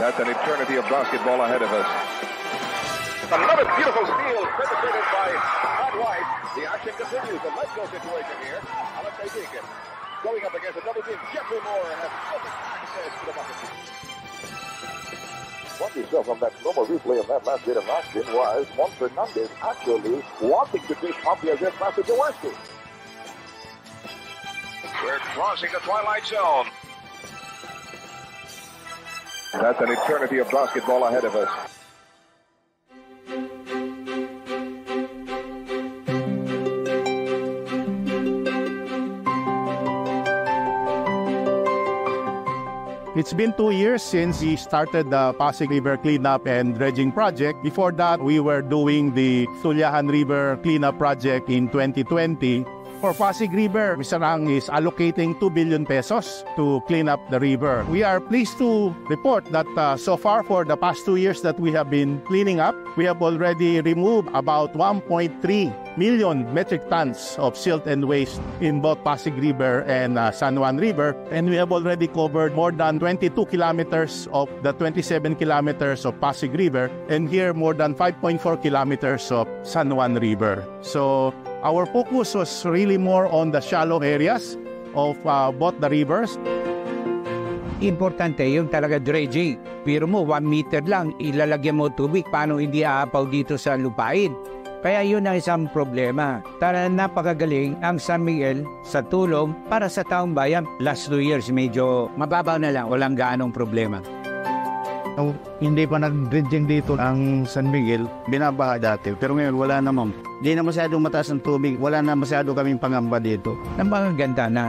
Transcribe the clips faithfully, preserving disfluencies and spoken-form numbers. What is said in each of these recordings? That's an eternity of basketball ahead of us. Another beautiful steal perpetrated by Todd White. The action continues. The let's go situation here. Alex Adekin going up against a double team. Jeffrey Moore has perfect access to the bucket. What you saw from that normal replay of that last bit of action was Juan Fernandez actually wanting to dish up the against Master Jaworski. We're crossing the twilight zone. That's an eternity of basketball ahead of us. It's been two years since we started the Pasig River cleanup and dredging project. Before that, we were doing the Tuliahan River cleanup project in twenty twenty. For Pasig River, Sarang is allocating two billion pesos to clean up the river. We are pleased to report that uh, so far for the past two years that we have been cleaning up, we have already removed about one point three million metric tons of silt and waste in both Pasig River and uh, San Juan River. And we have already covered more than twenty-two kilometers of the twenty-seven kilometers of Pasig River, and here more than five point four kilometers of San Juan River. So our focus was really more on the shallow areas of uh, both the rivers. Importante yung talaga dredging. Pero mo, one meter lang, ilalagyan mo tubig, paano hindi aapaw dito sa lupain? Kaya yun ang isang problema. Tara, napakagaling ang San Miguel sa tulong para sa taong bayan. Last two years, medyo mababaw na lang, walang gaanong problema. Nung hindi pa nag-dredging dito ang San Miguel, binabaha dati. Pero ngayon, wala namang. Hindi na masyadong mataas ang tubig. Wala na masyado kaming pangamba dito. Ang mga ganda na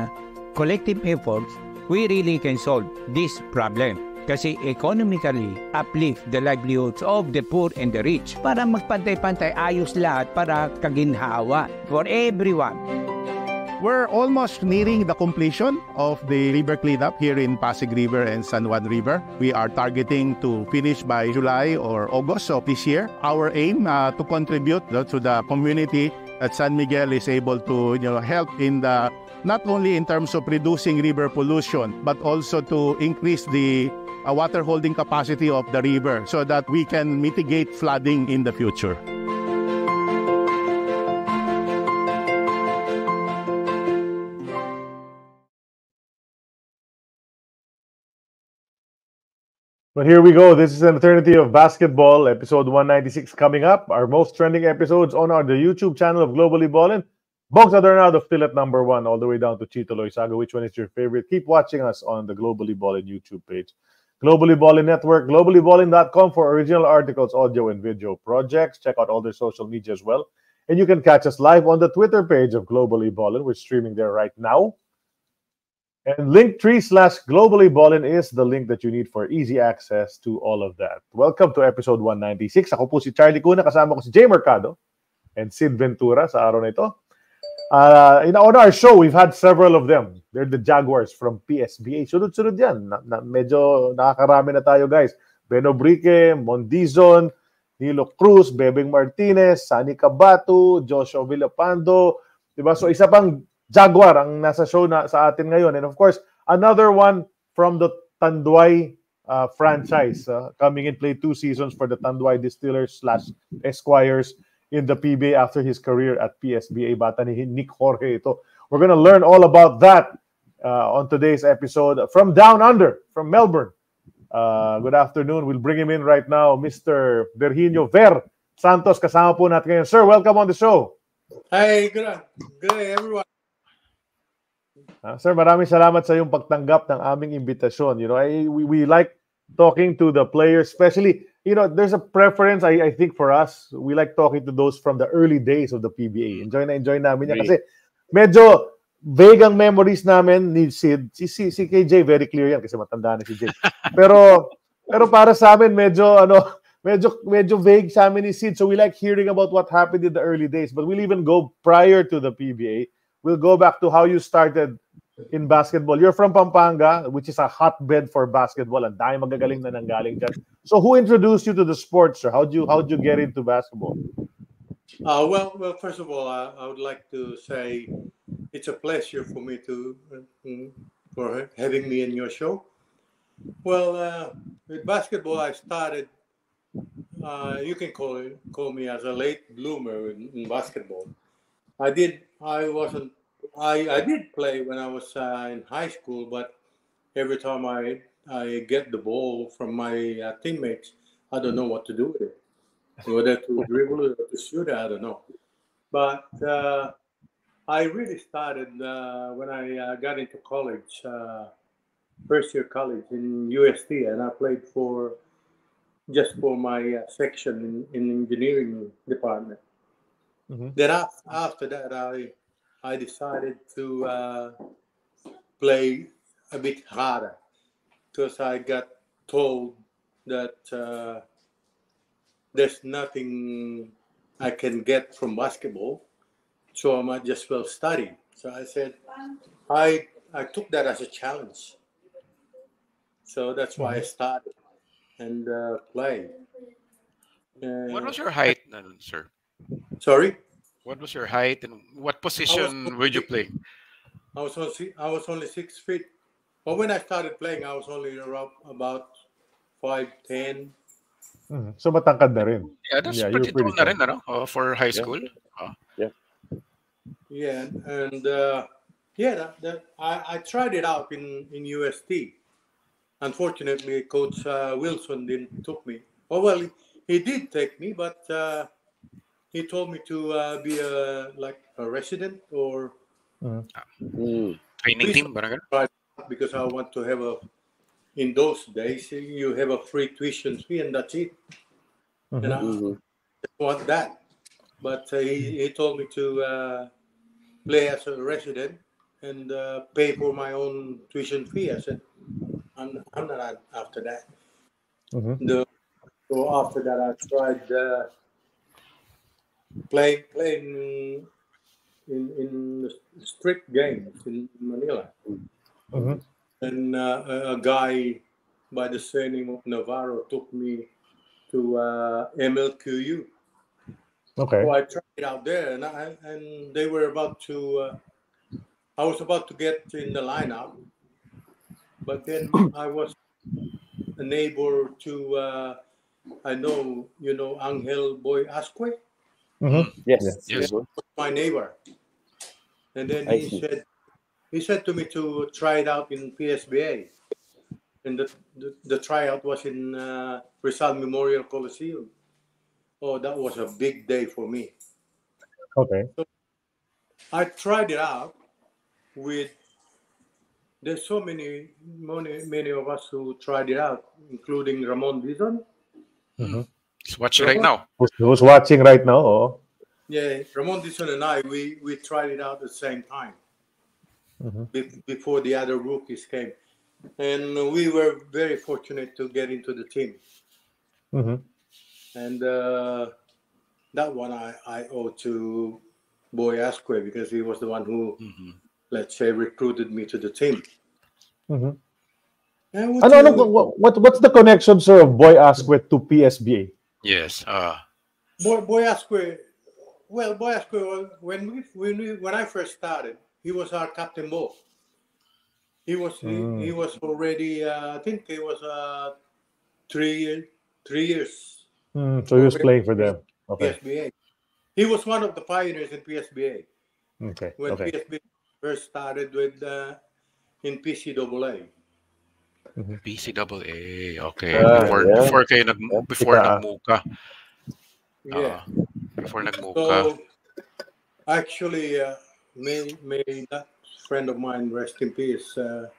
collective efforts, we really can solve this problem. Kasi economically, uplift the livelihoods of the poor and the rich. Para magpantay-pantay, ayos lahat para kaginhawa for everyone. We're almost nearing the completion of the river cleanup here in Pasig River and San Juan River. We are targeting to finish by July or August of this year. Our aim uh, to contribute uh, to the community that San Miguel is able to you know, help in the not only in terms of reducing river pollution, but also to increase the uh, water holding capacity of the river so that we can mitigate flooding in the future. Well, here we go. This is an eternity of basketball, episode one ninety-six coming up. Our most trending episodes on our the YouTube channel of Globally Ballin. Bongs Adornado still at number one, all the way down to Chito Loisago. Which one is your favorite? Keep watching us on the Globally Ballin YouTube page. Globally Ballin Network, globally ballin dot com for original articles, audio, and video projects. Check out all their social media as well. And you can catch us live on the Twitter page of Globally Ballin. We're streaming there right now. And Linktree slash Globally Ballin is the link that you need for easy access to all of that. Welcome to episode one ninety-six. Ako po si Charlie Cuna, kasama ko si Jay Mercado and Sid Ventura sa araw na ito. Uh, in, on our show, we've had several of them. They're the Jaguars from P S B A. Sunod-sunod yan. Na, na, medyo nakakarami na tayo, guys. Ben Obrique, Ramon Dison, Nilo Cruz, Bebeng Martinez, Sani Cabatu, Joshua Villapando. Diba? So isa pang Jaguar ang nasa show na sa atin ngayon. And of course, another one from the Tanduay uh, franchise uh, coming in play two seasons for the Tanduay Distillers slash Esquires in the P B A after his career at P S B A. Bata ni Nick Jorge ito. We're going to learn all about that uh, on today's episode from Down Under, from Melbourne. Uh, good afternoon. We'll bring him in right now, Mister Verginio Ver Santos. Kasama po natin ngayon. Sir, welcome on the show. Hi, good, good day everyone. Uh, sir, maraming salamat sa iyong pagtanggap ng aming imbitasyon. You know, I, we, we like talking to the players, especially, you know, there's a preference, I, I think, for us. We like talking to those from the early days of the P B A. Enjoy na, enjoy namin yan. Kasi medyo vague ang memories namin ni Sid. Si, si, si K J, very clear yan kasi matanda na si J. Pero, pero para sa amin, medyo, ano, medyo, medyo vague sa amin ni Sid. So we like hearing about what happened in the early days. But we'll even go prior to the P B A. We'll go back to how you started in basketball. You're from Pampanga, which is a hotbed for basketball. And dahil magagaling na nanggaling dyan. So who introduced you to the sport, sir? How'd you, how'd you get into basketball? Uh, well, well, first of all, I, I would like to say it's a pleasure for me to, for having me in your show. Well, uh, with basketball, I started, uh, you can call it, call me as a late bloomer in, in basketball. I did, I wasn't, I, I did play when I was uh, in high school, but every time I, I get the ball from my uh, teammates, I don't know what to do with it. Whether to dribble or to shoot, I don't know. But uh, I really started uh, when I uh, got into college, uh, first year college in U S T, and I played for just for my uh, section in, in engineering department. Mm-hmm. Then after, after that, I I decided to uh, play a bit harder because I got told that uh, there's nothing I can get from basketball, so I might just well study. So I said, I I took that as a challenge. So that's why I started and uh, played. Uh, what was your height, sir? Sorry? What was your height and what position would you play? I was only, I was only six feet. But when I started playing, I was only around about five ten. Mm-hmm. So matangkad na rin. Yeah, that's yeah, pretty, pretty tall na rin, ano? Uh, for high school. Yeah. Oh. Yeah. Yeah, and uh, yeah, that, that, I, I tried it out in, in U S T. Unfortunately, Coach uh, Wilson didn't took me. Oh, well, he, he did take me, but uh, he told me to uh, be a, like a resident or mm. Mm. training team, because I want to have a. In those days, you have a free tuition fee, and that's it. Mm-hmm. And I didn't want that, but uh, he, he told me to uh, play as a resident and uh, pay for my own tuition fee. I said, "I'm, I'm not after that." Mm-hmm. The, so after that, I tried uh, playing playing in in street games in Manila. Mm-hmm. And uh, a guy by the surname of Navarro took me to uh, M L Q U. Okay. So I tried it out there, and I, and they were about to. Uh, I was about to get in the lineup, but then I was unable to. Uh, I know you know Angel Boy Asque. Mm-hmm. Yes. Yes. Yes. My neighbor, and then I he see. said. He said to me to try it out in P S B A, and the the, the tryout was in uh, Rizal Memorial Coliseum. Oh, that was a big day for me. Okay. So I tried it out with. There's so many, many, many of us who tried it out, including Ramon Dison. Mm-hmm. He's watching Ramon, right now. Who's, who's watching right now? Oh. Yeah, Ramon Dison and I, we we tried it out at the same time. Mm-hmm. Before the other rookies came, and we were very fortunate to get into the team. Mm-hmm. And uh, that one I, I owe to Boyasque, because he was the one who, mm-hmm. let's say, recruited me to the team. Mm-hmm. And what, ano, ano, what what's the connection, sir, of Boyasque to P S B A? Yes, uh... Boy Boyasque. Well, Boyasque, when we when we, when I first started. He was our captain ball. He was mm. he, he was already uh, I think he was uh, three three years. Mm, so he was playing for them. Okay. P S B A. He was one of the pioneers in P S B A. Okay. When okay. P S B A first started with uh, in P C A A. Mm-hmm. P C A A. Okay. Uh, before yeah. before kayo nag before yeah. nagmuka. Yeah. Uh, before nagmuka. So actually. Uh, May, may that friend of mine rest in peace. Uh,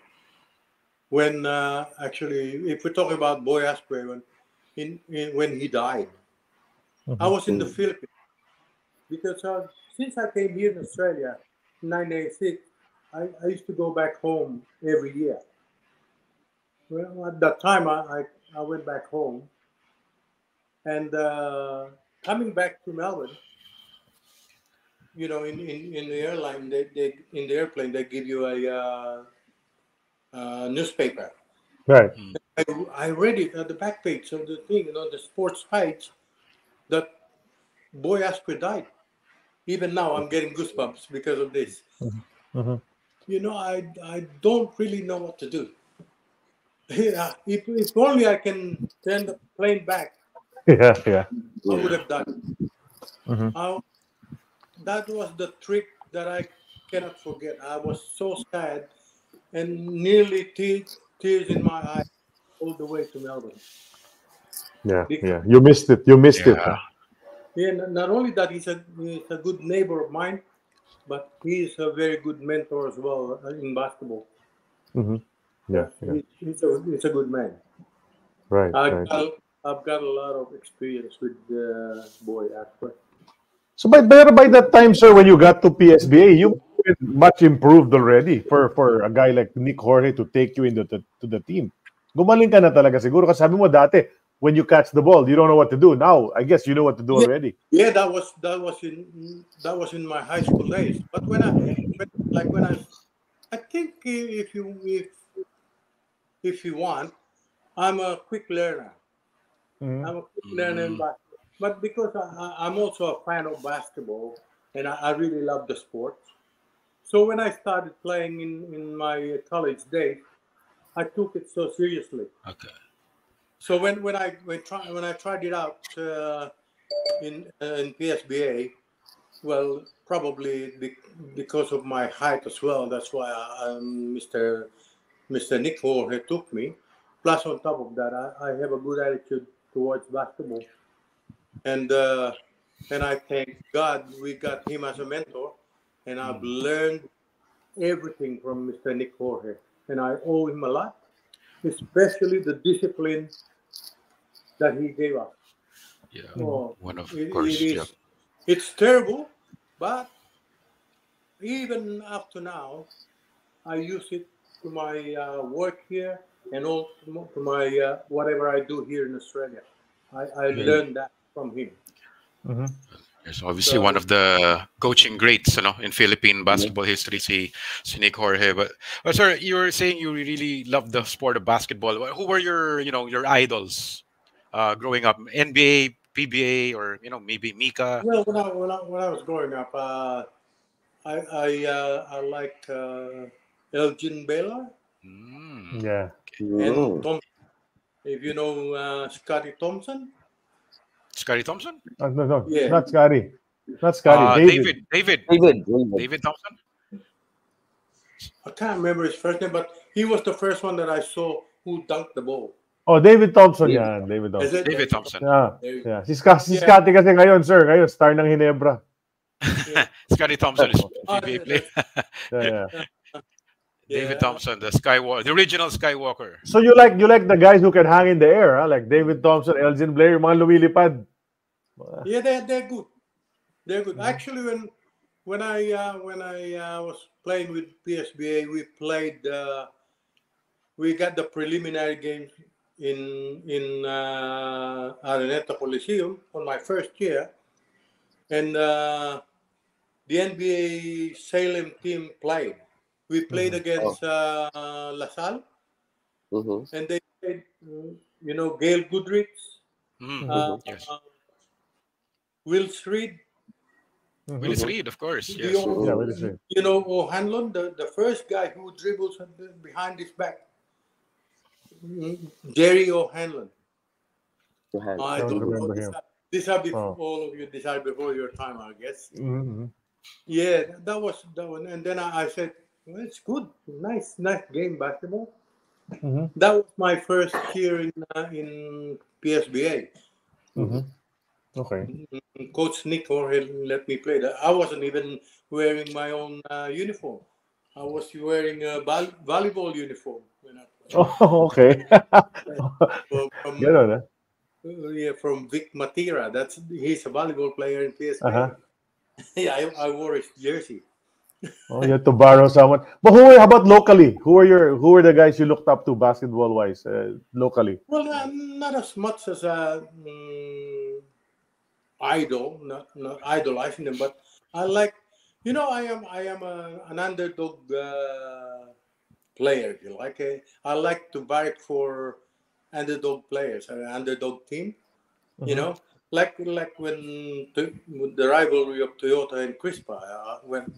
when uh, actually, if we talk about Boyasque, when in, in when he died, mm-hmm. I was in the Philippines because uh, since I came here in Australia in nineteen eighty-six, I, I used to go back home every year. Well, at that time, I I, I went back home, and uh, coming back to Melbourne. You know, in, in, in the airline, they, they in the airplane they give you a uh, uh, newspaper. Right. I, I read it at the back page of the thing, you know, the sports page, that Boyasque died. Even now, I'm getting goosebumps because of this. Mm-hmm. You know, I I don't really know what to do. Yeah, if, if only I can turn the plane back. Yeah, yeah. I would have done it. Mm-hmm. I, that was the trick that I cannot forget. I was so sad and nearly tears, tears in my eyes all the way to Melbourne. Yeah, because, yeah. You missed it. You missed yeah. it. Huh? Yeah, not only that, he's a, he's a good neighbor of mine, but he's a very good mentor as well in basketball. Mm-hmm. Yeah, yeah. He's, a, he's a good man. Right, I, right. I, I've got a lot of experience with uh, Boy Asque. So, by, by that time, sir, when you got to P S B A, you were much improved already for, for a guy like Nick Jorge to take you into the, to the team. Gumaling ka na talaga siguro. Kasi sabi mo dati, when you catch the ball, you don't know what to do. Now, I guess you know what to do yeah, already. Yeah, that was that was in that was in my high school days. But when I like when I, I think if you if if you want, I'm a quick learner. Mm-hmm. I'm a quick learner, mm-hmm. but but because I, I'm also a fan of basketball and I, I really love the sport. So when I started playing in in my college days, I took it so seriously. Okay. So when, when I when, try, when I tried it out uh, in uh, in P S B A, well, probably be, because of my height as well, that's why I, um, Mister Mister Nick Jorge took me. Plus, on top of that, I, I have a good attitude towards basketball, and uh, and I thank God we got him as a mentor, and I've learned everything from Mister Nick Jorge, and I owe him a lot, especially the discipline that he gave us. Yeah, so one of it, course. It is, yeah. It's terrible, but even up to now, I use it to my uh, work here and all to my uh, whatever I do here in Australia. I, I mm. learned that from him. Mm-hmm. It's obviously so, one of the coaching greats, you know, in Philippine basketball yeah. history, si, si Nick Jorge. But, but sir, you were saying you really loved the sport of basketball. Who were your, you know, your idols uh, growing up? N B A, P B A, or you know, maybe Mika? Well, when I when I, when I was growing up, uh, I I, uh, I liked uh, Elgin Baylor. Mm. Yeah, and oh. Tom, if you know uh, Scotty Thompson. Scotty Thompson? Uh, no, no, yeah. not Scotty. Not Scotty. Uh, David. David. David. David. David Thompson. I can't remember his first name, but he was the first one that I saw who dunked the ball. Oh, David Thompson. David. Yeah, David Thompson. It, David Thompson. Yeah, David. yeah. Si, Sc si yeah. Scotty kasi ngayon, sir. Ngayon, star ng Hinebra. Yeah. Scotty Thompson is a N B A player. yeah, yeah. David yeah. Thompson, the Skywalker, the original Skywalker. So you like you like the guys who can hang in the air, huh? Like David Thompson, Elgin Blair, mga lumilipad. Yeah, they're they're good. They're good. Mm-hmm. Actually, when when I uh, when I uh, was playing with P S B A, we played. Uh, we got the preliminary games in in uh, Araneta Coliseum on my first year, and uh, the N B A Salem team played. We played mm-hmm. against uh, uh, La Salle, mm-hmm. and they played, you know, Gail Goodrich, mm-hmm. uh, yes. uh, Willis Reed. Mm-hmm. Willis Reed, of course. Yes. Old, yeah, Willis Reed. You know, O'Hanlon, the, the first guy who dribbles behind his back. Jerry O'Hanlon. I, I don't remember him. These are before oh. all of you, these are before your time, I guess. Mm-hmm. Yeah, that was that one. And then I, I said, well, it's good, nice, nice game basketball. Mm-hmm. That was my first year in uh, in P S B A. Mm-hmm. Okay. Coach Nick Jorge let me play. I wasn't even wearing my own uh, uniform. I was wearing a volleyball uniform when I played. Oh, okay. from, from, you know that. Yeah, from Vic Matera. That's he's a volleyball player in P S B A. Uh-huh. yeah, I, I wore his jersey. Oh, you had to borrow someone. But who? How about locally? Who are your? Who are the guys you looked up to basketball-wise, uh, locally? Well, uh, not as much as a um, idol, not, not idolizing them, but I like. You know, I am. I am a, an underdog uh, player. You like? A, I like to barrack for underdog players, an underdog team. Mm-hmm. You know, like like when the rivalry of Toyota and Crispa uh, when.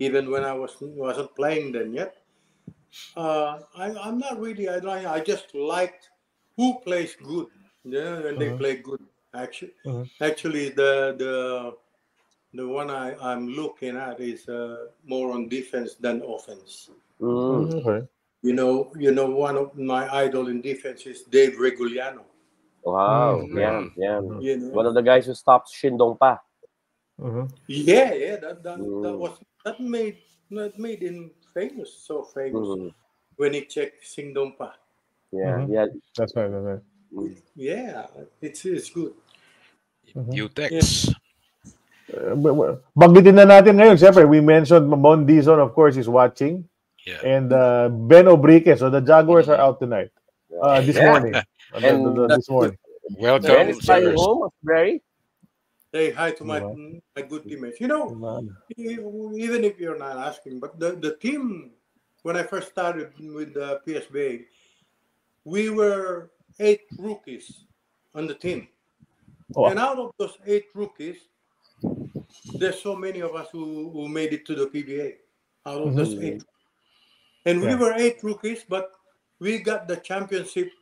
Even when I was, wasn't playing then yet, uh, I, I'm not really, I, I just liked who plays good. Yeah, when uh-huh. they play good. Actually, uh-huh. actually the the the one I, I'm looking at is uh, more on defense than offense. Mm-hmm. Okay. You know, you know, one of my idol in defense is Dave Reguliano. Wow, mm-hmm. yeah, yeah. You know? One of the guys who stopped Shindong Pa. Mm-hmm. Yeah, yeah, that that, mm. that was that made that made him famous, so famous mm-hmm. when he checked Shindong Pa. Yeah, mm-hmm. yeah, that's right, that's right. Yeah, it's it's good. Utex. Yeah. Uh, Banggitin na natin ngayon, siyempre, we mentioned Ramon Dison, of course, is watching. Yeah. And uh, Ben Obrique, so the Jaguars are out tonight. Uh, this yeah. morning. And uh, this morning. Welcome. Home, Barry. Say hi to my, yeah. my good teammates. You know, yeah. even if you're not asking, but the, the team, when I first started with the P S B A, we were eight rookies on the team. Oh. And out of those eight rookies, there's so many of us who, who made it to the P B A out of mm-hmm. those eight. And yeah. we were eight rookies, but we got the championship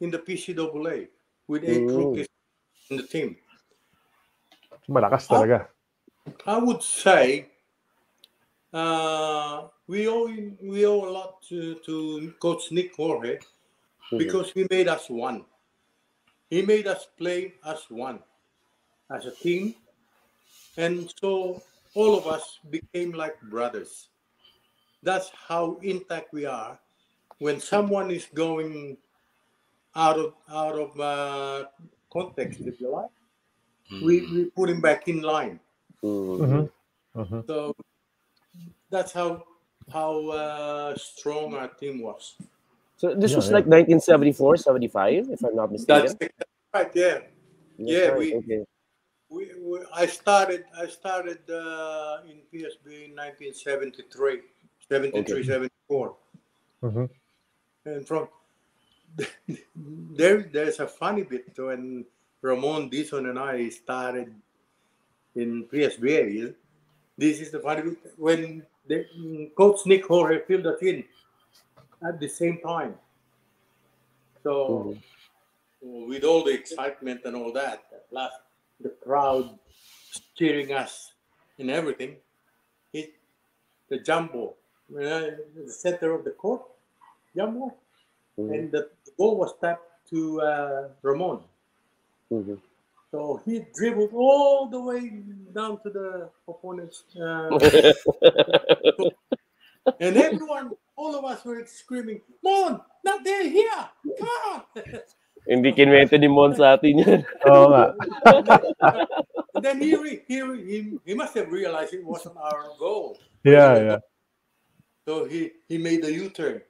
in the P C A A with eight Ooh. rookies in the team. Malakas talaga. I, I would say uh, we owe we owe a lot to, to Coach Nick Jorge mm-hmm. because he made us one. He made us play as one, as a team. And so all of us became like brothers. That's how intact we are. When someone is going out of out of uh, context, if you like, mm-hmm. we, we put him back in line. Mm-hmm. Mm-hmm. So that's how how uh, strong our team was. So this yeah, was yeah. like nineteen seventy-four, seventy-five, if I'm not mistaken. That's right. Yeah, that's yeah. Right. We, okay. We, we, I started. I started uh, in P S B in nineteen seventy-three, seventy-three, okay. seventy-four, mm-hmm. and from there, there's a funny bit when Ramon Dison and I started in P S B A. This is the funny bit when the, Coach Nick Jorge filled us in at the same time. So, mm-hmm. with all the excitement and all that, at last. The crowd cheering us and everything. It, the jumbo, you know, the center of the court, jumbo, mm-hmm. and the ball was tapped to uh, Ramon. Mm-hmm. So he dribbled all the way down to the opponent's. Uh, and everyone, all of us were screaming, "Mon, not there, here! Come on!" Hindi kinwento ni Mon sa atin yun. Oo nga. And then he, he, he, he must have realized it wasn't our goal. Yeah, so, yeah. So he, he made a U-turn.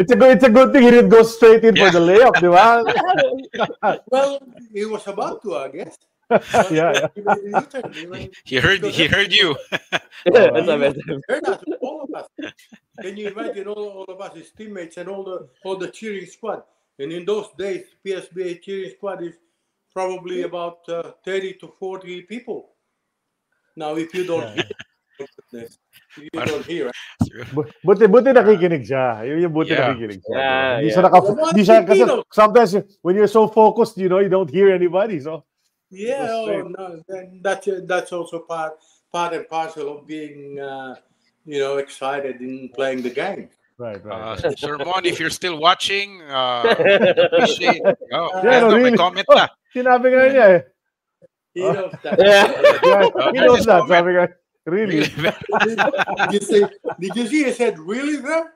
it's, a good, it's a good thing he didn't go straight in yeah. for the layup, di ba? Well, he was about to, I guess. yeah, he, yeah. U-turn, he, went, he, heard, he heard you. He heard us, all of us. Can you imagine all, all of us, his teammates, and all the all the cheering squad? And in those days, P S B A cheering squad is probably about uh, thirty to forty people. Now, if you don't hear, if you don't hear. Buti, buti nakikinig siya. Yung buti yeah. nakikinig siya. Yeah, yeah. Di siya naka, di siya, kasi sometimes, when you're so focused, you know, you don't hear anybody. So yeah, oh, no, that's, that's also part, part and parcel of being... Uh, you know, excited in playing the game. Right, right. right. Uh, Sir Mon, if you're still watching, uh, appreciate it. Oh, yeah, no, really. Comment na. Sinabi nga niya eh. He knows that. Yeah. Yeah. He knows that. Sabi nga, really? did, you see, did you see he said, really, bro?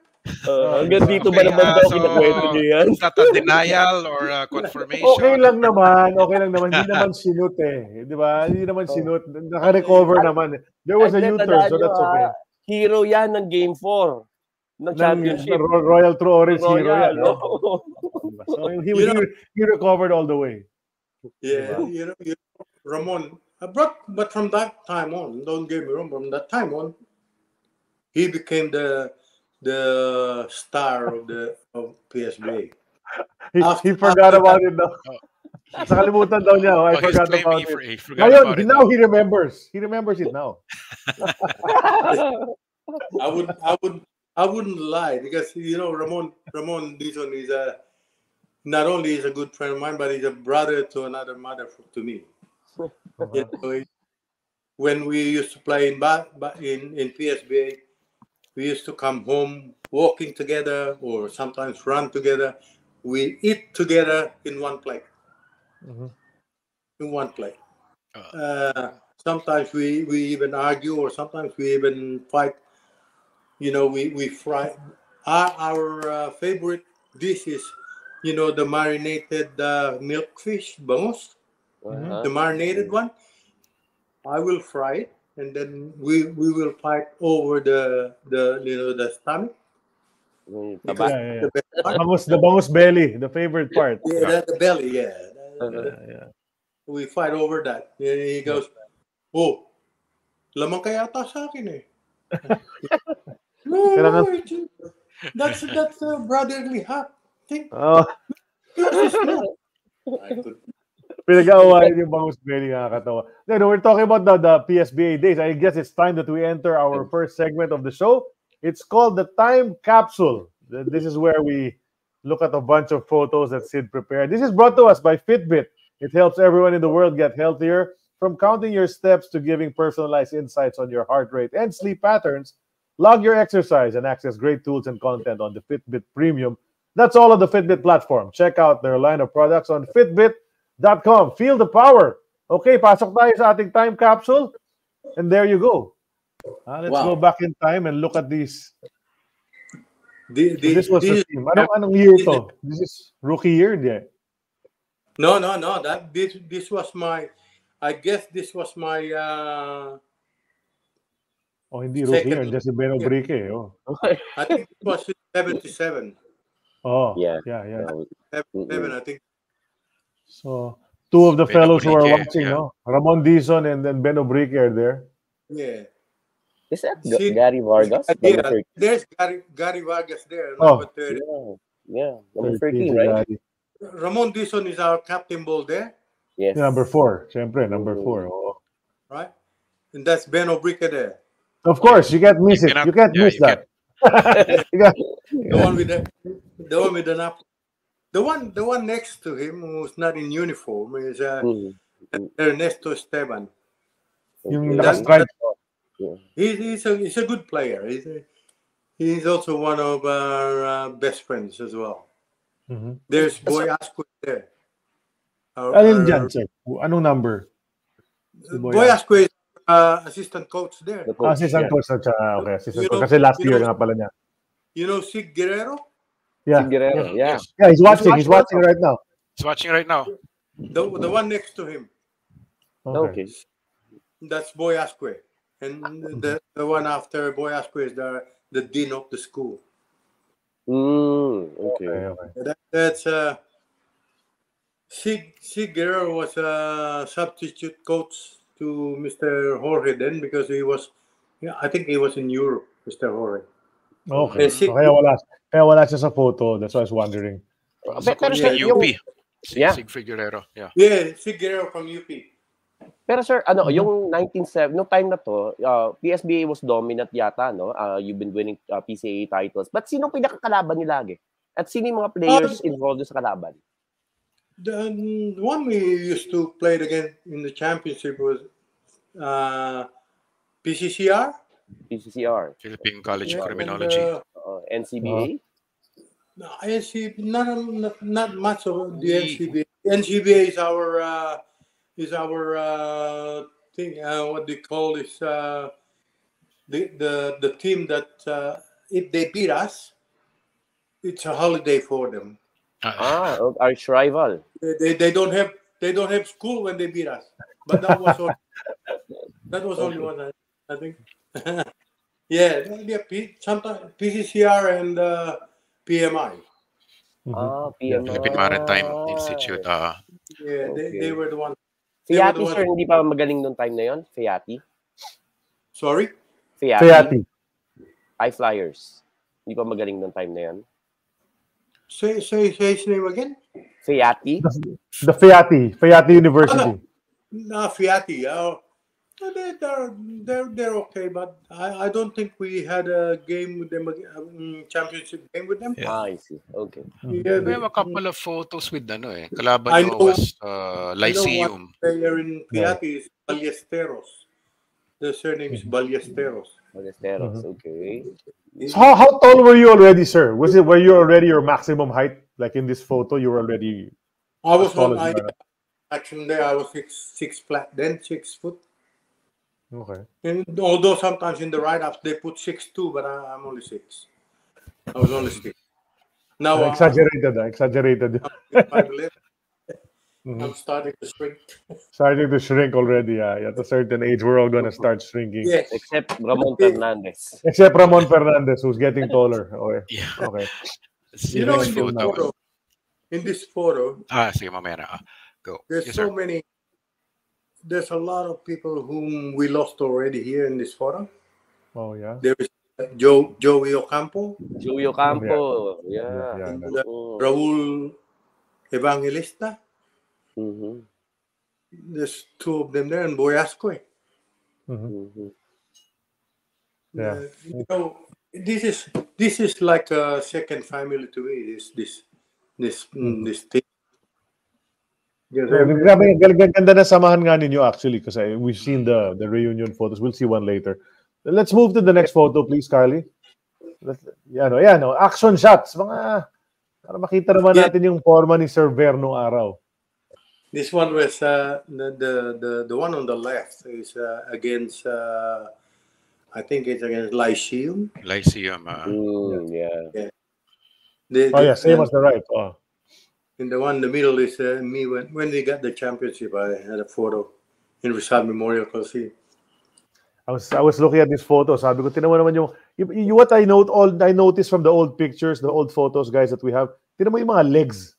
Uh, hanggang dito ba naman daw kinakwento niyo yan? It's not a denial or a confirmation. Okay lang naman, okay lang naman. Hindi naman sinut eh. Di ba? Hindi naman sinut. Naka-recover naman eh. There was a U-turn, so that's okay. Hero yan ng Game four ng championship. Royal True Orange Royal, hero yan. No? So he, he, he recovered all the way. Yeah, you know, you know, Ramon, but, but from that time on, don't get me wrong, from that time on, he became the the star of the of P S B A. he, he forgot about it now. Sa kalimutan daw niya, I oh, forgot about he, it. He forgot Ngayon, about now it. He remembers. He remembers it now. I would, I would, I wouldn't lie, because you know Ramon Ramon Dison is a not only is a good friend of mine, but he's a brother to another mother for, to me. You know, when we used to play in in in P S B A, we used to come home walking together, or sometimes run together. We eat together in one plate. Mm-hmm. In one plate. Uh-huh. Uh, sometimes we, we even argue, or sometimes we even fight. You know, we we fry. Our, our uh, favorite dish is, you know, the marinated uh, milk fish, bangus, uh-huh. the marinated one. I will fry it, and then we we will fight over the the you know the stomach. Mm, yeah, yeah, the, yeah. Bangus, the bangus belly, the favorite part. Yeah, yeah. The belly, yeah. Uh, yeah. We fight over that. He goes, oh, lamang kaya ata sa akin eh. No, no, that's that's a brotherly heart thing. Oh. Pinag-awain yung bangus belly, nakakatawa. No, we're talking about the, the P S B A days. I guess it's time that we enter our first segment of the show. It's called the Time Capsule. This is where we look at a bunch of photos that Sid prepared. This is brought to us by Fitbit. It helps everyone in the world get healthier. From counting your steps to giving personalized insights on your heart rate and sleep patterns, log your exercise and access great tools and content on the Fitbit Premium. That's all on the Fitbit platform. Check out their line of products on fitbit dot com. Feel the power. Okay, pasok tayo sa ating time capsule. And there you go. Uh, let's wow. go back in time and look at these. The, the, so this was the team. Anong, anong year to? This is rookie year, yeah. No, no, no. That this this was my. I guess this was my. Uh, oh, hindi rookie year. Just Ben Obrique. Oh. I think it was in seventy-seven. Oh, yeah, yeah, yeah. seventy-seven, I think. So two of the Ben fellows Obrique, who are watching, yeah. no? Ramon Dison and then Ben Obrique are there. Yeah. Is that See, Gary Vargas? Yeah, there's Gary, Gary Vargas there. Oh, yeah, yeah, number thirteen, right? Gary. Ramon Dison is our captain ball there. Yes. Yeah, number four. Siempre, number four. Oh. Right? And that's Ben Obrique there. Of course, you can't miss you it. Cannot, you can't yeah, miss you that. Can. got, yeah. The one with the, the one with the nap. The one the one next to him who's not in uniform is uh, mm-hmm. Ernesto Esteban. You that's, that's, Yeah. He's, he's, a, he's a good player. He's, a, he's also one of our uh, best friends as well. Mm-hmm. There's Boyasque there. Our, our, our, anong number? Boyasque is uh, assistant coach there. The coach, assistant yeah. coach. Uh, okay, assistant you coach. Know, Kasi last year know, nga pala niya. You know Sig Guerrero? Yeah. Sig Guerrero, yeah. Yeah, he's watching. He's watching, he's watching right now. He's watching right now. The, the one next to him. Okay. okay. That's Boyasque. And the, the one after Boyasque is the, the dean of the school. Mm, okay. okay. That, that's uh, Sig, Sig Guerrero was a substitute coach to Mister Jorge then, because he was, yeah, I think he was in Europe, Mister Jorge. Okay. Sig, so kaya wala, kaya wala siya sa photo. That's why I was wondering. Well, so, pero yeah, U P. Sig, yeah. Sig Guerrero. Yeah. Yeah, Sig Guerrero from U P. Pero sir, ano, mm-hmm. yung nineteen seventy, no time na to, uh, P S B A was dominant yata, no? Uh, you've been winning uh, P C A A titles. But sino pinakakalaban nila lagi? At sino yung mga players uh, involved sa kalaban? The one we used to play against in the championship was uh, P C C R? P C C R. Philippine College yeah, of Criminology. And, uh, uh, N C B A? No, N C B A, not, not, not much of the N C B A. N C B A is our... Uh, is our uh, thing, uh, what they call is uh, the, the the team that uh, if they beat us, it's a holiday for them. Ah, our rival. They, they they don't have they don't have school when they beat us. But that was all, that was only one I, I think. yeah, yeah. Sometimes P C C R and uh, P M I. Ah, P M I. Philippine Maritime Institute. Uh. Yeah, they, okay. they were the ones. Fiyati, sir, hindi pa magaling nung time na yon? Fiyati? Sorry? Fiyati. Fiyati. High Flyers. Hindi pa magaling nung time na yon? Say, say, say his name again? Fiyati. The, the Fiyati. Fiyati University. Ah, no, Fiyati. Uh, They're, they're, they're okay, but I, I don't think we had a game with them, um, championship game with them. Yeah. Ah, I see. Okay. Yeah, we have a couple of photos with ano eh. Kalaban I know, was uh, Lyceum. They are in Fiyati is Ballesteros. The surname is Ballesteros. Ballesteros, mm-hmm. Okay. So how, how tall were you already, sir? Was it, were you already your maximum height? Like in this photo, you were already... I was on my action there. I was six, six flat, then six foot. Okay. And although sometimes in the write-ups they put six two, but I, I'm only six. I was only six. Now I exaggerated, I exaggerated. I'm, I'm starting to shrink. Starting to shrink already. Yeah. At a certain age, we're all gonna start shrinking. Yes. Except Ramon Fernandez. Except Ramon Fernandez, who's getting taller. Okay. Yeah. Okay. You know, in, the photo, in this photo, ah, see, my man, go. There's yes, so sir. many. There's a lot of people whom we lost already here in this forum. Oh, yeah. There is Joe, Joey Ocampo. Joey Ocampo, yeah. yeah. yeah, and, uh, oh. Raul Evangelista. Mm-hmm. There's two of them there, and Boyasque. Mm-hmm. Yeah. Uh, you know, this is this is like a second family to me. This this this mm, this thing. Yes, grabe, ganda na samahan nga ninyo actually because we've seen the, the reunion photos. We'll see one later. Let's move to the next photo, please, Carly. Let's, yan o, yan o, action shots. Mga, para makita naman yeah. natin yung forma ni Sir Ver nung araw. This one was, uh, the, the, the, the one on the left is uh, against, uh, I think it's against Lyceum. Lyceum, uh. Ooh, yeah. yeah. The, the, oh, yeah, same uh, as the right. Oh. In the one in the middle is uh, me when when we got the championship. I had a photo in Rizal Memorial Coliseum. I was I was looking at this photo. Sabi ko, tinawag naman yung you what I note all I noticed from the old pictures, the old photos, guys, that we have. Tinawag yung mga legs,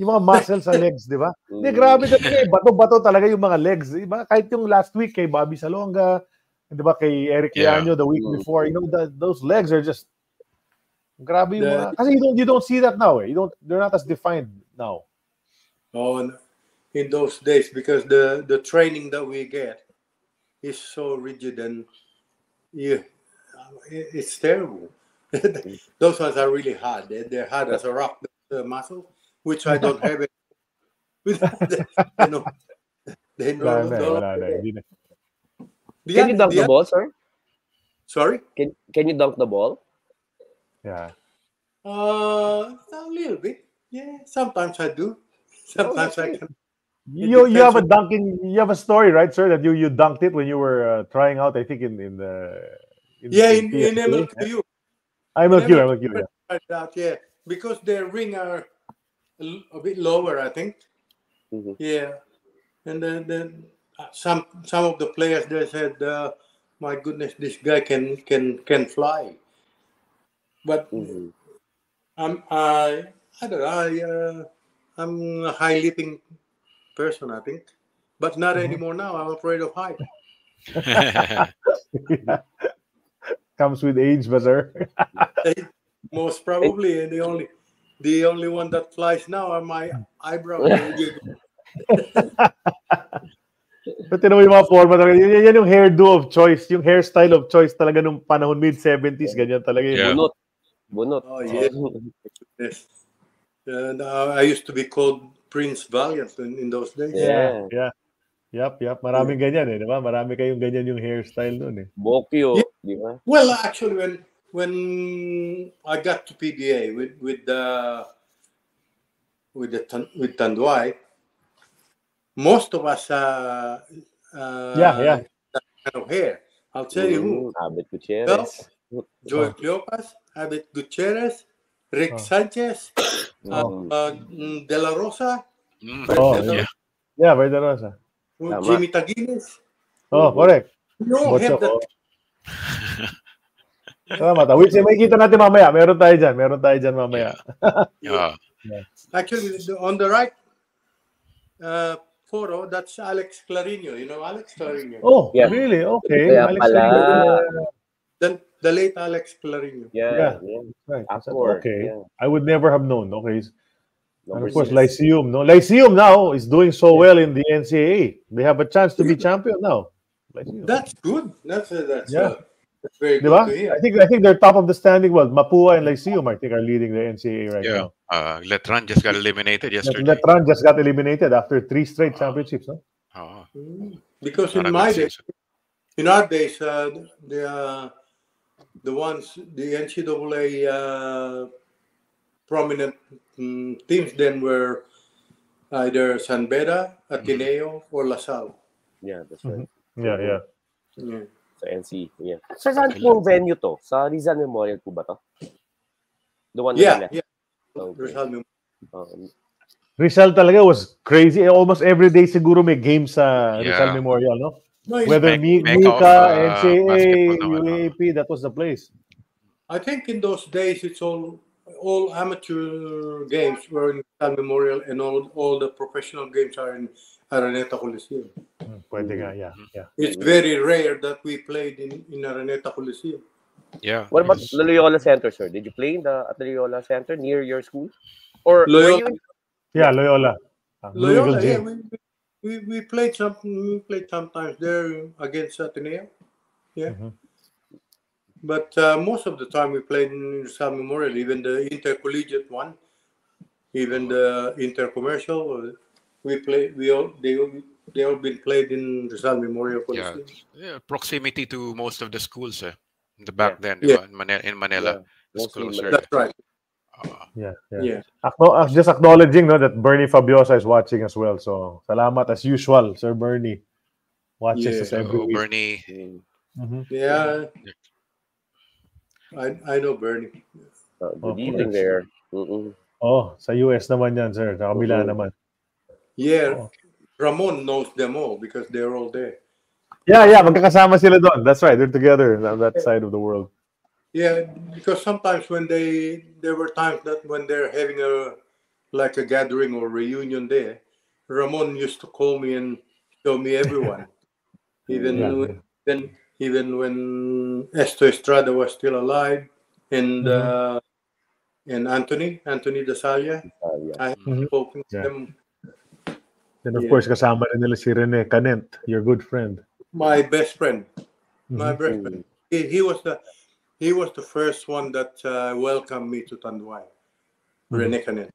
yung mga muscles sa legs, di ba? Hindi grabe talaga, bato-bato talaga yung mga legs. Iba kahit yung last week kay Bobby Salonga, di ba kay Eric Yano yeah. the week before. You know that those legs are just grabe yung mga, kasi you don't you don't see that now. Eh. You don't they're not as defined. Now, oh, in those days, because the the training that we get is so rigid and yeah, it's terrible. Those ones are really hard. They, they're hard as a rock the muscle, which I don't have. It. you know, they know. Can you dunk the ball, sir? Sorry. Can Can you dunk the ball? Yeah. Uh, a little bit. Yeah, sometimes I do. Sometimes oh, I can. You you have a dunking. You have a story, right, sir? That you you dunked it when you were uh, trying out. I think in in the in, yeah in in, in M L Q. I'm okay. I'm okay. Yeah. yeah, because their ring are a, a bit lower, I think. Mm-hmm. Yeah, and then then some some of the players there said, uh, "My goodness, this guy can can can fly." But mm-hmm. I'm I. I don't know. I, uh, I'm a high-leaping person, I think, but not mm-hmm. anymore now. I'm afraid of height. yeah. Comes with age, but sir. Most probably, and the only, the only one that flies now are my eyebrows. But you know, yung mga forma talaga, yan yung hairdo of choice, yung hairstyle of choice talaga nung panahon mid seventies, ganyan talaga. Yeah. Bunot. Bunot. Oh yeah. Yes. And uh, I used to be called Prince Valiant in, in those days. Yeah, yeah. Yep, yep. Maraming ganyan eh, di ba? Marami kayong ganyan yung hairstyle noon eh. Bokyo, yeah. di ba? Well, actually, when when I got to P B A with with the with the with Tanduay, most of us uh, uh yeah, yeah. that kind of hair. I'll tell mm, you who. Abet Gutierrez. Well, Joey Cleopas, Abet Gutierrez, Rick oh. Sanchez, oh. uh, uh, De La Rosa, mm. oh, De La Rosa. yeah, yeah, De La Rosa, uh, Jimmy Taguines. Oh, correct. No, have that. Tama ta. Which may kita natin mamaya. Meron tayo dyan. Meron tayo dyan mamaya. Yeah. yeah. Actually, on the right uh, photo, that's Alex Clarinho. You know Alex Clarinho? Oh, yeah. really? Okay. Yeah, Alex Clarinho. Then the late Alex Clarinho. Yeah, yeah. yeah. Right. Four, okay. Yeah. I would never have known. Okay. And of course, six. Lyceum. No, Lyceum now is doing so yeah. well in the N C A A. They have a chance to be champion now. Lyceum. That's good. That's uh, that's yeah. uh, that's very good to hear. I think I think they're top of the standing. Was Mapua and Lyceum? I think are leading the N C A A right yeah. now. Uh, Letran just got eliminated yesterday. Letran just got eliminated after three straight championships. Huh? Oh. Because in my days, in our days, uh, the uh, the ones the N C A A uh, prominent um, teams then were either San Beda, Ateneo, or La Salle. Yeah, that's right. Mm-hmm. Yeah, yeah. yeah. So N C, yeah. So saan po venue to? Sa Rizal Memorial po ba to? The one yeah, yeah. Okay. Rizal Memorial. Um, Rizal talaga was crazy. Almost every day siguro may games sa yeah. Rizal Memorial, no? no Whether make, make Mika, uh, N C A A, U A P, that was the place. I think in those days, it's all all amateur games were in Rizal Memorial and all all the professional games are in Araneta Coliseum. Pwede nga, yeah, yeah. It's very rare that we played in, in Araneta Coliseum. Yeah. What about the Loyola Center, sir? Did you play in the, at the Loyola Center near your school? Or Loyola? Were you Yeah, Loyola. Uh, Loyola, yeah, we, we we played some we played sometimes there against Ateneo, yeah. Mm-hmm. But uh, most of the time we played in San Memorial, even the intercollegiate one, even the intercommercial. We play we all they all they all been played in Rizal Memorial Coliseum. Yeah, yeah, proximity to most of the schools, eh? The back yeah. then yeah. in Manila, in Manila yeah. closer. That's right. Yeah, yeah. yeah. Just acknowledging no, that Bernie Fabiosa is watching as well. So, salamat as usual, Sir Bernie. Watches yeah. us every oh, week. Bernie. Mm-hmm. Yeah. I I know Bernie. Uh, good oh, evening there. Mm-mm. Oh, sa U S naman yan, sir. Sa kabila mm-hmm. naman. Yeah. Oh. Ramon knows them all because they're all there. Yeah, yeah. Magkakasama sila doon. That's right. They're together on that side of the world. Yeah, because sometimes when they there were times that when they're having a like a gathering or reunion there, Ramon used to call me and show me everyone. even yeah. when, then even when Esto Estrada was still alive and mm-hmm. uh, and Anthony Anthony Dasalia, uh, yeah. I had mm-hmm. spoken to yeah. them. Then of yeah. course, kasama rin nila si Rene Canent, your good friend. My best friend, my mm-hmm. best friend. He, he was the. He was the first one that uh, welcomed me to Tanduay, mm-hmm. Rene Canet.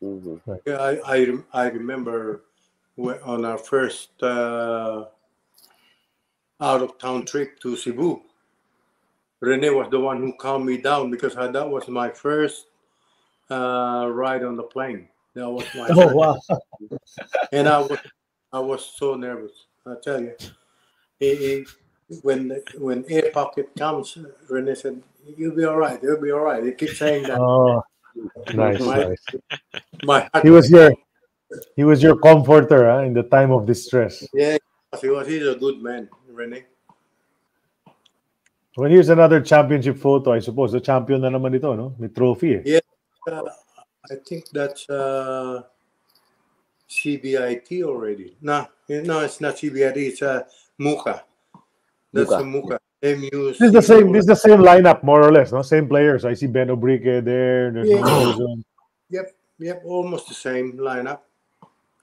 Mm-hmm. Yeah, I, I I remember on our first uh, out of town trip to Cebu, Rene was the one who calmed me down because I, that was my first uh, ride on the plane. That was my oh, wow. and I was I was so nervous. I tell you, it, it, When when air pocket comes, Rene said, "You'll be all right. You'll be all right." He keeps saying that. Oh, nice, my, nice. My he was your he was your comforter huh, in the time of distress. Yeah, he was. He's a good man, Rene. Well, here's another championship photo. I suppose the champion na naman ito, no? May trophy. Eh? Yeah, uh, I think that's uh, C B I T already. No, no, it's not C B I T. It's uh, Muka. That's Muka. Muka. This is the same. This is the same lineup, more or less. No, same players. I see Ben Obrique there. There's yeah. no yep, yep. Almost the same lineup.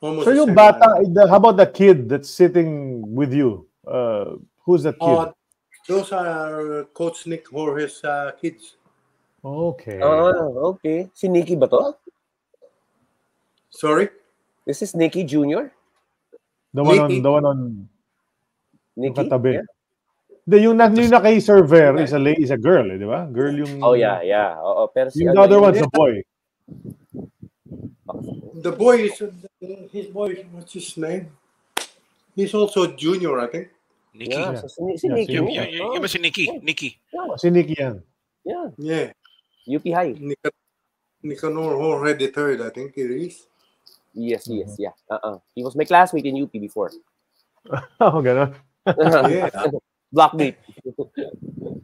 Almost. So you bata. The, how about the kid that's sitting with you? Uh, who's that kid? Uh, those are Coach Nick Jorge's uh, kids. Okay. Oh, okay. Si Nikki ba to? Sorry. This is Nikki Junior. The one Nikki. on the one on. Nikki. Yeah. The yung na yung na kay Sir Ver is a lady, is a girl, eh, di ba? Girl yung Oh yeah, yeah. Oh, pero si the ano, other one's a boy. The boy is his boy. What's his name? He's also junior, I think. Nikki. Yeah, yeah. So, si, si yeah, Nikki. Yung si, oh. si Nikki, Nikki. Yeah. Si Nikki yan. Yeah. Yeah. U P High. Nik Nicanor Jorge the third, I think it is. Yes, yes, yeah. Uh-uh. He was my classmate in U P before. oh, gano'n. yeah. Block me.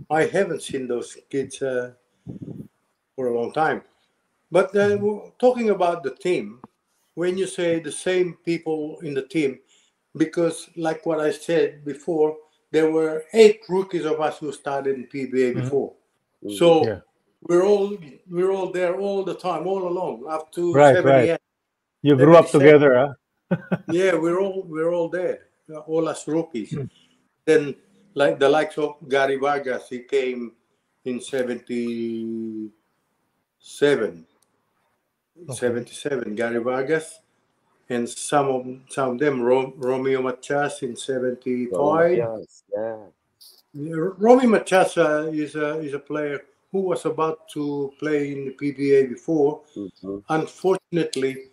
I haven't seen those kids uh, for a long time. But uh, talking about the team, when you say the same people in the team, because like what I said before, there were eight rookies of us who started in P B A before. Mm-hmm. So yeah. we're all we're all there all the time, all along, up to right, seven right. You grew up together, huh? yeah, we're all we're all there, all us rookies. Mm-hmm. then like the likes of Gary Vargas, he came in seventy-seven. Okay. seventy-seven, Gary Vargas, and some of some of them, Ro Romeo Machas in seventy-five. Oh, yes. Yeah. Romeo Machas is a is a player who was about to play in the P B A before. Mm-hmm. Unfortunately,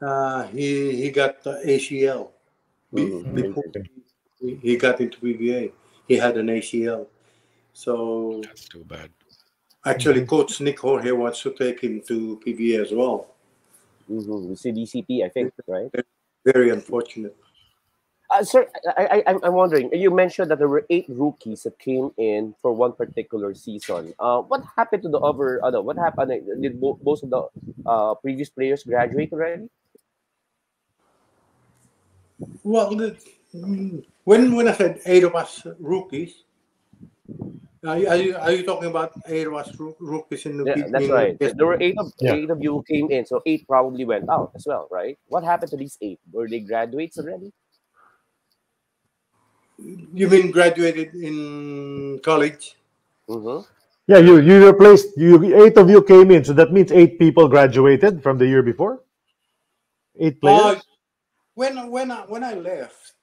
uh, he he got the A C L. Mm-hmm. Before he got into P B A, he had an A C L. So that's too bad. Actually, Coach Nick Jorge wants to take him to P B A as well. Mm-hmm. It's a D C P, I think, right? Very unfortunate. Uh, sir, I, I, I'm wondering, you mentioned that there were eight rookies that came in for one particular season. Uh, what happened to the other? Uh, no, what happened? Did bo most of the uh, previous players graduate already? Well, the, when, when I said eight of us rookies, Are you, are you, are you talking about eight of us rookies in the yeah, that's right. Yes. There were eight of, yeah. eight of you came in, so eight probably went out as well, right? What happened to these eight? Were they graduates already? You mean graduated in college? Mm-hmm. Yeah, you, you replaced, you, eight of you came in, so that means eight people graduated from the year before? Eight players? Uh, when, when, I, when I left,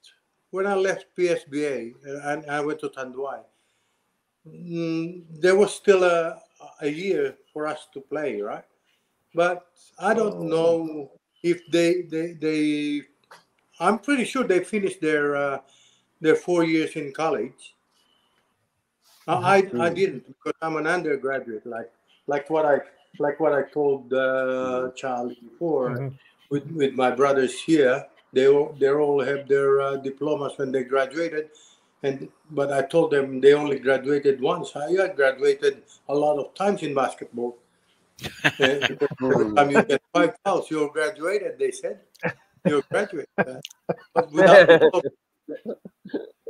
when I left P S B A, and I went to Tanduay, Mm, there was still a, a year for us to play, right? But I don't know if they they, they I'm pretty sure they finished their uh, their four years in college. I, I I didn't, because I'm an undergraduate, like like what I like what I told uh, Charlie before. Mm-hmm. with with my brothers here, they all they all have their uh, diplomas when they graduated. And, but I told them they only graduated once. I graduated a lot of times in basketball. Every time you get five fouls, you're graduated, they said. You're graduated. But without the diploma,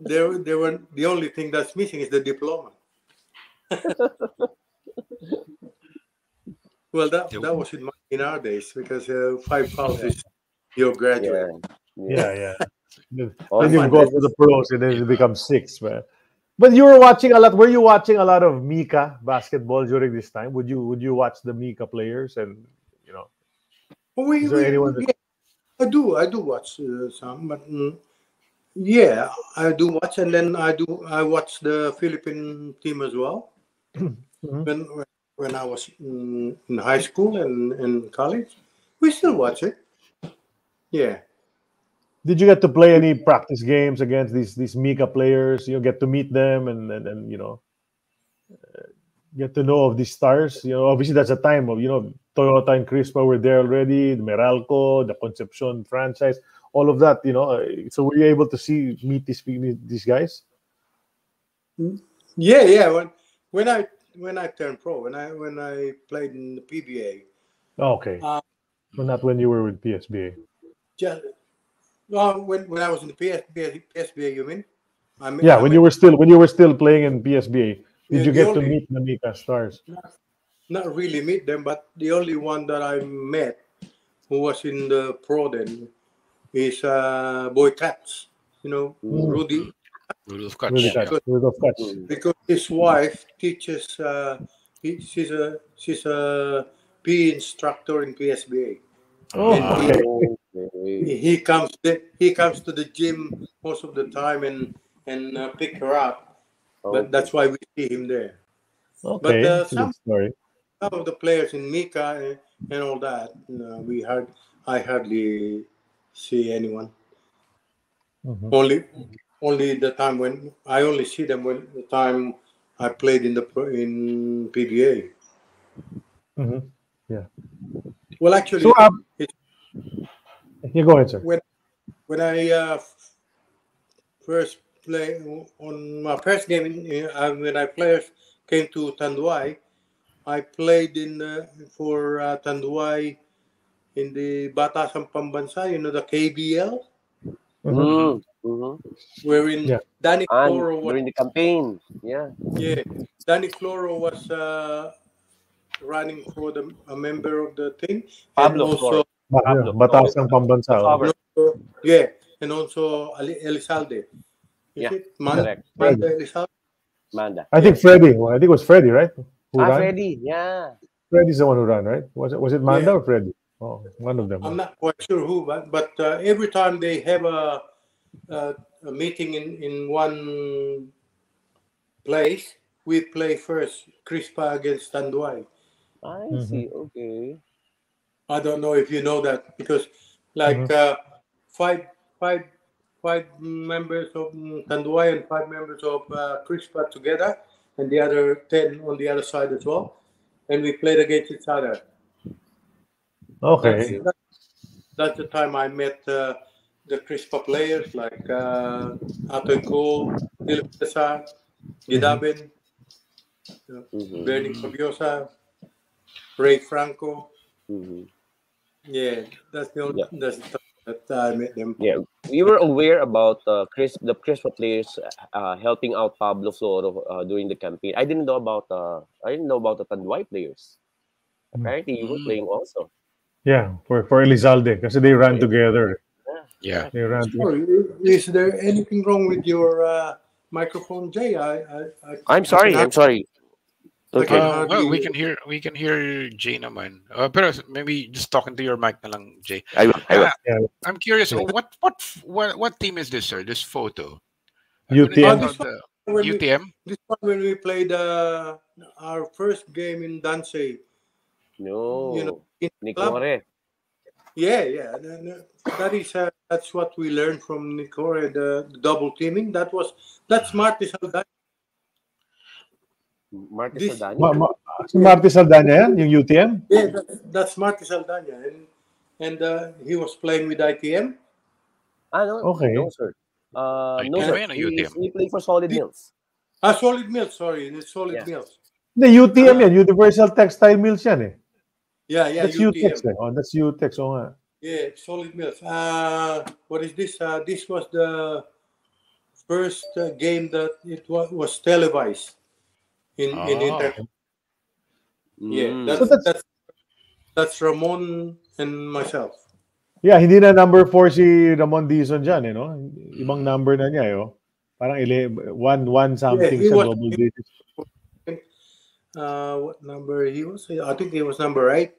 they, they were, the only thing that's missing is the diploma. Well, that, that was in, my, in our days, because uh, five fouls is you're graduated. Yeah, yeah. yeah. Then oh, you go to the pros and then you become six, man. But you were watching a lot. Were you watching a lot of Mika basketball during this time? Would you would you watch the Mika players and you know? We, is there we, anyone that... yeah, I do. I do watch uh, some, but mm, yeah, I do watch, and then I do I watch the Philippine team as well. Mm-hmm. When when I was in, in high school and in college, we still watch it. Yeah. Did you get to play any practice games against these these Mika players? You know, get to meet them and and, and you know, uh, get to know of these stars. You know, obviously that's a time of you know Toyota and Crispa were there already. The Meralco, the Concepcion franchise, all of that. You know, so were you able to see meet these these guys? Yeah, yeah. When when I when I turned pro, when I when I played in the P B A. Okay. Um, well, not when you were with P S B A. Just. Well, when when I was in the P S B A, P S B A, you mean? I mean yeah, I when mean, you were still when you were still playing in P S B A, did yeah, you get only, to meet the Mika stars? Not, not really meet them, but the only one that I met who was in the pro then is uh, Boy Katz. You know, mm. Rudy. Rudolf Katz. Because, Rudolf Katz. Because his wife teaches. Uh, he, she's a she's a P E instructor in P S B A. Oh. And okay. He comes. He comes to the gym most of the time and and uh, pick her up. Oh. But that's why we see him there. Okay. But uh, some, some of the players in Mika and, and all that, you know, we hard. I hardly see anyone. Mm-hmm. Only, only the time when I only see them when the time I played in the in P B A. Mm-hmm. Yeah. Well, actually, so, um, it's. You go ahead, sir. When, when I uh, first play on my first game, in, uh, when I players came to Tanduay, I played in uh, for uh, Tanduay in the Batasan Pambansa, you know, the K B L, mm-hmm. Mm-hmm. wherein yeah. Danny Floro was during the campaign. Yeah, yeah. Danny Floro was uh, running for the a member of the team, Pablo and also. Batas ng pambansa. Yeah, and also Elizalde. Is yeah, it Manda? Correct. Manda. Manda. Manda. I think Freddy. Well, I think it was Freddy, right? Who ah, ran? Freddy. Yeah. Freddy's the one who ran, right? Was it was it Manda yeah. or Freddy? Oh, one of them. I'm not quite sure who, but but uh, every time they have a, a a meeting in in one place, we play first Crispa against Tanduay. I mm-hmm. see. Okay. I don't know if you know that because, like, mm-hmm. uh, five five. Five members of Tanduay and five members of uh, Crispa together, and the other ten on the other side as well, and we played against each other. Okay. That's, that's the time I met uh, the Crispa players like uh, Atoiko, Philip Cesar, Gidabin, mm-hmm. Bernie Cobiosa, Ray Franco. Mm-hmm. Yeah, that's the only. Yeah. That's the That I met them. Yeah, we were aware about uh, Chris, the Crispa players uh, helping out Pablo Floro uh, during the campaign. I didn't know about uh, I didn't know about the Tanduay players. Apparently, you were playing also. Yeah, for for Elizalde, because they ran yeah. together. Yeah, yeah. They ran sure. together. Is there anything wrong with your uh, microphone, Jay? I, I, I I'm sorry. I'm sorry. Okay. Uh, well, we can hear we can hear Jay naman. Uh, pero maybe just talking to your mic na lang, Jay. I will, I will. Uh, yeah. I'm curious. What what what what team is this, sir? This photo. U T M. Oh, this one, U T M. We, this one when we played uh, our first game in Danse. No. You know, in Nick Jorge. Yeah, yeah. That is uh, that's what we learned from Nick Jorge, the double teaming. That was that's Marty Saldana. Marty this, Saldana. Ma, ma, Marty Saldana, yung U T M? Yeah, that, that's Marty Saldana. And, and uh, he was playing with I T M? I don't okay. know, sir. Uh, no, sir. He, U T M. He played for Solid the, Mills. Ah, Solid Mills, sorry. It's Solid yeah. Mills. The U T M, uh, yan, Universal Textile Mills yan eh. Yeah, yeah, that's U T M. U T M. Oh, that's U T M. Oh, uh. Yeah, Solid Mills. Uh, what is this? Uh, this was the first uh, game that it was, was televised. In ah. in Inter, yeah, that's, so that's, that's that's Ramon and myself. Yeah, hindi na number four si Ramon Dison dyan, you know. Ibang number na niya, yo. Parang ele one one something yeah, sa global dating. Uh, what number he was? I think he was number eight.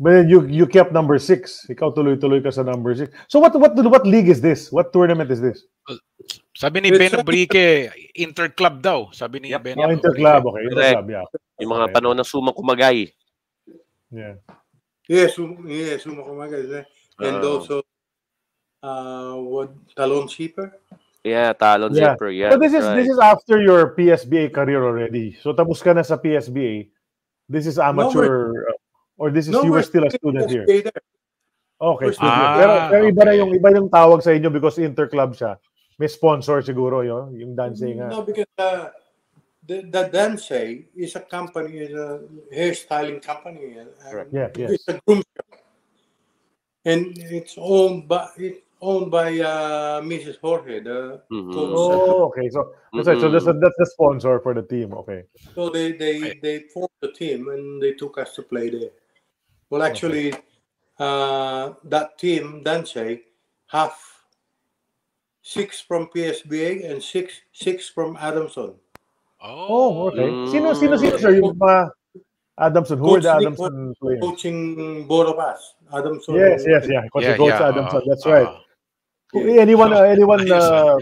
But then you you kept number six. Ikaw tuloy-tuloy ka sa number six. So what what what league is this? What tournament is this? Well, sabi ni Ben Obrique, Interclub daw. Sabi ni yep. Ben oh, Interclub, okay. Interclub, yeah. Yung mga okay. panahon ng Suma Kumagay. Yeah. Yeah, Suma yeah, Suma Kumagay. And uh, also, uh, what, Talon Shipper? Yeah, Talon yeah. Shipper, yeah. But this is right. this is after your P S B A career already. So tapos ka na sa P S B A. This is amateur, no, uh, or this is no, you were still a student here? There. Okay. Ah, pero pero okay. iba na yung, iba yung tawag sa inyo because Interclub siya. May sponsor siguro yun, yung Danse nga. No, because uh, the, the Danse is a company, is a hairstyling company. Correct. Yeah, yes. It's a groom shop. And it's owned by, it's owned by uh, Missus Jorge. The mm-hmm. Oh, okay. So, mm-hmm. that's, right. so that's, that's the sponsor for the team. Okay. So they, they, they formed the team and they took us to play there. Well, actually, okay. uh, that team, Danse, half Six from P S B A and six six from Adamson. Oh, okay. Sino sino sino sir yung mga Adamson? Who are the Adamson players? Coaching both of us. Adamson. Yes, yes, yeah. Coach yeah, yeah. Adamson. Uh, That's uh, right. Yeah. Anyone, uh, anyone, uh,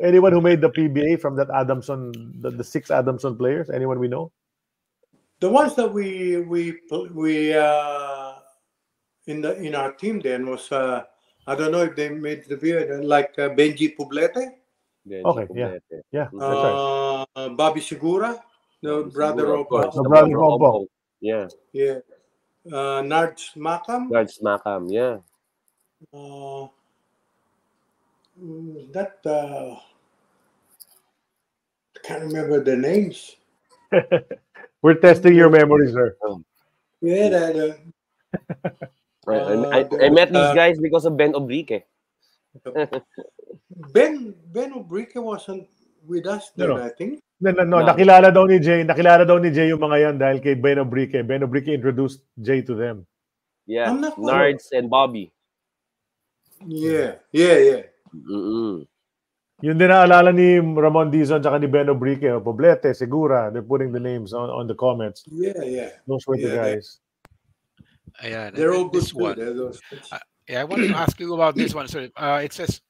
anyone who made the P B A from that Adamson, the, the six Adamson players. Anyone we know? The ones that we we we uh, in the in our team then was. Uh, I don't know if they made the beard like uh, Benji Poblete. Benji okay, Poblete. yeah, yeah, that's uh, right. Bobby Segura, the Bobby brother Segura, of uh, the brother of Bob. Yeah, yeah. Uh, Nards Makam. Nards Makam, yeah. Uh, that uh, can't remember the names. We're testing your memories, sir. Yeah, that. Uh, Right. Uh, I, I, I met these uh, guys because of Ben Obrique. Ben Ben Obrique wasn't with us then, no, no. I think. No, no, no. no. Nakilala daw ni Jay. Nakilala daw ni Jay yung mga yan dahil kay Ben Obrique. Ben Obrique introduced Jay to them. Yeah. Nards and Bobby. Yeah. Yeah, yeah. Mm-hmm. Yun din naalala ni Ramon Dison tsaka ni Ben Obrique, o Poblete, Segura. They're putting the names on, on the comments. Yeah, yeah. Those were yeah, the guys. They, yeah, they're all good. One. They're those... uh, yeah, I wanted to ask you about this one. So, uh, it says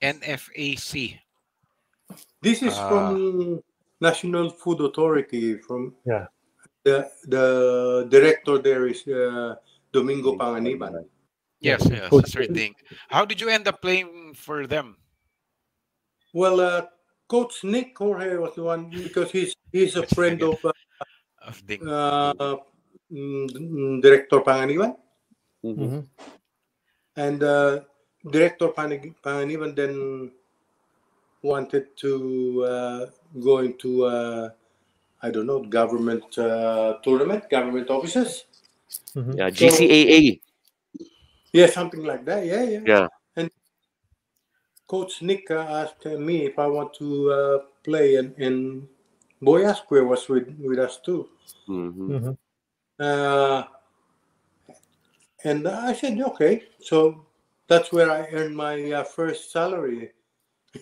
N F A C. This is uh, from National Food Authority. From yeah. the the director there is uh, Domingo Panganiban. Yes, yes, that's right thing. How did you end up playing for them? Well, uh, Coach Nick Jorge was the one, because he's he's a friend of uh, of Ding. Uh, mm, Director Panganiban, mm-hmm. and uh, Director Panganiban then wanted to uh, go into uh, I don't know, government uh, tournament, government offices. Mm-hmm. Yeah, G C A A. So, yeah, something like that. Yeah, yeah. Yeah. Coach Nick asked me if I want to uh, play, and, and Boyasque was with, with us too. Mm-hmm. Mm-hmm. Uh, and I said, okay. So that's where I earned my uh, first salary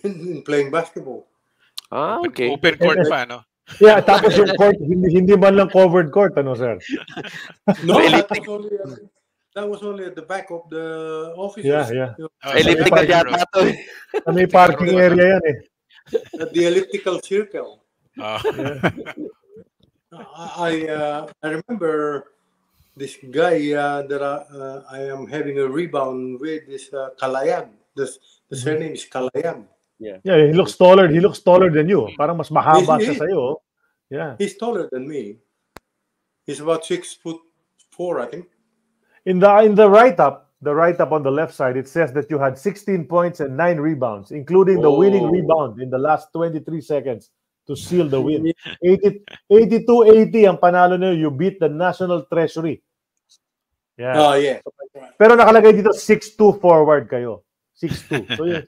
in playing basketball. Ah, okay. Open court pa, no? Yeah, tapos yung court, hindi, hindi man lang covered court, ano, sir? No, that was only... Uh, That was only at the back of the office. Yeah, yeah. Oh, elliptical yata to. May parking area yan eh. At the elliptical circle. Oh. Yeah. I uh, I remember this guy uh, that I, uh, I am having a rebound with is uh, Kalayan. This, the surname is Kalayan. Yeah. Yeah, he looks taller. He looks taller than you. Parang mas mahaba siya sa'yo. Yeah. He's taller than me. He's about six foot four, I think. In the in the write-up, the write-up on the left side, it says that you had sixteen points and nine rebounds, including the oh. winning rebound in the last twenty-three seconds to seal the win. eighty-two eighty ang panalo niyo. You beat the National Treasury. Yeah. Oh, yeah. Pero nakalagay dito six two forward kayo. six two. So yun,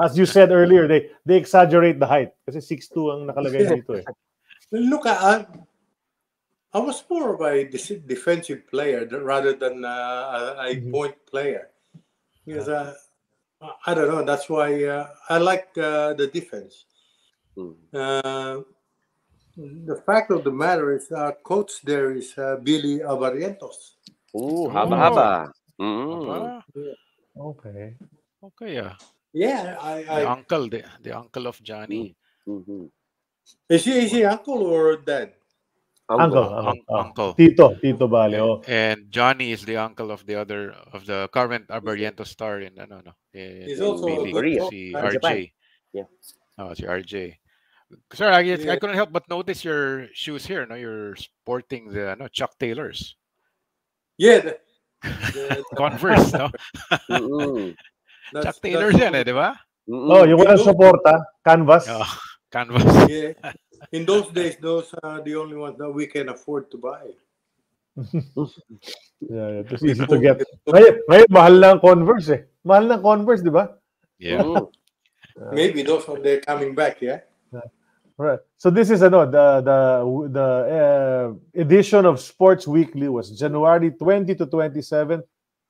as you said earlier, they they exaggerate the height. Kasi six two ang nakalagay dito eh. Look at... I was more of a defensive player rather than uh, a point player. Because, uh, I don't know, that's why uh, I like uh, the defense. Uh, the fact of the matter is our coach there is uh, Billy Avarientos. Ooh, haba haba. Mm. Okay. Okay, yeah. Yeah. I, I, the uncle, the, the uncle of Johnny. Mm-hmm. Is he, is he uncle or dad? Uncle, uncle, uncle. uncle. Tito, Tito Bale. Oh. And Johnny is the uncle of the other of the current Arboreto star in no no. In, He's in also Korea. Si R J. Yeah. Oh, si R J. Sir, I, yeah. I couldn't help but notice your shoes here. No, you're sporting the no Chuck Taylors. Yeah. The, the, Converse, no. Mm-hmm. Chuck Taylors, yan eh, di ba? Oh, you want to support ah? Canvas. Oh, canvas. Yeah. In those days, those are the only ones that we can afford to buy. Yeah, it's yeah, easy to get. May, may mahal lang Converse eh. Mahal lang Converse, di ba? Yeah. Oh. Uh, Maybe those are they're coming back, yeah? Yeah. Right. So this is, I know, the, the, the uh, edition of Sports Weekly was January twentieth to twenty-seventh,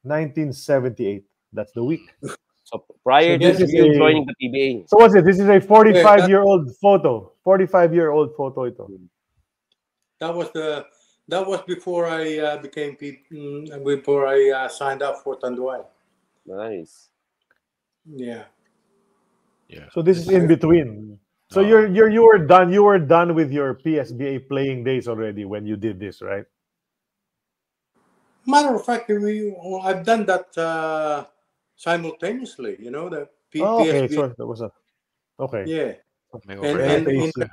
nineteen seventy-eight. That's the week. So prior so to you joining the P B A. So what's it? This is a forty-five-year-old photo. forty-five-year-old photo ito. That was the that was before I uh, became P before I uh, signed up for Tanduay. Nice. Yeah. Yeah. So this is in between. So oh. you're you're you were done you were done with your P S B A playing days already when you did this, right? Matter of fact, we I've done that. Uh, Simultaneously, you know, the P oh, okay. P S B A. Sorry, that was a okay. Yeah, and, and, and, and,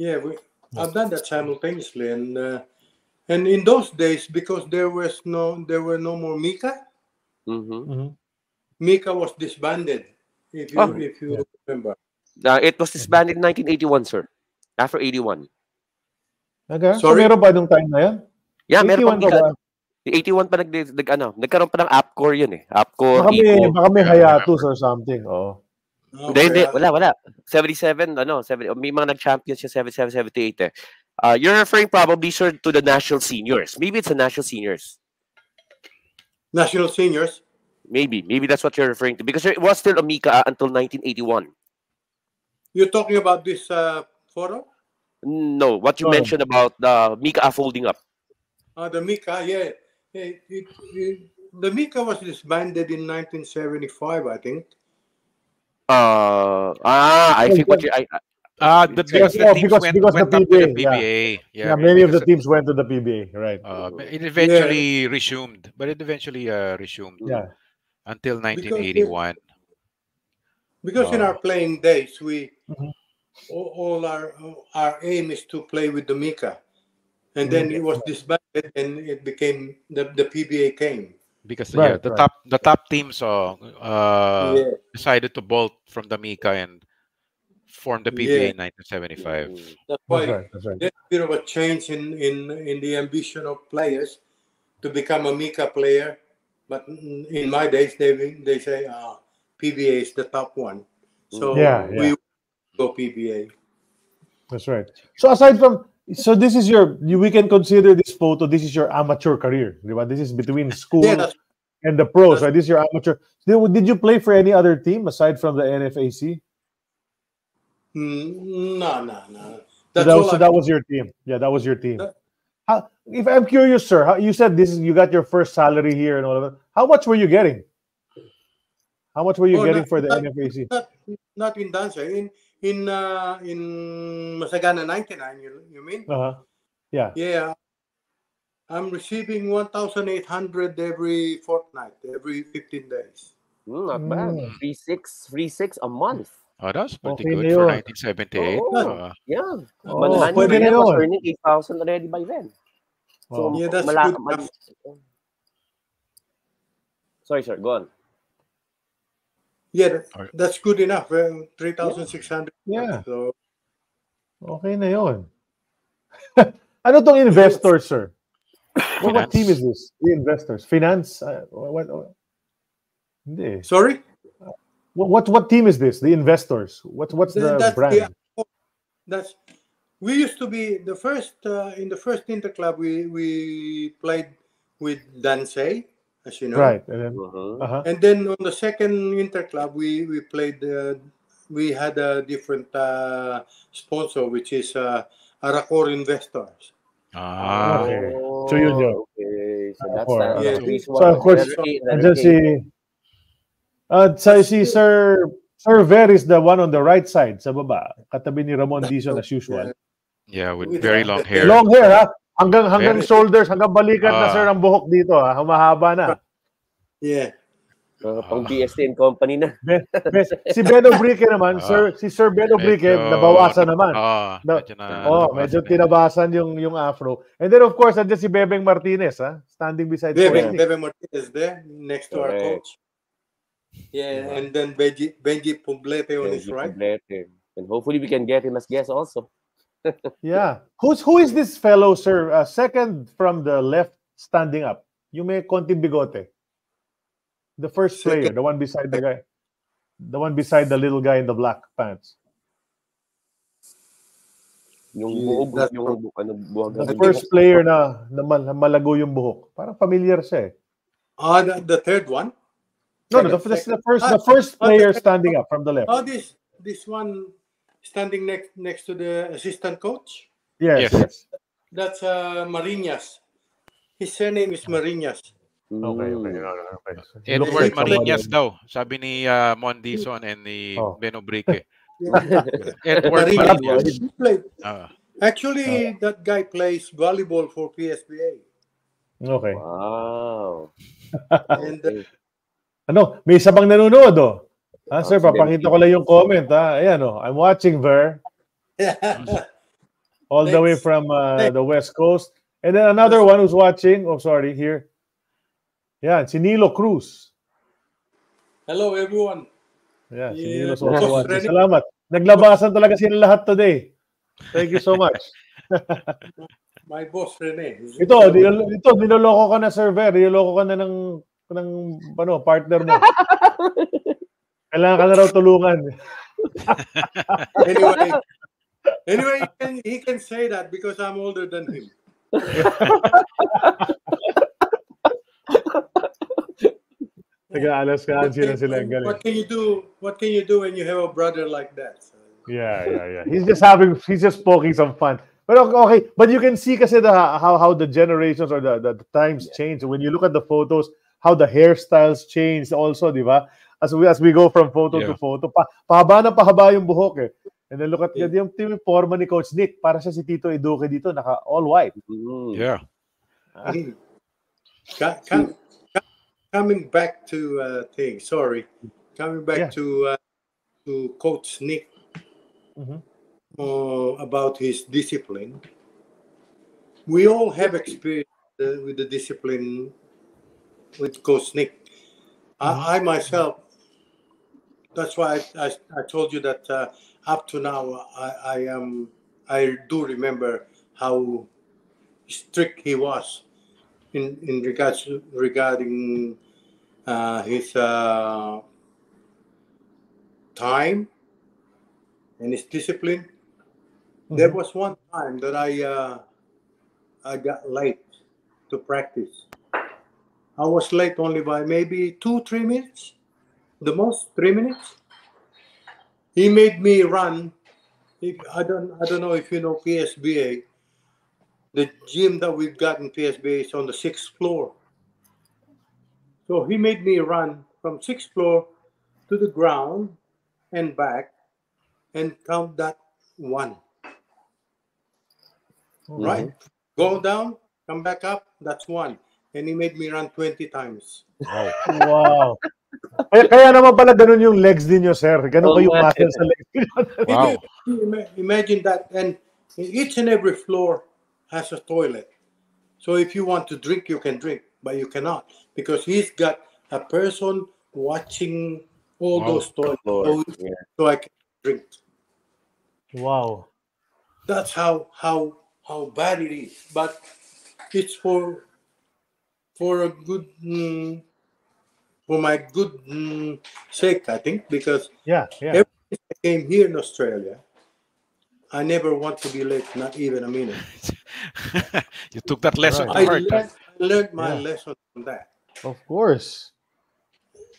yeah, we, I've done that simultaneously, and uh, and in those days, because there was no, there were no more Mika. Mm-hmm. Mm-hmm. Mika was disbanded. If you oh. if you yeah. remember, uh, it was disbanded in nineteen eighty-one, sir. After eighty-one. Okay. Sorry, meron pa nung time na yan? Yeah, meron pa. eighty-one pa nag, nag ano, nagkaroon pa ng APCOR yun eh. APCOR, Eco. Baka may hiatus or something. Oh. Hindi, hindi. Wala, wala. seventy-seven, ano, seventy, may mga nag-champions siya, seventy-seven, seventy-eight eh. Uh, you're referring probably, sir, to the National Seniors. Maybe it's the National Seniors. National Seniors? Maybe. Maybe that's what you're referring to. Because it was still Amica until nineteen eighty-one. You're talking about this uh, photo? No. What you oh. mentioned about the Mica folding up. Uh, the Mica, yeah. It, it, it, the Mica was disbanded in nineteen seventy-five, I think. Uh, ah, I think what you... I, I, Ah, uh, the because, yeah, teams because, went, because went the P B A, to the P B A. Yeah, yeah, yeah many of the teams went to the P B A, right? Uh, it eventually yeah. resumed, but it eventually uh, resumed yeah. until nineteen eighty-one. Because, because uh, in our playing days, we mm-hmm. all, all our our aim is to play with the Mica, and then mm-hmm. it was disbanded, and it became the the P B A came. Because right, yeah, the right. top the top teams uh, uh yeah. decided to bolt from the Mica and formed the P B A yeah. in nineteen seventy-five. That's why that's right, that's right. there's a bit of a change in, in, in the ambition of players to become a Mica player. But in my days, they they say ah, P B A is the top one. So yeah, yeah. we go P B A. That's right. So aside from, so this is your, we can consider this photo, this is your amateur career. This is between school yeah, and the pros, right? This is your amateur. Did you play for any other team aside from the N F A C? No, no, no. That's so that, so that was your team. Yeah, that was your team. That, how, if I'm curious, sir, how, you said this is you got your first salary here and all of that. How much were you getting? How much were you oh, getting not, for the not, N F A C? Not, not in Danse. In in uh, in Masagana ninety-nine. You you mean? Uh huh. Yeah. Yeah. I'm receiving one thousand eight hundred every fortnight, every fifteen days. Mm, not bad. Mm. Three six, three six a month. Oh, that's pretty okay, good for nineteen seventy-eight. Oh, uh, yeah. Oh, but Manny was earning eight thousand already by then. So, oh. yeah, that's good. Man Sorry, sir. Go on. Yeah, that, that's good enough. Well, three thousand six hundred. Yeah. So. Okay na yun. Ano tong Investors, sir? What, what team is this? The Investors. Finance? Uh, what, what? Hindi. Sorry? What, what what team is this? The Investors. What what's the that's brand? The, that's we used to be the first uh, in the first interclub. We we played with Danse, as you know. Right, and then, uh-huh. Uh-huh. and then on the second interclub, we we played. Uh, we had a different uh, sponsor, which is uh, Aracor Investors. Ah, okay. Oh, so you know. Okay. So that's Aracor. That. Yeah. Yeah. So of course, agency. Uh, so si Sir Sir Ver is the one on the right side sa baba. Katabi ni Ramon Dison as usual. Yeah, with very long hair. Long hair, ha? Hanggang hanggang very... shoulders, hanggang balikat uh, na sir ang buhok dito, ha? Humahaba na. Yeah. Uh, pang B S T N company na. Ben, ben, si Ben Obrique naman, uh, sir si Sir Ben Obrique medyo, nabawasan naman. Uh, na, medyo na, oh, nabawasan medyo tinabasan eh. yung yung afro. And then of course, andyan si Bebeng Martinez, ha? Standing beside Bebeng, Bebeng Martinez there next to our coach. Yeah, yeah, and then Benji, Benji Poblete on Benji his right. Poblete. And hopefully we can get him as guest also. Yeah. Who's who is this fellow, sir? Uh, second from the left standing up. You may Conti Bigote. The first player, second. the one beside the guy. The one beside the little guy in the black pants. The first player na, na malago yung buhok. Parang familiar siya eh. Ah, uh, the, the third one? No, no, the, the first, the first player standing up from the left. Oh, this, this one standing next next to the assistant coach. Yes, yes. yes. That's uh, Marinas. His surname is Marinas. Okay, okay, okay. Edward Marinas, though. Sabi ni uh, Mon Dison and ni oh. Ben Obrique. Edward Marinas. Uh, Actually, uh, that guy plays volleyball for P S B A. Okay. Wow. and. Uh, Ano, may isa bang nanonood oh. Ah, sir, papakita ko lang yung comment ha. Ayan oh, I'm watching Ver. All the way from uh, the West Coast. And then another one who's watching, oh sorry, here. Yeah, si Nilo Cruz. Hello everyone. Yeah, si yeah. Nilo's also watching. Salamat. Naglabasan talaga sila lahat today. Thank you so much. My boss Rene. Ito, ito niloloko ka na Sir Ver, niloloko ka na ng ng ano, partner mo. Kailangan ka na raw tulungan. anyway, anyway he, can, he can say that because I'm older than him. Sige, yeah, Alaskan sila silang galing. What can you do? What can you do when you have a brother like that? So, yeah, yeah, yeah. He's just having, he's just poking some fun. But okay, but you can see kasi the how how the generations or the the, the times yeah. change. When you look at the photos, how the hairstyles change also, di ba? As we as we go from photo yeah. to photo, pa, pahaba na pahaba yung buhok eh. And then look at yeah. yung team forma ni Coach Nick, para siya si Tito Eduque dito, naka all white. Mm. Yeah. Ah. Come, coming back to uh, thing, sorry, coming back yeah. to uh, to Coach Nick mm-hmm. uh, about his discipline. We all have experience uh, with the discipline with Coach Nick. Mm-hmm. I, I myself, that's why I, I, I told you that. Uh, Up to now, I, I am. I do remember how strict he was in in regards regarding uh, his uh, time and his discipline. Mm-hmm. There was one time that I uh, I got late to practice. I was late only by maybe two, three minutes, the most three minutes. He made me run. I don't. I don't know if you know P S B A. The gym that we've got in P S B A is on the sixth floor. So he made me run from sixth floor to the ground and back, and count that one. Mm-hmm. Right. Go down, come back up. That's one. And he made me run twenty times. Wow. Wow. Kaya, kaya naman pala ganun yung legs ninyo, sir. Ganun oh, kayo muscle sa legs. Wow. Imagine that. And each and every floor has a toilet. So if you want to drink, you can drink. But you cannot. Because he's got a person watching all wow. those toilets. Lord, yeah. So I can drink. Wow. That's how how how bad it is. But it's for for a good... Mm, for my good mm, sake, I think, because yeah, yeah. every time I came here in Australia, I never want to be late, not even a minute. You took that lesson right. to heart. I learned, I learned my yeah. lesson from that. Of course.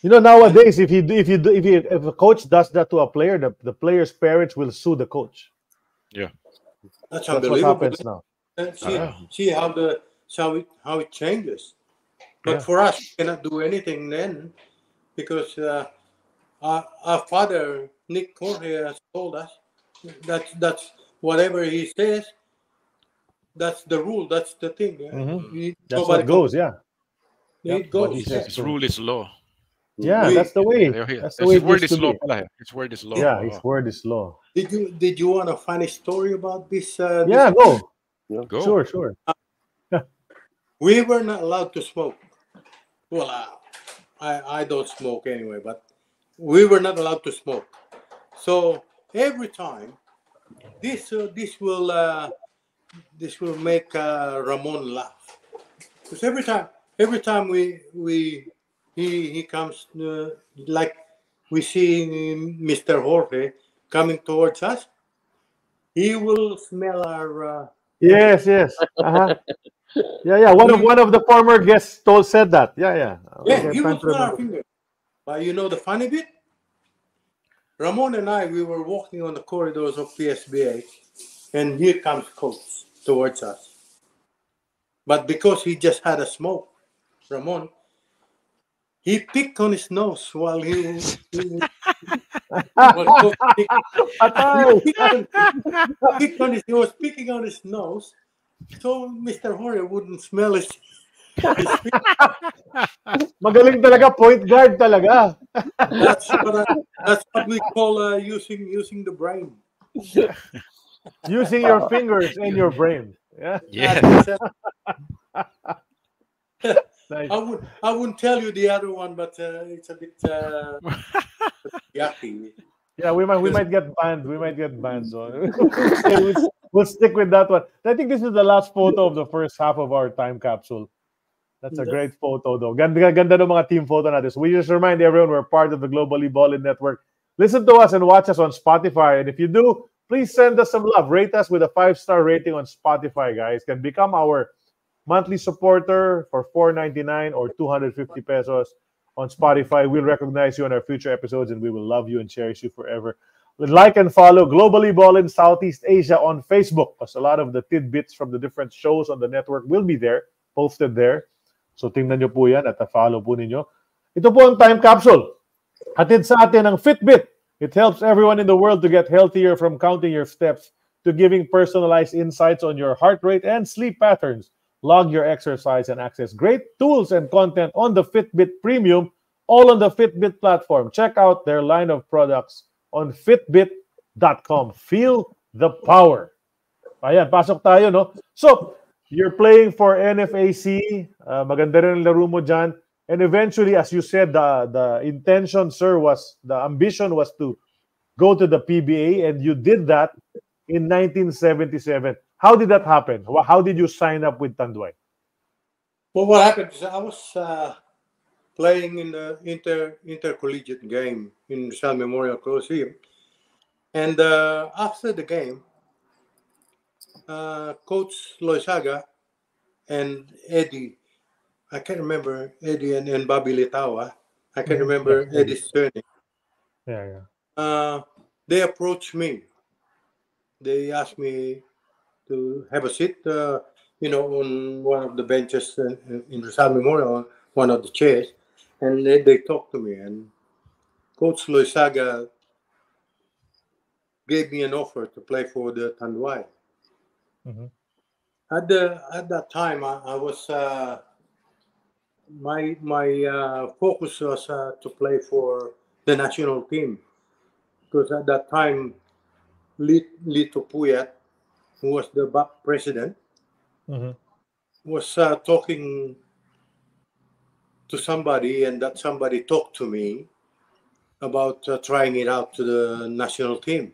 You know, nowadays, if you do, if you do, if, you, if a coach does that to a player, the, the player's parents will sue the coach. Yeah, that's, that's unbelievable. What happens now. And see, ah. see how the how it how it changes. But yeah. for us, we cannot do anything then, because uh, our, our father, Nick Jorge, has told us that that's whatever he says, that's the rule, that's the thing. Yeah? Mm-hmm. he, that's what goes, goes, yeah. It goes. His rule is law. Yeah, we, that's the way. That's the way his word is law. His word is law. Yeah, his word is law. Did you did you want a funny story about this? Uh, yeah, this go. yeah, go. Sure, sure. Uh, we were not allowed to smoke. Well, I, I don't smoke anyway, but we were not allowed to smoke. So every time, this uh, this will uh, this will make uh, Ramon laugh, because every time every time we we he he comes uh, like we see Mister Jorge coming towards us, he will smell our. Uh, yes, yes. Uh-huh. Yeah, yeah. One of one of the former guests told said that. Yeah, yeah. Yeah, he was on our finger. But you know the funny bit? Ramon and I, we were walking on the corridors of P S B A, and here comes Coach towards us. But because he just had a smoke, Ramon, he picked on his nose while he was. Well, he picked on his. He was picking on his nose. So Mister Jorge wouldn't smell his, his feet. Magaling talaga, point guard talaga. That's what, I, that's what we call uh, using using the brain. Using your fingers and your brain. Yeah. Yes. Nice. I would I wouldn't tell you the other one, but uh, it's a bit uh, yucky. Yeah, we might we might get banned. We might get banned. So. We'll stick with that one. I think this is the last photo of the first half of our time capsule. That's a great photo, though. Ganda, ganda ng mga team photo natin. So we just remind everyone we're part of the Globally Ballin Network. Listen to us and watch us on Spotify. And if you do, please send us some love. Rate us with a five-star rating on Spotify, guys. Can become our monthly supporter for four ninety-nine or two hundred fifty pesos. on Spotify. We'll recognize you on our future episodes, and we will love you and cherish you forever. Like and follow Globally Ballin Southeast Asia on Facebook, because a lot of the tidbits from the different shows on the network will be there, posted there. So tingnan nyo po yan at follow po ninyo. Ito po ang time capsule. Hatid sa atin ang Fitbit. It helps everyone in the world to get healthier, from counting your steps to giving personalized insights on your heart rate and sleep patterns. Log your exercise and access great tools and content on the Fitbit Premium, all on the Fitbit platform. Check out their line of products on fitbit dot com. Feel the power. Ayan, pasok tayo, no? So, you're playing for N F A C. Uh, maganda rin ang laro mo dyan. And eventually, as you said, the, the intention, sir, was, the ambition was to go to the P B A, and you did that in nineteen seventy-seven. How did that happen? How did you sign up with Tanduay? Well, what happened is I was uh, playing in the inter intercollegiate game in Rizal Memorial Coliseum. And uh, after the game, uh, Coach Loisaga and Eddie, I can't remember Eddie and, and Bobby Litawa. I can't remember Eddie's surname. Yeah, yeah. Uh, they approached me. They asked me to have a seat, uh, you know, on one of the benches in, in Rizal Memorial, one of the chairs. And they, they talked to me. And Coach Loisaga gave me an offer to play for the Tanduay. Mm-hmm. At the at that time, I, I was... Uh, My my uh, focus was uh, to play for the national team, because at that time, Lito Puyat, who was the B A P president, mm-hmm. was uh, talking to somebody, and that somebody talked to me about uh, trying it out to the national team.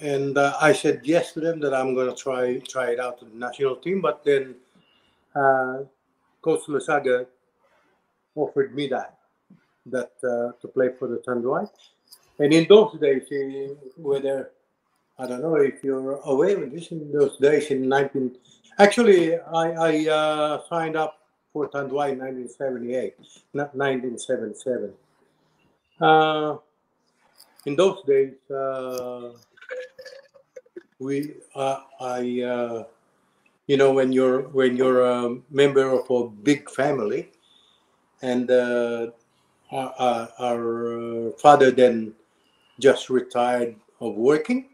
And uh, I said yes to them that I'm going to try try it out to the national team, but then. Uh, Coach Loisaga offered me that, that uh, to play for the Tanduay. And in those days, whether, I don't know if you're aware of this, in those days in nineteen... Actually, I, I uh, signed up for Tanduay in nineteen seventy-eight, not nineteen seventy-seven. Uh, in those days, uh, we, uh, I... Uh, You know, when you're when you're a member of a big family, and uh, our, our father then just retired of working,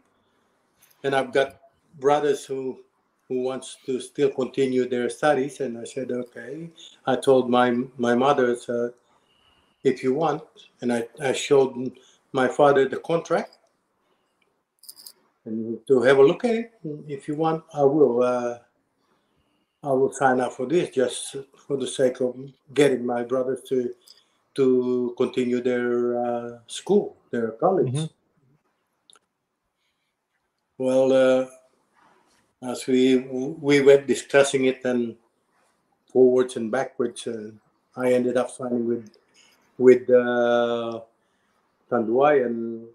and I've got brothers who who wants to still continue their studies, and I said, okay. I told my my mother, uh, if you want, and I, I showed my father the contract, and to have a look at it. If you want, I will. Uh, I will sign up for this just for the sake of getting my brothers to to continue their uh, school, their college. Mm-hmm. Well, uh, as we we were discussing it and forwards and backwards, uh, I ended up signing with with uh, Tanduay and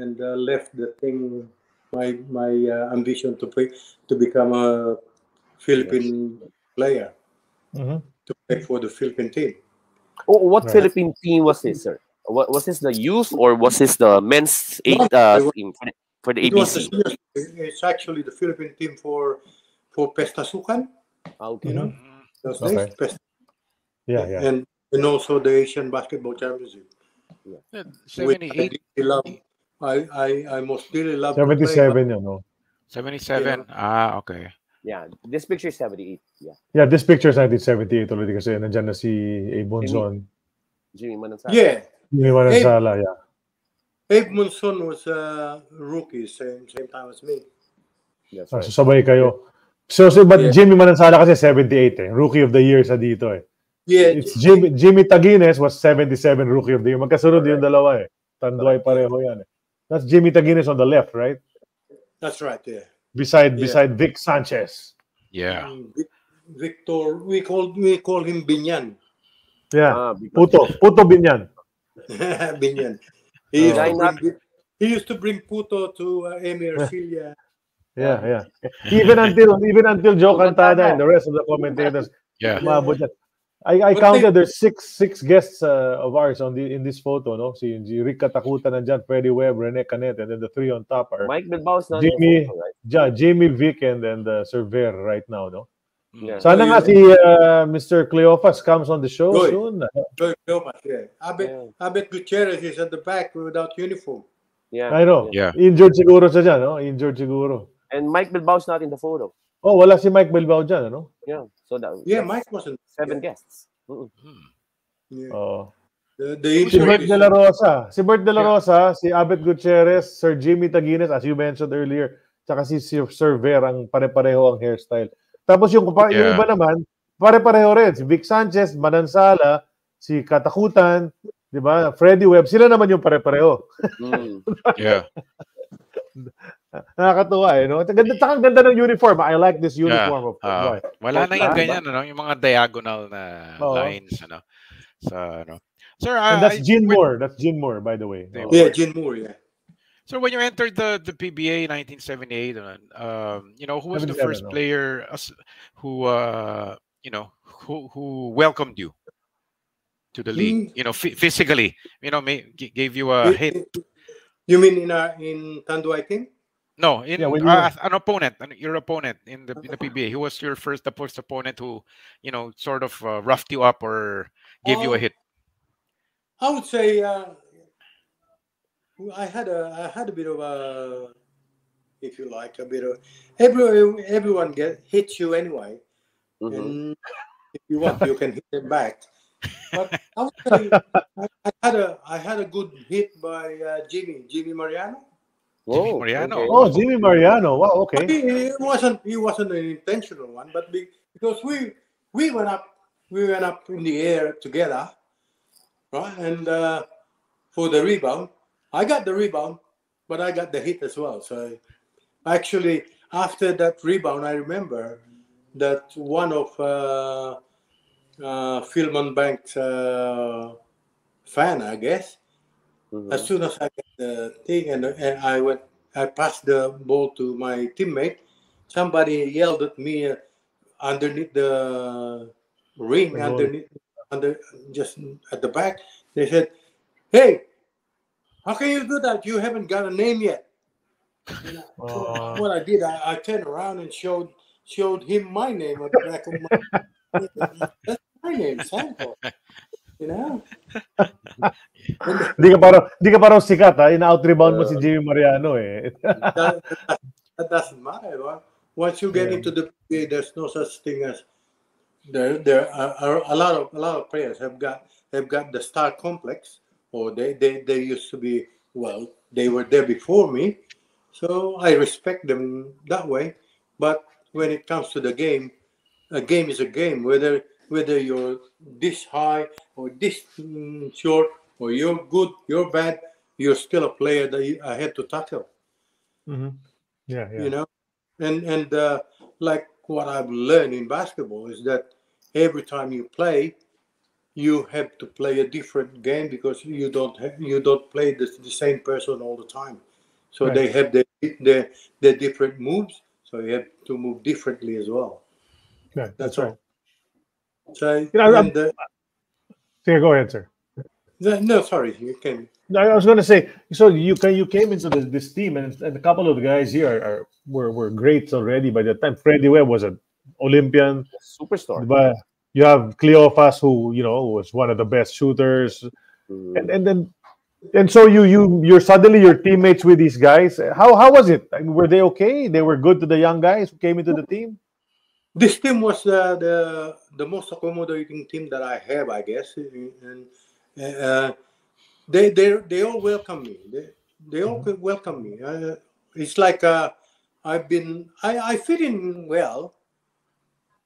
and uh, left the thing my my uh, ambition to play, to become a Philippine yes. player mm-hmm. to play for the Philippine team. Oh, what right. Philippine team was this, sir? Was this the youth or was this the men's eight, uh, was, team for the A B C? It the, it's actually the Philippine team for for Pestasukan. Okay. You know, those okay. days, Pest yeah, yeah. And, and also the Asian Basketball Championship. Yeah. seventy-eight. I, love, I, I, I most really love seventy-seven, play, you know. seventy-seven, yeah. ah, okay. Yeah, this picture is seventy-eight. Yeah. Yeah, this picture is nineteen seventy-eight already kasi nandiyan na si Abe Monzon. Jimmy, Jimmy Manansala. Yeah. Jimmy Manansala, Abe, yeah. Abe Monzon was a rookie, same same time as me. Yes. Ah, so sabay kayo. So, so but yeah. Jimmy Manansala kasi seventy-eight eh. Rookie of the year sa dito eh. Yeah. It's Jimmy, Jimmy Taguines was seventy-seven rookie of the year. Magkasunod right. yung dalawa eh. Tanduay pareho yan eh. That's Jimmy Taguines on the left, right? That's right, yeah. Beside yeah. beside Vic Sanchez, yeah, Victor. We called we call him Binyan. Yeah, ah, Puto Puto Binyan. Binyan. He, uh, used bring, he used to bring Puto to uh, Emir Cilia. Yeah, yeah. yeah. Even until even until Joe Cantana and the rest of the commentators. Yeah. yeah. I, I counted there's six six guests uh, of ours on the in this photo, no? Si, si Rick Katakuta nandiyan, Freddie Webb, Rene Canet, and then the three on top are Mike Bilbao's not Jimmy, photo, right? Ja, Jimmy Vick, and then the Surveyor right now, no? Yeah. Sana nga si uh, Mister Cleofas comes on the show Joy. soon. Joy Cleofas, yeah. Abet, yeah. Abet Gutierrez is at the back without uniform. Yeah, I know. Yeah. Injured siguro siya dyan, no? Injured siguro. And Mike Bilbao's not in the photo. Oh, wala si Mike Bilbao dyan, ano? Yeah. So that, yeah, Mike wasn't seven yeah. guests. Mm -hmm. Yeah. Oh. The, the si Bert De La Rosa, si Bert De La Rosa, yeah. si Abet Gutierrez, Sir Jimmy Taguines, as you mentioned earlier, tsaka si Sir Ver, ang pare-pareho ang hairstyle. Tapos yung, yeah. yung iba naman, pare-pareho rin. Si Vic Sanchez, Manansala, si Katakutan, di ba? Freddie Webb, sila naman yung pare-pareho. Mm. Yeah. Nakakatuwa eh, no? Ganda, takang ganda ng uniform. I like this uniform. Yeah. Uh, right. Wala na yung ganyan, ano? Yung mga diagonal na oh. lines, ano? So, ano? Sir, uh, and that's Gene Moore. That's Gene Moore, by the way. Oh. Yeah, Gene Moore, yeah. So when you entered the, the P B A nineteen seventy-eight, um, you know, who was the first no. player who, uh, you know, who, who welcomed you to the league? Mm. You know, physically, you know, may, gave you a hit. You mean in uh, in Tanduay team? No, in yeah, uh, an opponent, an, your opponent in the, in the P B A. Who was your first the first opponent who, you know, sort of uh, roughed you up or gave uh, you a hit? I would say uh, I had a I had a bit of a, if you like, a bit of every, everyone get hits you anyway, mm-hmm. and if you want, you can hit them back. But I, would say I had a I had a good hit by uh, Jimmy Jimmy Mariano. Whoa, Jimmy Mariano. Okay. Oh, Jimmy Mariano. Wow. Okay. It wasn't it wasn't an intentional one, but be, because we we went up we went up in the air together, right? And uh, for the rebound, I got the rebound, but I got the hit as well. So I, actually, after that rebound, I remember that one of. Uh, Uh, Philmon Bank's uh, fan, I guess. Mm-hmm. As soon as I got the thing and, and I went, I passed the ball to my teammate. Somebody yelled at me uh, underneath the ring, oh, underneath, under, just at the back. They said, "Hey, how can you do that? You haven't got a name yet." And oh. I, what I did, I, I turned around and showed showed him my name at the back of my. That's my name, Santo. You know? Di ka parang, di ka parang sikat, ha? Ina-outrebound mo si Jimmy Mariano, eh. that, that, that doesn't matter, right? Once you get yeah. into the P B A, there's no such thing as there. There are, are a lot of a lot of players have got have got the star complex, or they they they used to be well. They were there before me, so I respect them that way. But when it comes to the game. A game is a game, whether whether you're this high or this mm, short, or you're good, you're bad, you're still a player that you, I had to tackle. Mm-hmm. Yeah, yeah, you know, and and uh, like what I've learned in basketball is that every time you play, you have to play a different game because you don't have, you don't play the, the same person all the time. So right. they have their, their their different moves, so you have to move differently as well. Yeah, that's, that's right. So, you know, and, uh, yeah, go ahead, sir. The, no, sorry, you can. No, I was going to say. So you can you came into the, this team, and, and a couple of the guys here are, are were were greats already by that time. Freddie Webb was an Olympian, superstar. But you have Cleofas, who you know was one of the best shooters, mm. and and then and so you you you're suddenly your teammates with these guys. How how was it? I mean, were they okay? They were good to the young guys who came into the team. This team was uh, the the most accommodating team that I have, I guess, and uh, they they they all welcome me. They they all mm-hmm. welcome me. Uh, it's like uh, I've been I, I fit in well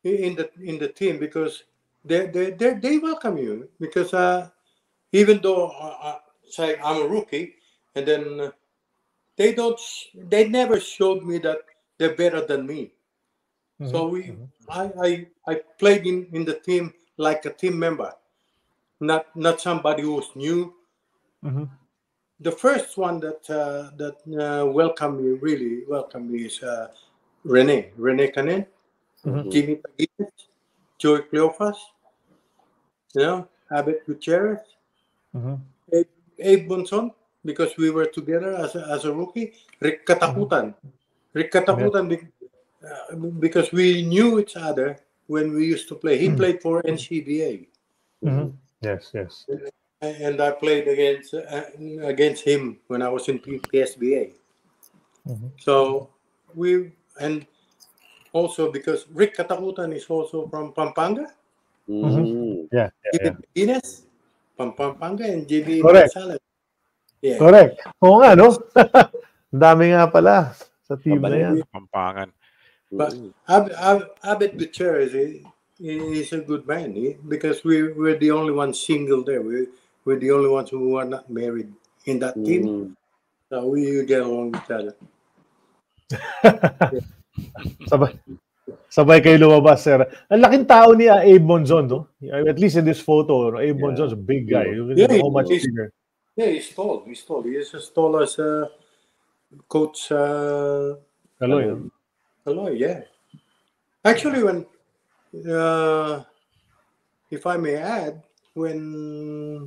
in the in the team because they they they, they welcome you because uh, even though I, I say I'm a rookie and then they don't they never showed me that they're better than me. Mm-hmm. So we, mm-hmm. I, I, I played in, in the team like a team member, not not somebody who was new. Mm-hmm. The first one that uh, that uh, welcomed me, really welcomed me, is uh, Rene, Rene Canet, mm-hmm. Jimmy Taguines, Joey Cleofas, you know, Abet Gutierrez, mm-hmm. Abe, Abe Bonson, because we were together as a, as a rookie, Rick Katakutan. Mm-hmm. Rick Katakutan, yeah. be, uh, because we knew each other when we used to play. He mm-hmm. played for N C B A. Mm-hmm. Yes, yes. And, and I played against uh, against him when I was in P S B A. Mm-hmm. So we, and also because Rick Katakutan is also from Pampanga. Mm-hmm. Yeah, yeah, yeah. Pampanga and J B Gonzalez. Yeah. Correct. Oo nga, no? Dami nga pala sa team na yan. Pampangan. But Ab Ab Abet Gutierrez is a good man, eh? Because we were the only ones single there. We were the only ones who were not married in that mm. team. So we get along with each other. Sabay, sabay kayo lumabas, sir. Ang laking tao ni Abe Monzon, no? At least in this photo, Abe yeah. Monzon's a big guy. You yeah, know how much he's, bigger. Yeah, he's tall. He's tall. He's as tall as uh, Coach uh, Aloy. Um, Aloy, yeah. Actually, when Uh, if I may add, when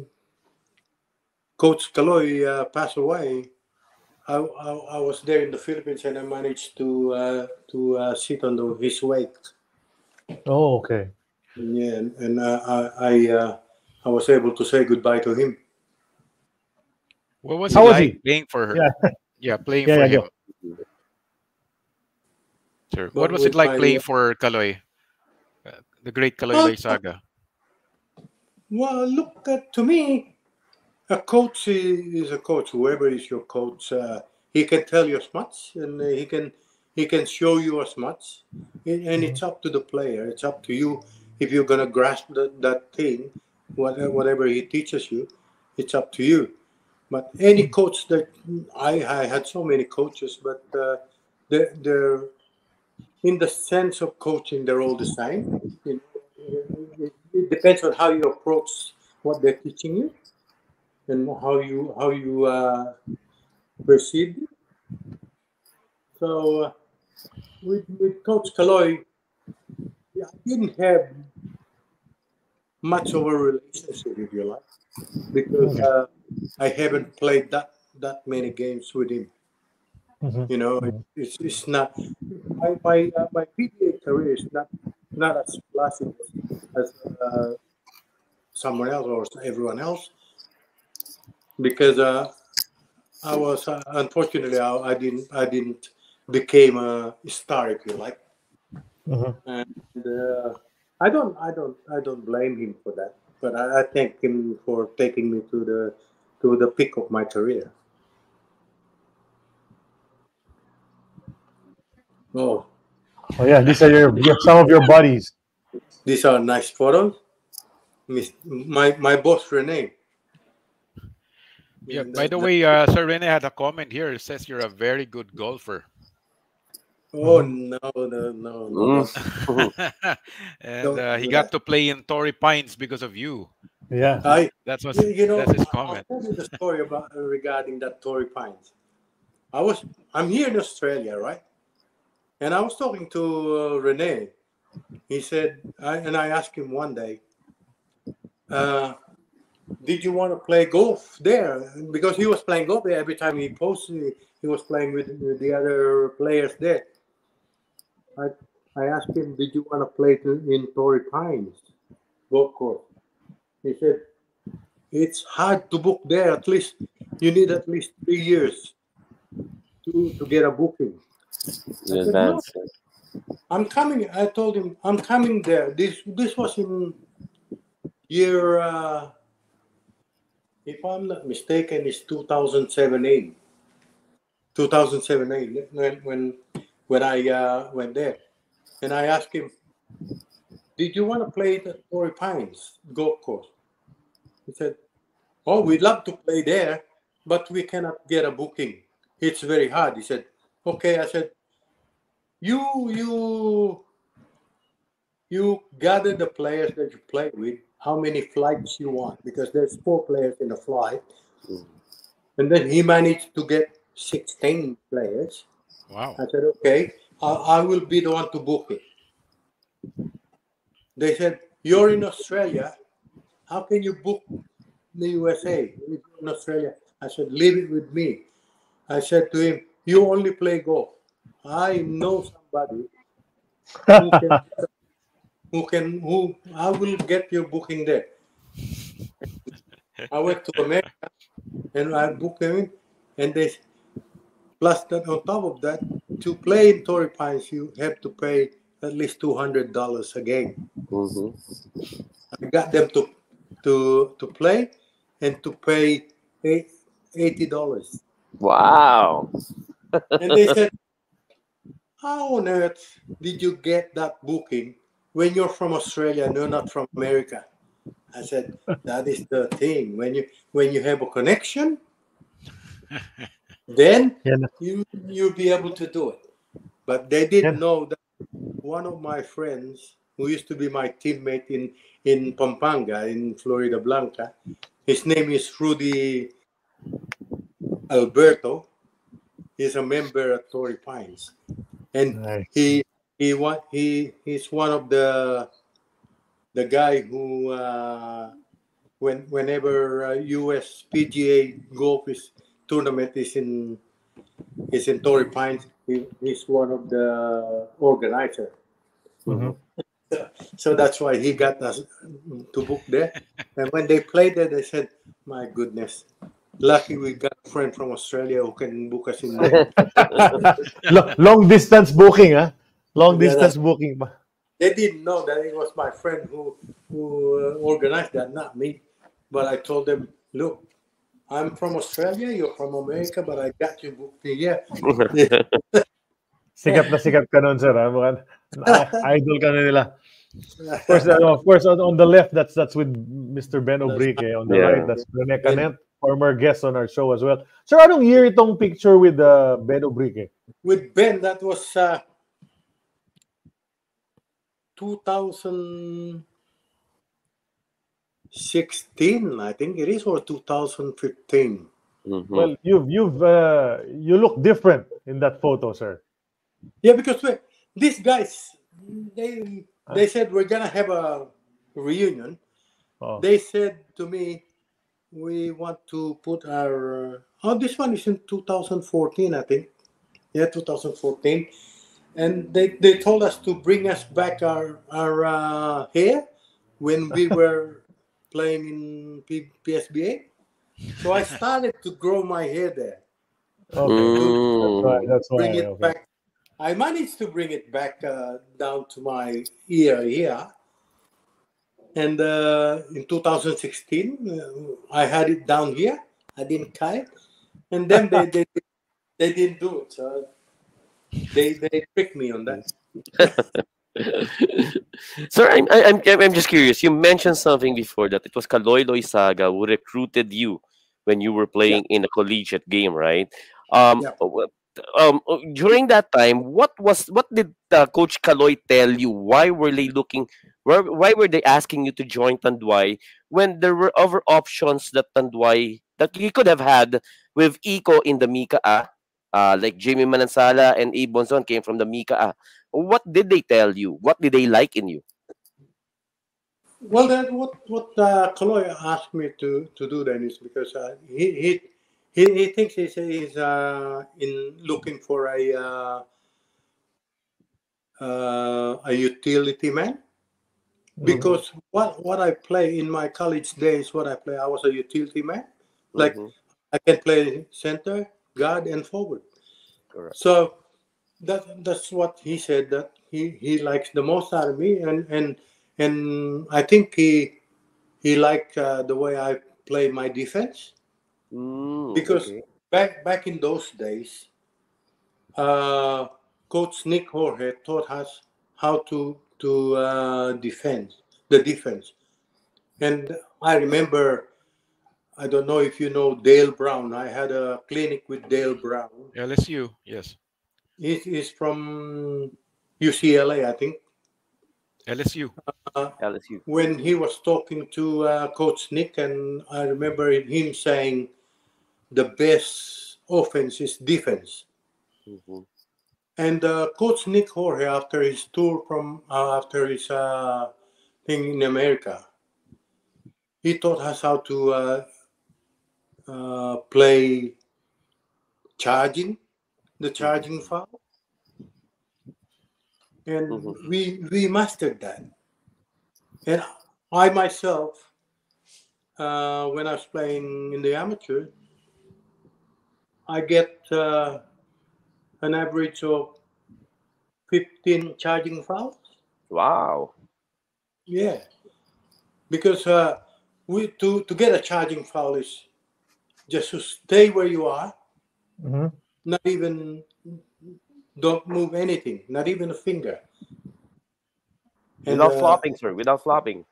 Coach Caloy uh, passed away, I, I, I was there in the Philippines and I managed to uh, to uh, sit on the, his wake. Oh, okay. Yeah, and, and uh, I I, uh, I was able to say goodbye to him. What was he How like was he? playing for her? Yeah, yeah playing yeah, for yeah, him. Yeah. Sure. What was it like my, playing for Caloy? The great Caloy saga. Well, look, at, to me, a coach is a coach. Whoever is your coach, uh, he can tell you as much, and he can he can show you as much. And it's up to the player. It's up to you if you're gonna grasp that, that thing, whatever, whatever he teaches you. It's up to you. But any coach that I I had so many coaches, but uh, they're, they're in the sense of coaching, they're all the same. It, it, it depends on how you approach what they're teaching you and how you how you uh, perceive it. So uh, with, with Coach Caloy, yeah, I didn't have much of a relationship, if you like, because uh, I haven't played that that many games with him. Mm-hmm. You know, it, it's it's not my my, uh, my P B A career is not not as classic as uh, someone else or everyone else, because uh, I was uh, unfortunately I, I didn't I didn't became a star, if you like, mm-hmm. and uh, I don't I don't I don't blame him for that, but I, I thank him for taking me to the to the peak of my career. Oh. Oh, yeah, these are your, your some of your buddies. These are nice photos. My my boss, Rene. Yeah, by the way, uh, Sir Rene had a comment here. It says you're a very good golfer. Oh, no, no, no. no. And uh, he got to play in Torrey Pines because of you. Yeah. I, that's what's, you know, that's his comment. I'll tell you the story about, uh, regarding that Torrey Pines. I was, I'm here in Australia, right? And I was talking to uh, Rene. He said, I, and I asked him one day, uh, did you want to play golf there? Because he was playing golf there. Every time he posted, he was playing with, with the other players there. I, I asked him, did you want to play to, in Torrey Pines golf course? He said, it's hard to book there. At least you need at least three years to, to get a booking. Said, no, I'm coming. I told him I'm coming there. This this was in year, uh, if I'm not mistaken, it's two thousand seventeen. two thousand seventeen when when when I uh, went there, and I asked him, "Did you want to play at Torrey Pines golf course?" He said, "Oh, we'd love to play there, but we cannot get a booking. It's very hard." He said. Okay, I said, you you you gather the players that you play with, how many flights you want, because there's four players in a flight. Mm. And then he managed to get sixteen players. Wow. I said, okay, I, I will be the one to book it. They said, you're in Australia. how can you book the U S A in Australia? I said, leave it with me. I said to him, you only play golf. I know somebody who can, who can, who I will get your booking there. I went to America and I booked him, and they plus that on top of that, to play in Torrey Pines, you have to pay at least two hundred dollars a game. Mm-hmm. I got them to to to play and to pay eight, eighty dollars. Wow! And they said, how on earth did you get that booking when you're from Australia and you're not from America? I said, that is the thing. When you when you have a connection, then you you'll be able to do it. But they didn't yeah. know that one of my friends, who used to be my teammate in, in Pampanga, in Florida Blanca, his name is Rudy Alberto. He's a member at Torrey Pines. And nice. he he one he he's one of the the guy who uh, when whenever uh, U S P G A golf is tournament is in is in Torrey Pines, he, he's one of the organizers. Mm-hmm. so, so that's why he got us to book there. And when they played there, they said, "My goodness." Lucky we got a friend from Australia who can book us in there. Long distance booking, huh? Long yeah, distance booking. They didn't know that it was my friend who who organized that, not me. But I told them, look, I'm from Australia, you're from America, but I got you booked here. Sikat na sikat ka nun, sir. Idol ka na nila. Of course, of course on, on the left, that's that's with Mister Ben Obrique. Eh? On the yeah. right, that's Rene Canet. Former guest on our show as well. Sir, anong year itong picture with uh, Ben Obrique? With Ben, that was uh, twenty sixteen, I think it is, or twenty fifteen. Mm-hmm. Well, you've you've uh, you look different in that photo, sir. Yeah, because we, these guys, they they said we're gonna have a reunion. Oh. They said to me, we want to put our oh this one is in two thousand fourteen, I think. Yeah, two thousand fourteen. And they they told us to bring us back our our uh, hair when we were playing in P PSBA. So I started to grow my hair there. Okay. Mm. That's right, that's right. Bring it okay. back. I managed to bring it back uh, down to my ear here. And uh, in two thousand sixteen, uh, I had it down here. I didn't cut it, and then they they, they didn't do it. So they they tricked me on that. Sir, I'm I'm I'm just curious. You mentioned something before that it was Kaloyloy Saga who recruited you when you were playing yeah. in a collegiate game, right? Um, yeah. um, during that time, what was what did uh, Coach Kaloy tell you? Why were they looking? Why were they asking you to join Tanduay when there were other options that Tanduay that you could have had with Iko in the Mika'a, uh, like Jamie Manansala and A. Bonson came from the Mika'a? What did they tell you? What did they like in you? Well, then what what uh, Kaloy asked me to to do then is because uh, he, he he he thinks he's he's uh, in looking for a uh, uh, a utility man. Because mm-hmm. what what I play in my college days, what I play, I was a utility man. Like mm-hmm. I can play center, guard, and forward. Correct. So that that's what he said that he, he likes the most out of me, and and and I think he he liked uh, the way I play my defense. Mm, because okay. back back in those days, uh, Coach Nick Jorge taught us how to. to uh, defend, the defense. And I remember, I don't know if you know Dale Brown. I had a clinic with Dale Brown. L S U, yes. He is from U C L A, I think. L S U. Uh, L S U. When he was talking to uh, Coach Nick, and I remember him saying, the best offense is defense. Mm-hmm. And uh, Coach Nick Jorge, after his tour from uh, after his uh, thing in America, he taught us how to uh, uh, play charging, the charging foul. And mm-hmm. we, we mastered that. And I myself, uh, when I was playing in the amateur, I get uh, an average of fifteen charging fouls. Wow. Yeah. Because uh, we to, to get a charging foul is just to stay where you are, mm-hmm. not even... Don't move anything, not even a finger. And, without uh, flopping, sir, without flopping.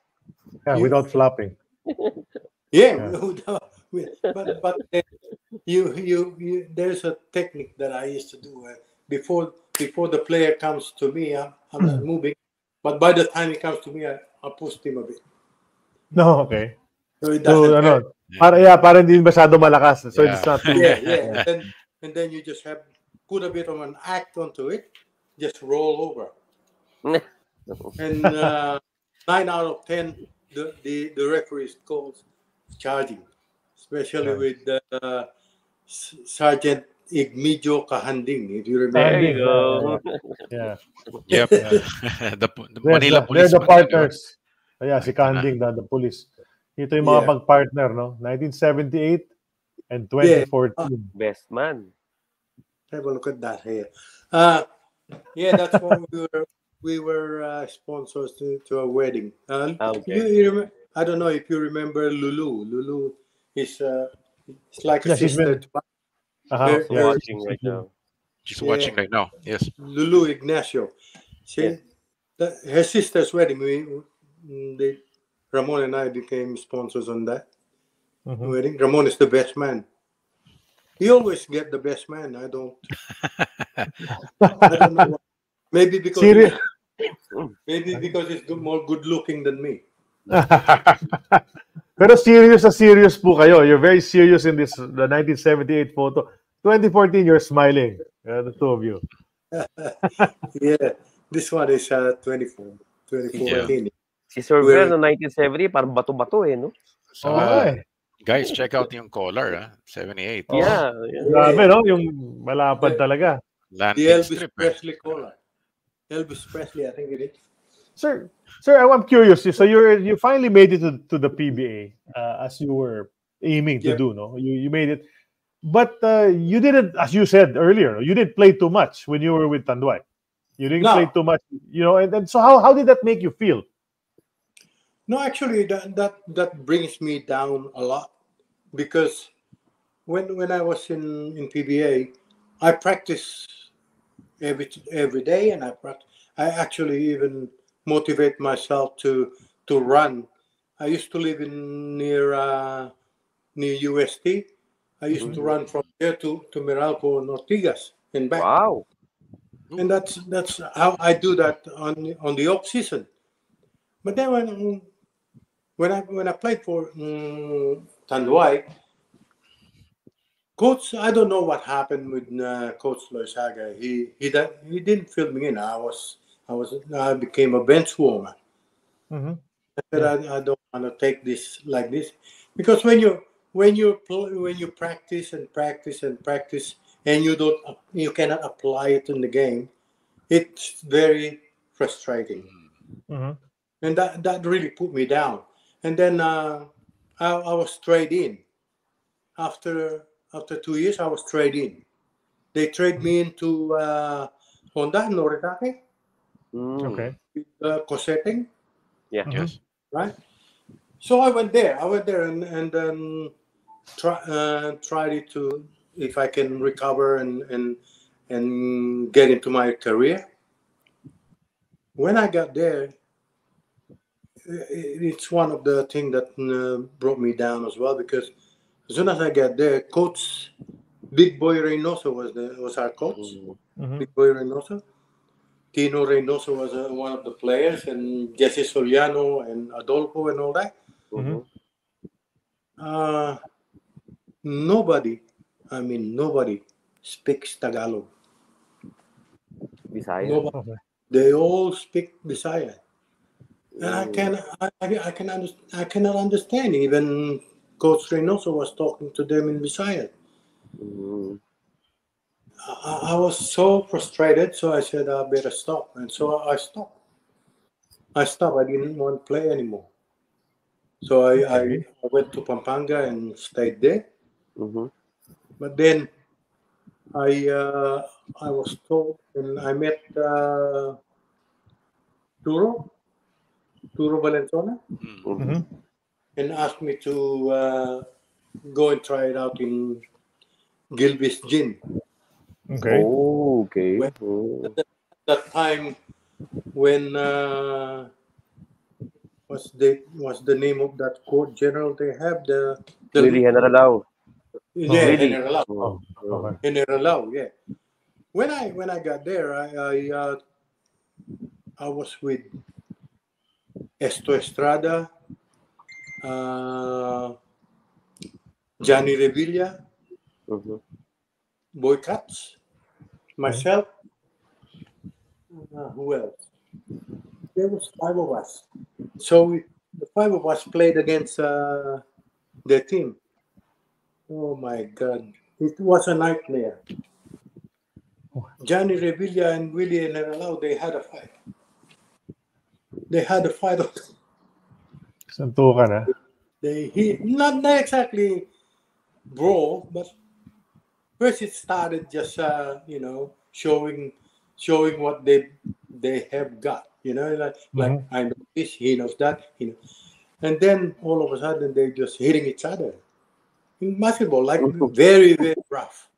Yeah, you, without flopping. Yeah, yeah. Without, but but uh, you, you you there's a technique that I used to do uh, before before the player comes to me. I'm, I'm not moving, but by the time he comes to me, I, I push him a bit. No, okay. So it doesn't. So, ano, para yeah, para hindi masyado malakas. So yeah. It's not. Yeah, yeah. And, and then you just have. Put a bit of an act onto it, just roll over. And uh, nine out of ten, the, the, the referees calls charging, especially yeah. with uh, Sergeant Igmijo Kahanding, if you remember. There you go. Yeah. Yep. Yeah. the, the Manila the, police. They're the partners. Oh, yeah, si Kahanding, the, the police. Ito yung mga yeah. pag-partner, no? nineteen seventy-eight and twenty fourteen. Yeah. Best man. Have a look at that here. Uh, yeah, that's when we were we were uh, sponsors to, to a wedding. Uh, okay. you, you remember, I don't know if you remember Lulu. Lulu is uh, it's like yeah, a sister. She's uh-huh. her, her, watching her, right now. She's yeah. watching right now. Yes. Lulu Ignacio. She, yeah. the, her sister's wedding. We, they, Ramon and I became sponsors on that mm-hmm. wedding. Ramon is the best man. He always get the best man. I don't. I don't know. Maybe because Serious? maybe because he's more good looking than me. Pero serious, a serious po kayo. You're very serious in this the nineteen seventy-eight photo. twenty fourteen, you're smiling. Uh, the two of you. Yeah, this one is uh, twenty-four, twenty fourteen. Si Sir Ver no nineteen seventy, parang bato-bato eh, no? So, uh, guys, check out yung color, huh? seventy-eight. Oh. Yeah. Grabe, yeah. no? Yung malapad talaga. Landing the Elvis strip, Presley eh. color. Elvis Presley, I think it is. Sir, sir, I'm curious. So you you finally made it to, to the P B A uh, as you were aiming yeah. to do, no? You you made it. But uh, you didn't, as you said earlier, you didn't play too much when you were with Tanduay. You didn't no. play too much, you know? And, and so how, how did that make you feel? No, actually, that, that, that brings me down a lot. Because when when I was in, in P B A, I practice every every day, and I practice, I actually even motivate myself to to run. I used to live in near uh, near U S T. I used mm-hmm. to run from there to to Meralco and Ortigas and back. Wow! And that's that's how I do that on on the off season. But then when when I when I played for. Um, Tanduay, coach, I don't know what happened with uh, Coach Loisaga. He he he didn't fill me in. I was I was I became a bench warmer. Mm-hmm. I said yeah. I, I don't want to take this like this because when you when you when you practice and practice and practice and you don't you cannot apply it in the game, it's very frustrating, mm-hmm. and that that really put me down. And then. Uh, I, I was trade in. After after two years, I was trade in. They trade me into uh, Honda Noritake. Mm. Okay. With uh, Cosetting. Yeah. Mm-hmm. Yes. Right. So I went there. I went there and and um, try, uh, tried it to if I can recover and and and get into my career. When I got there. It's one of the things that uh, brought me down as well because as soon as I got there, coach Big Boy Reynoso was the, was our coach. Mm-hmm. Big Boy Reynoso, Tino Reynoso was uh, one of the players, and Jesse Soliano and Adolfo and all that. Mm-hmm. Uh, nobody, I mean nobody, speaks Tagalog. Bisaya. Nobody. They all speak Bisaya. And I can I, I can understand I cannot understand. Even Coach Reynoso was talking to them in Visayas. Mm. I, I was so frustrated, so I said I better stop, and so I stopped. I stopped. I didn't want to play anymore. So I, I, I went to Pampanga and stayed there. Mm-hmm. But then I uh, I was told, and I met uh, Turo. Turo Valentona, mm-hmm. and asked me to uh, go and try it out in Gilby's Gin. Okay. Oh, okay. When, oh. At that time, when uh, was the was the name of that court general they have the the really General Lau. Yeah, oh, really? General Lau. Oh, okay. General Lau, yeah. When I when I got there, I I, uh, I was with Esto Estrada, uh, Gianni Revilla, mm-hmm. Boy Katz, myself, uh, who else? There was five of us. So we, the five of us played against uh, their team. Oh my God, it was a nightmare. Gianni Revilla and Willie Neralao, they had a fight. They had a fight. Santukan, eh? They hit, not, not exactly brawl, but first it started just uh, you know showing showing what they they have got, you know, like mm-hmm. like I know this, he knows that, you know, and then all of a sudden they just hitting each other in basketball, like very very rough.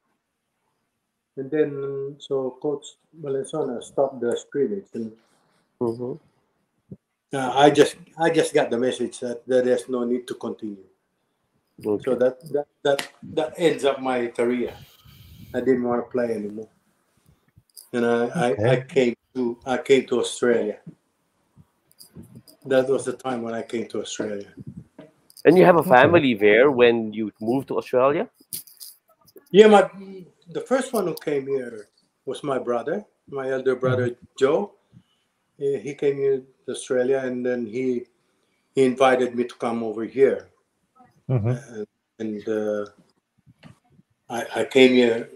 And then so Coach Valenzuela stopped the scrimmage and. Mm-hmm. Uh, I just I just got the message that there's no need to continue. Okay. So that, that that that ends up my career. I didn't want to play anymore, and I, okay. I, I came to I came to Australia. That was the time when I came to Australia. And you have a family there when you moved to Australia? Yeah, my the first one who came here was my brother, my elder brother Joe. He came here to Australia, and then he, he invited me to come over here. Mm-hmm. Uh, and uh, I, I came here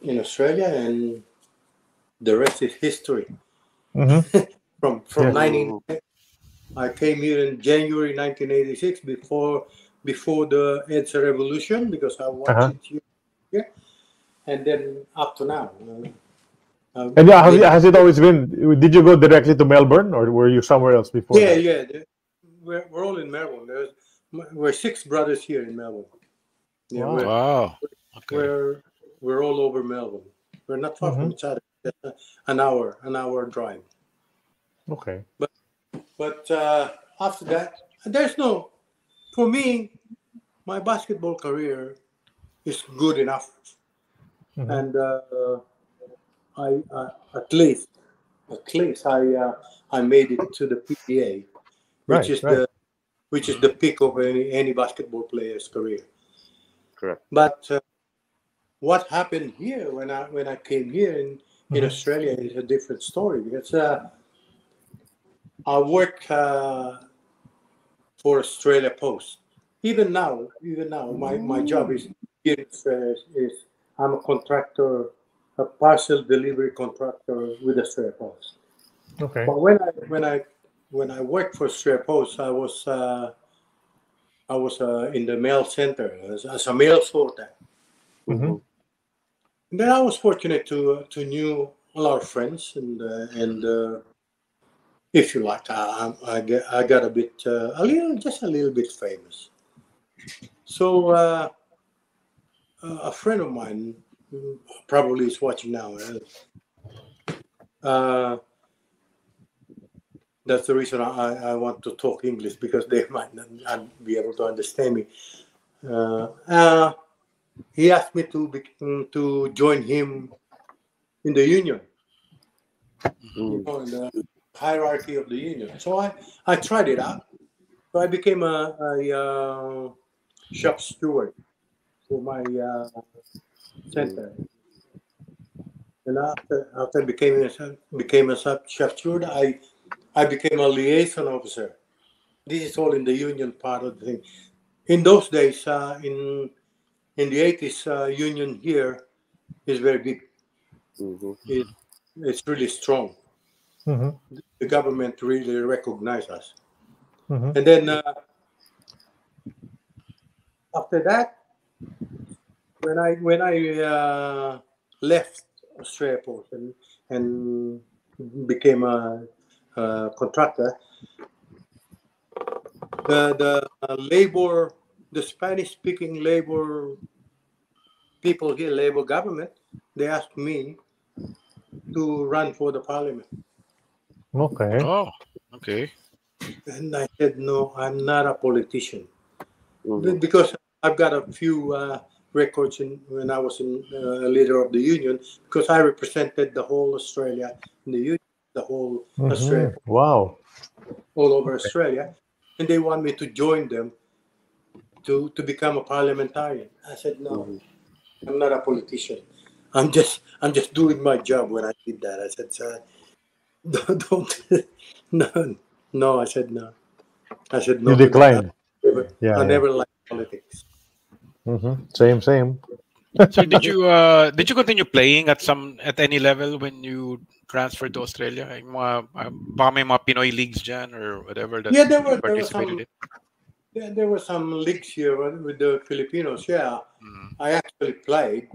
in Australia, and the rest is history. Mm-hmm. from from nineteen, yeah. I came here in January nineteen eighty-six, before before the EDSA revolution, because I watched uh-huh. it here, here, and then up to now. Uh, Um, and yeah, has, it, has it always been? Did you go directly to Melbourne, or were you somewhere else before? Yeah, that? yeah, we're, we're all in Melbourne. There's, we're six brothers here in Melbourne. Yeah, wow, we're, wow. Okay. we're we're all over Melbourne. We're not far mm-hmm. from each other. An hour, an hour drive. Okay. But but uh, after that, there's no. For me, my basketball career is good enough, mm-hmm. and. Uh, I, uh, at least, at least I uh, I made it to the P G A, which right, is right. the which is the peak of any any basketball player's career. Correct. But uh, what happened here when I when I came here in, mm-hmm. in Australia is a different story, because uh, I work uh, for Australia Post. Even now, even now, my, my job is here is, uh, is I'm a contractor. A parcel delivery contractor with Australia Post. Okay. But when I when I when I worked for Australia Post, I was uh, I was uh, in the mail center as, as a mail sorter. Mm-hmm. And then I was fortunate to to knew a lot of friends, and uh, and uh, if you like, I I, I got a bit uh, a little just a little bit famous. So uh, a friend of mine. Probably is watching now. Uh, that's the reason I, I want to talk English, because they might not be able to understand me. Uh, uh, he asked me to be, to join him in the union, mm-hmm. you know, in the hierarchy of the union. So I, I tried it out. So I became a, a uh, shop steward for my. Uh, Center, and after after became a, became a chef steward, I I became a liaison officer. This is all in the union part of the thing. In those days, uh, in in the eighties, uh, union here is very big. Mm-hmm. it, it's really strong. Mm-hmm. The government really recognized us. Mm-hmm. And then uh, after that, when I when I uh, left Australia Post and and became a, a contractor, the the labor, the Spanish-speaking labor people here, labor government, they asked me to run for the parliament. Okay. Oh, okay. And I said, no, I'm not a politician. Mm-hmm. Because I've got a few uh, records in, when I was in, uh, leader of the union, because I represented the whole Australia in the union, the whole mm-hmm. Australia. Wow. All over okay. Australia. And they want me to join them to, to become a parliamentarian. I said, no, mm-hmm. I'm not a politician. I'm just I'm just doing my job when I did that. I said, sir, don't, don't no, no, I said no. I said no. You declined. I never, yeah, I never yeah. liked politics. Mm-hmm. Same, same. So did you uh, did you continue playing at some at any level when you transferred to Australia? Like, mga Pinoy leagues dyan or whatever that yeah, there were, you participated there were some, in? Yeah, there were some leagues here with the Filipinos. Yeah, mm. I actually played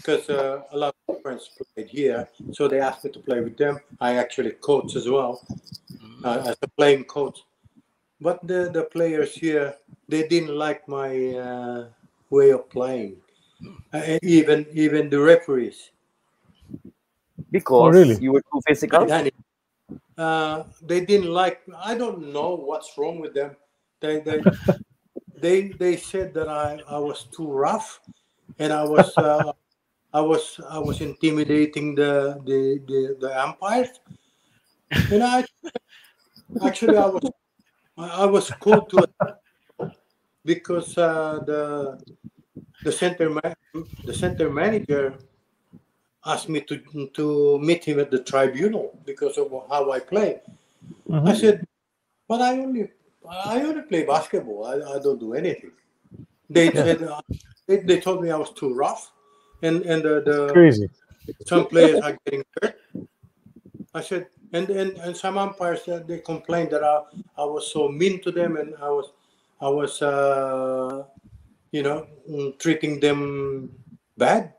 because uh, a lot of friends played here, so they asked me to play with them. I actually coached as well uh, as a playing coach. But the, the players here, they didn't like my uh, way of playing. Uh, even even the referees. Because oh, really? You were too physical? Uh, they didn't like, I don't know what's wrong with them. They they they, they said that I, I was too rough and I was uh, I was I was intimidating the the, the, the umpires. And I actually I was I was called to a, because uh, the the center man, the center manager asked me to to meet him at the tribunal because of how I play. Mm-hmm. I said, "But I only I only play basketball. I, I don't do anything." They said uh, they, they told me I was too rough, and and the, the crazy. Some players are getting hurt. I said. And, and and some umpires uh, they complained that I, I was so mean to them and I was I was uh, you know treating them bad.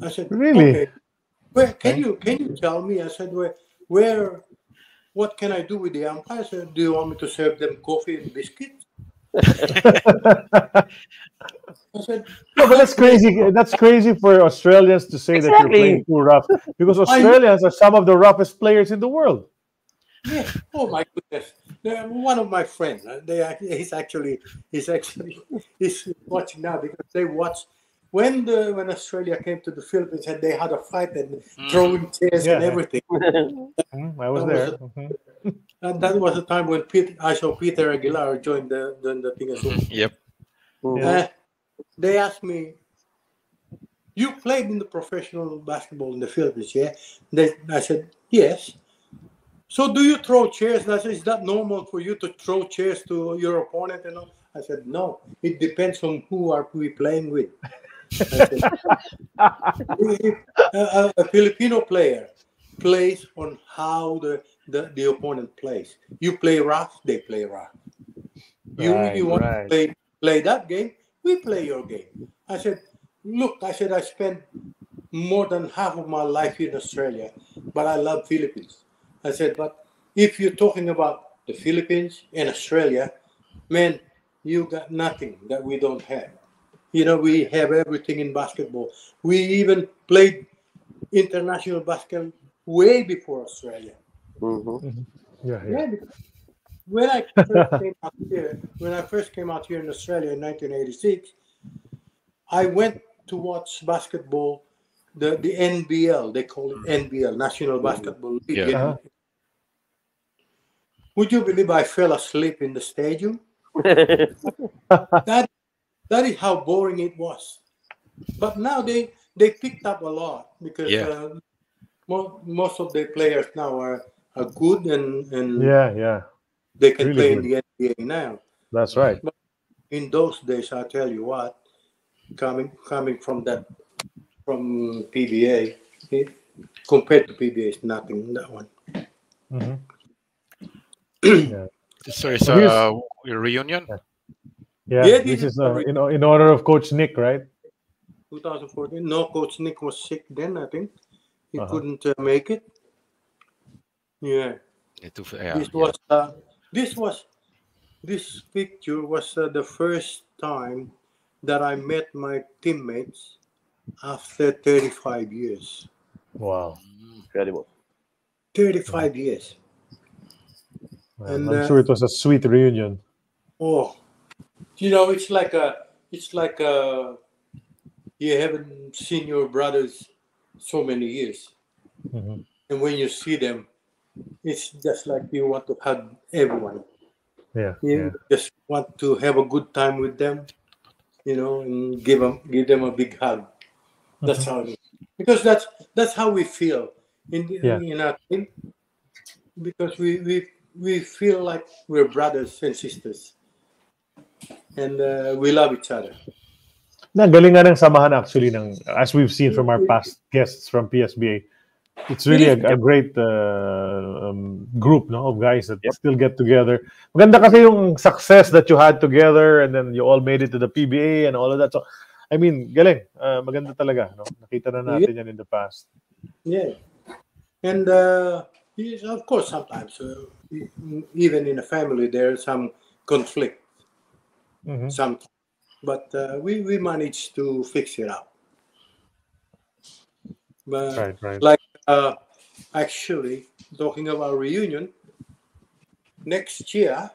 I said really? Okay, where can you can you tell me? I said where where what can I do with the umpires? I said, do you want me to serve them coffee and biscuits? I said, no, but that's crazy. That's crazy for Australians to say exactly. that you're playing too rough because Australians I, are some of the roughest players in the world. Yeah. Oh my goodness! One of my friends, they are, he's actually he's actually he's watching now because they watched when the when Australia came to the Philippines and they had a fight and mm. throwing chairs yeah. and everything. I was that there. Was a, mm-hmm. And that was the time when Peter, I saw Peter Aguilar join the, the, the thing as well. Yep. Mm-hmm. uh, they asked me, you played in the professional basketball in the Philippines, yeah? They, I said, yes. So do you throw chairs? And I said, is that normal for you to throw chairs to your opponent? And all? I said, no. It depends on who are we playing with. I said, if a, a Filipino player plays on how the The, the opponent plays. You play rough, they play rough. You right, you want right. to play play that game, we play your game. I said, look, I said I spent more than half of my life in Australia, but I love Philippines. I said, but if you're talking about the Philippines and Australia, man, you got nothing that we don't have. You know, we have everything in basketball. We even played international basketball way before Australia. Mm-hmm. Yeah, yeah. yeah when I first came out here, when I first came out here in Australia in nineteen eighty-six, I went to watch basketball, the the N B L. They call it N B L, National Basketball League. Yeah. Uh-huh. Would you believe I fell asleep in the stadium? that that is how boring it was. But now they they picked up a lot because yeah. uh, most most of the players now are. are good and, and yeah, yeah, they can really play good in the N B A now. That's right. But in those days, I tell you what, coming coming from that from P B A, it, compared to P B A, it's nothing. That one. Mm-hmm. Yeah. So it's a uh, reunion. Yeah. Yeah, yeah, this is uh, in, in honor of Coach Nick, right? twenty fourteen. No, Coach Nick was sick then, I think. He uh-huh. couldn't uh, make it. Yeah. yeah, too, yeah this yeah. was uh, this was this picture was uh, the first time that I met my teammates after thirty-five years. Wow, incredible! thirty-five yeah. years. Well, and I'm uh, sure it was a sweet reunion. Oh. You know, it's like a, it's like a, you haven't seen your brothers so many years, mm-hmm. and when you see them, it's just like you want to hug everyone. Yeah, you yeah. just want to have a good time with them, you know, and give them, give them a big hug. That's mm-hmm. how it is, because that's that's how we feel in yeah. in our team, because we we we feel like we're brothers and sisters. And uh, we love each other. Nagaling nga ng samahan actually ng, as we've seen from our past guests from P S B A. It's really a, a great uh, um, group, no, of guys that yep. still get together. Maganda kasi yung success that you had together, and then you all made it to the P B A and all of that. So, I mean, galing. Uh, maganda talaga, no? Nakita na natin yeah. yan in the past. Yeah. And uh, of course, sometimes uh, even in a family there is some conflict. Mm-hmm. Something, but uh, we we managed to fix it out. But right, right. like uh, actually talking about reunion, next year,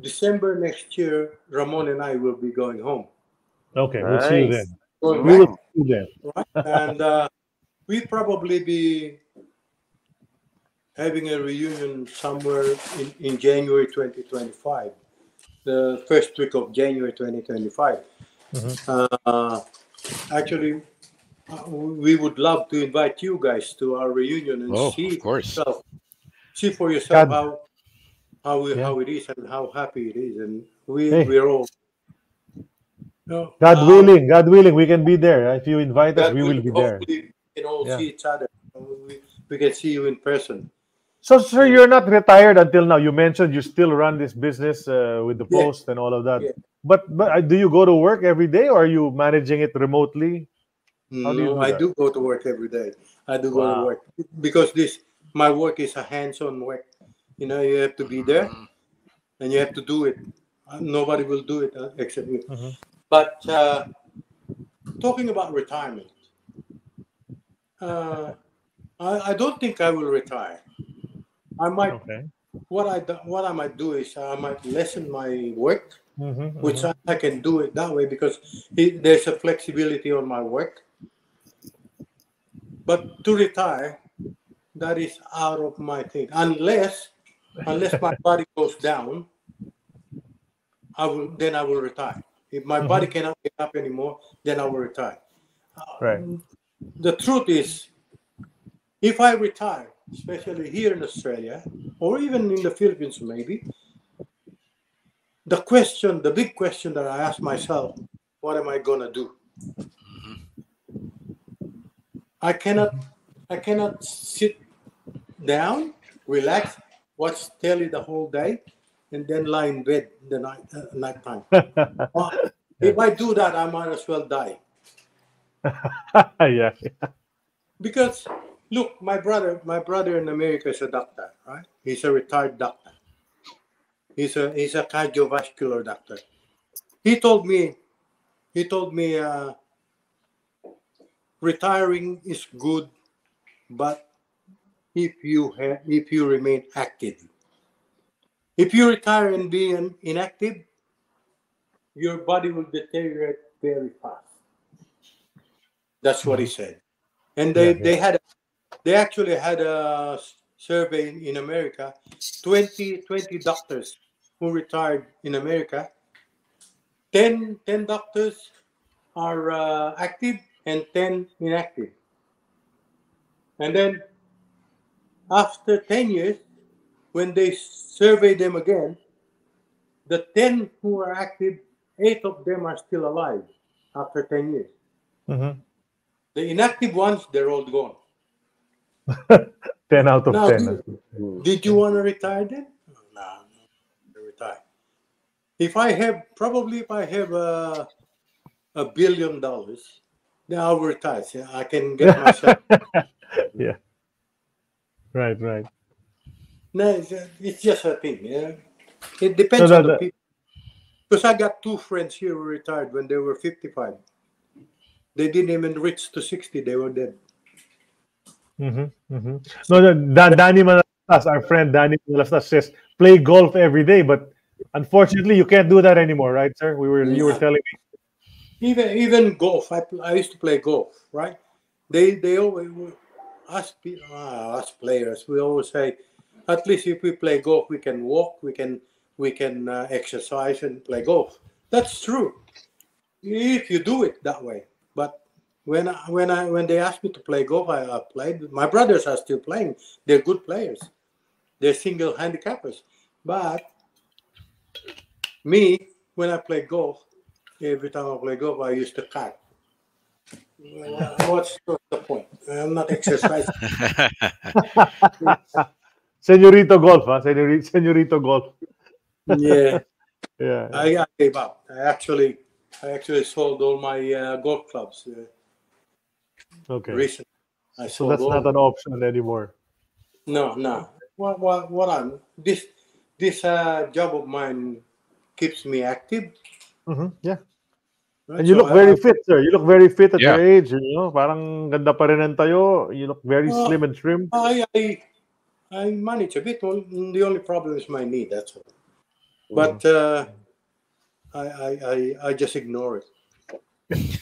December next year, Ramon and I will be going home. Okay, nice. We'll see you then. Right. We will see you then. Right? And uh, we we'll probably be having a reunion somewhere in, in January twenty twenty-five. The first week of January twenty twenty-five. Mm-hmm. Uh, actually, we would love to invite you guys to our reunion and oh, see, of course. Yourself, see for yourself God. how how, we, yeah. how it is and how happy it is. And we, hey. we're all... You know, God uh, willing, God willing, we can be there. If you invite God us, we will, will be there. We can all yeah. see each other. We, we can see you in person. So, sir, you're not retired until now. You mentioned you still run this business uh, with the yeah. post and all of that. Yeah. But but uh, do you go to work every day, or are you managing it remotely? How no, do you do I that? do go to work every day. I do wow. go to work because this my work is a hands-on work. You know, you have to be there, and you have to do it. Nobody will do it uh, except me. Mm-hmm. But uh, talking about retirement, uh, I, I don't think I will retire. I might. Okay. What I do, what I might do is I might lessen my work, mm-hmm, which mm-hmm. I, I can do it that way because it, there's a flexibility on my work. But to retire, that is out of my thing. Unless, unless my body goes down, I will then I will retire. If my mm-hmm. body cannot get up anymore, then I will retire. Right. Um, the truth is, if I retire, especially here in Australia, or even in the Philippines maybe, the question, the big question that I ask myself, what am I going to do? I cannot, I cannot sit down, relax, watch telly the whole day, and then lie in bed the night, uh, night time. Well, if I do that, I might as well die. yeah. Because... Look, my brother, my brother in America is a doctor, right? He's a retired doctor. He's a he's a cardiovascular doctor. He told me, he told me, uh, retiring is good, but if you have, if you remain active, if you retire and be an inactive, your body will deteriorate very fast. That's what he said, and they yeah, yeah. they had. They actually had a survey in, in America, twenty, twenty doctors who retired in America. ten, ten doctors are uh, active and ten inactive. And then after ten years, when they survey them again, the ten who are active, eight of them are still alive after ten years. Mm-hmm. The inactive ones, they're all gone. ten out of now, ten. Did, did you want to retire then? No, no, retire. If I have, probably if I have a, a billion dollars, then I'll retire. So I can get myself. Yeah. Right, right. No, it's, a, it's just a thing. Yeah? It depends no, no, on the no. people. Because I got two friends here who retired when they were fifty-five. They didn't even reach to sixty. They were dead. Mm-hmm, mm-hmm. No, no, Dan, Danny Malastas, our friend Danny Malastas says, play golf every day. But unfortunately, you can't do that anymore, right, sir? We were, yeah. You were telling me. Even even golf. I, I used to play golf, right? They, they always, us, uh, us players, we always say, at least if we play golf, we can walk, we can we can uh, exercise and play golf. That's true, if you do it that way. But when I, when I when they asked me to play golf, I, I played. My brothers are still playing. They're good players. They're single handicappers. But me, when I play golf, every time I play golf, I used to cut. What's the point? I'm not exercising. Senorito golf, huh? Senorito, senorito golf. Yeah, yeah. I, I gave up. I actually, I actually sold all my uh, golf clubs. Uh, okay. Recently, I sold. So that's all. Not an option anymore. No, no. What, what, what? I'm this, this uh, job of mine keeps me active. Mm-hmm. Yeah. Right? And you so look I, very fit, sir. You look very fit at yeah. your age. You know, parang ganda pa rin tayo. You look very well, slim and trim. I. I I manage a bit. Well, the only problem is my knee. That's all. But uh, I, I, I, I just ignore it.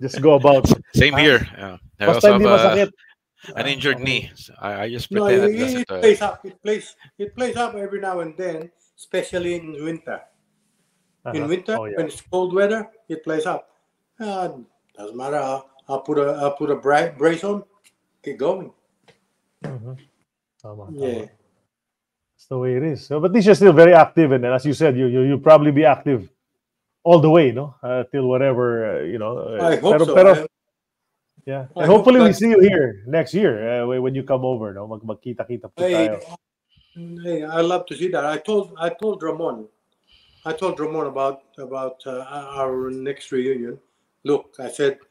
Just go about. Same uh, here. Yeah. I also have uh, an injured uh, knee. So I, I just pretend no, it, it, it, it plays up. It plays. It plays up every now and then, especially in winter. Uh-huh. In winter, oh, yeah. when it's cold weather, it plays up. Uh, doesn't matter. I I'll put a I put a bra brace on. Keep going. Mm-hmm. Tama, tama. Yeah, that's the way it is. So, but this is still very active, and, and as you said, you you you probably be active all the way, no, uh, till whatever uh, you know. Uh, I hope pero, so. Pero, I, yeah, I and hope hopefully we see you here next year uh, when you come over. No, mag magkita kita po tayo. Hey, I love to see that. I told I told Ramon, I told Ramon about about uh, our next reunion. Look, I said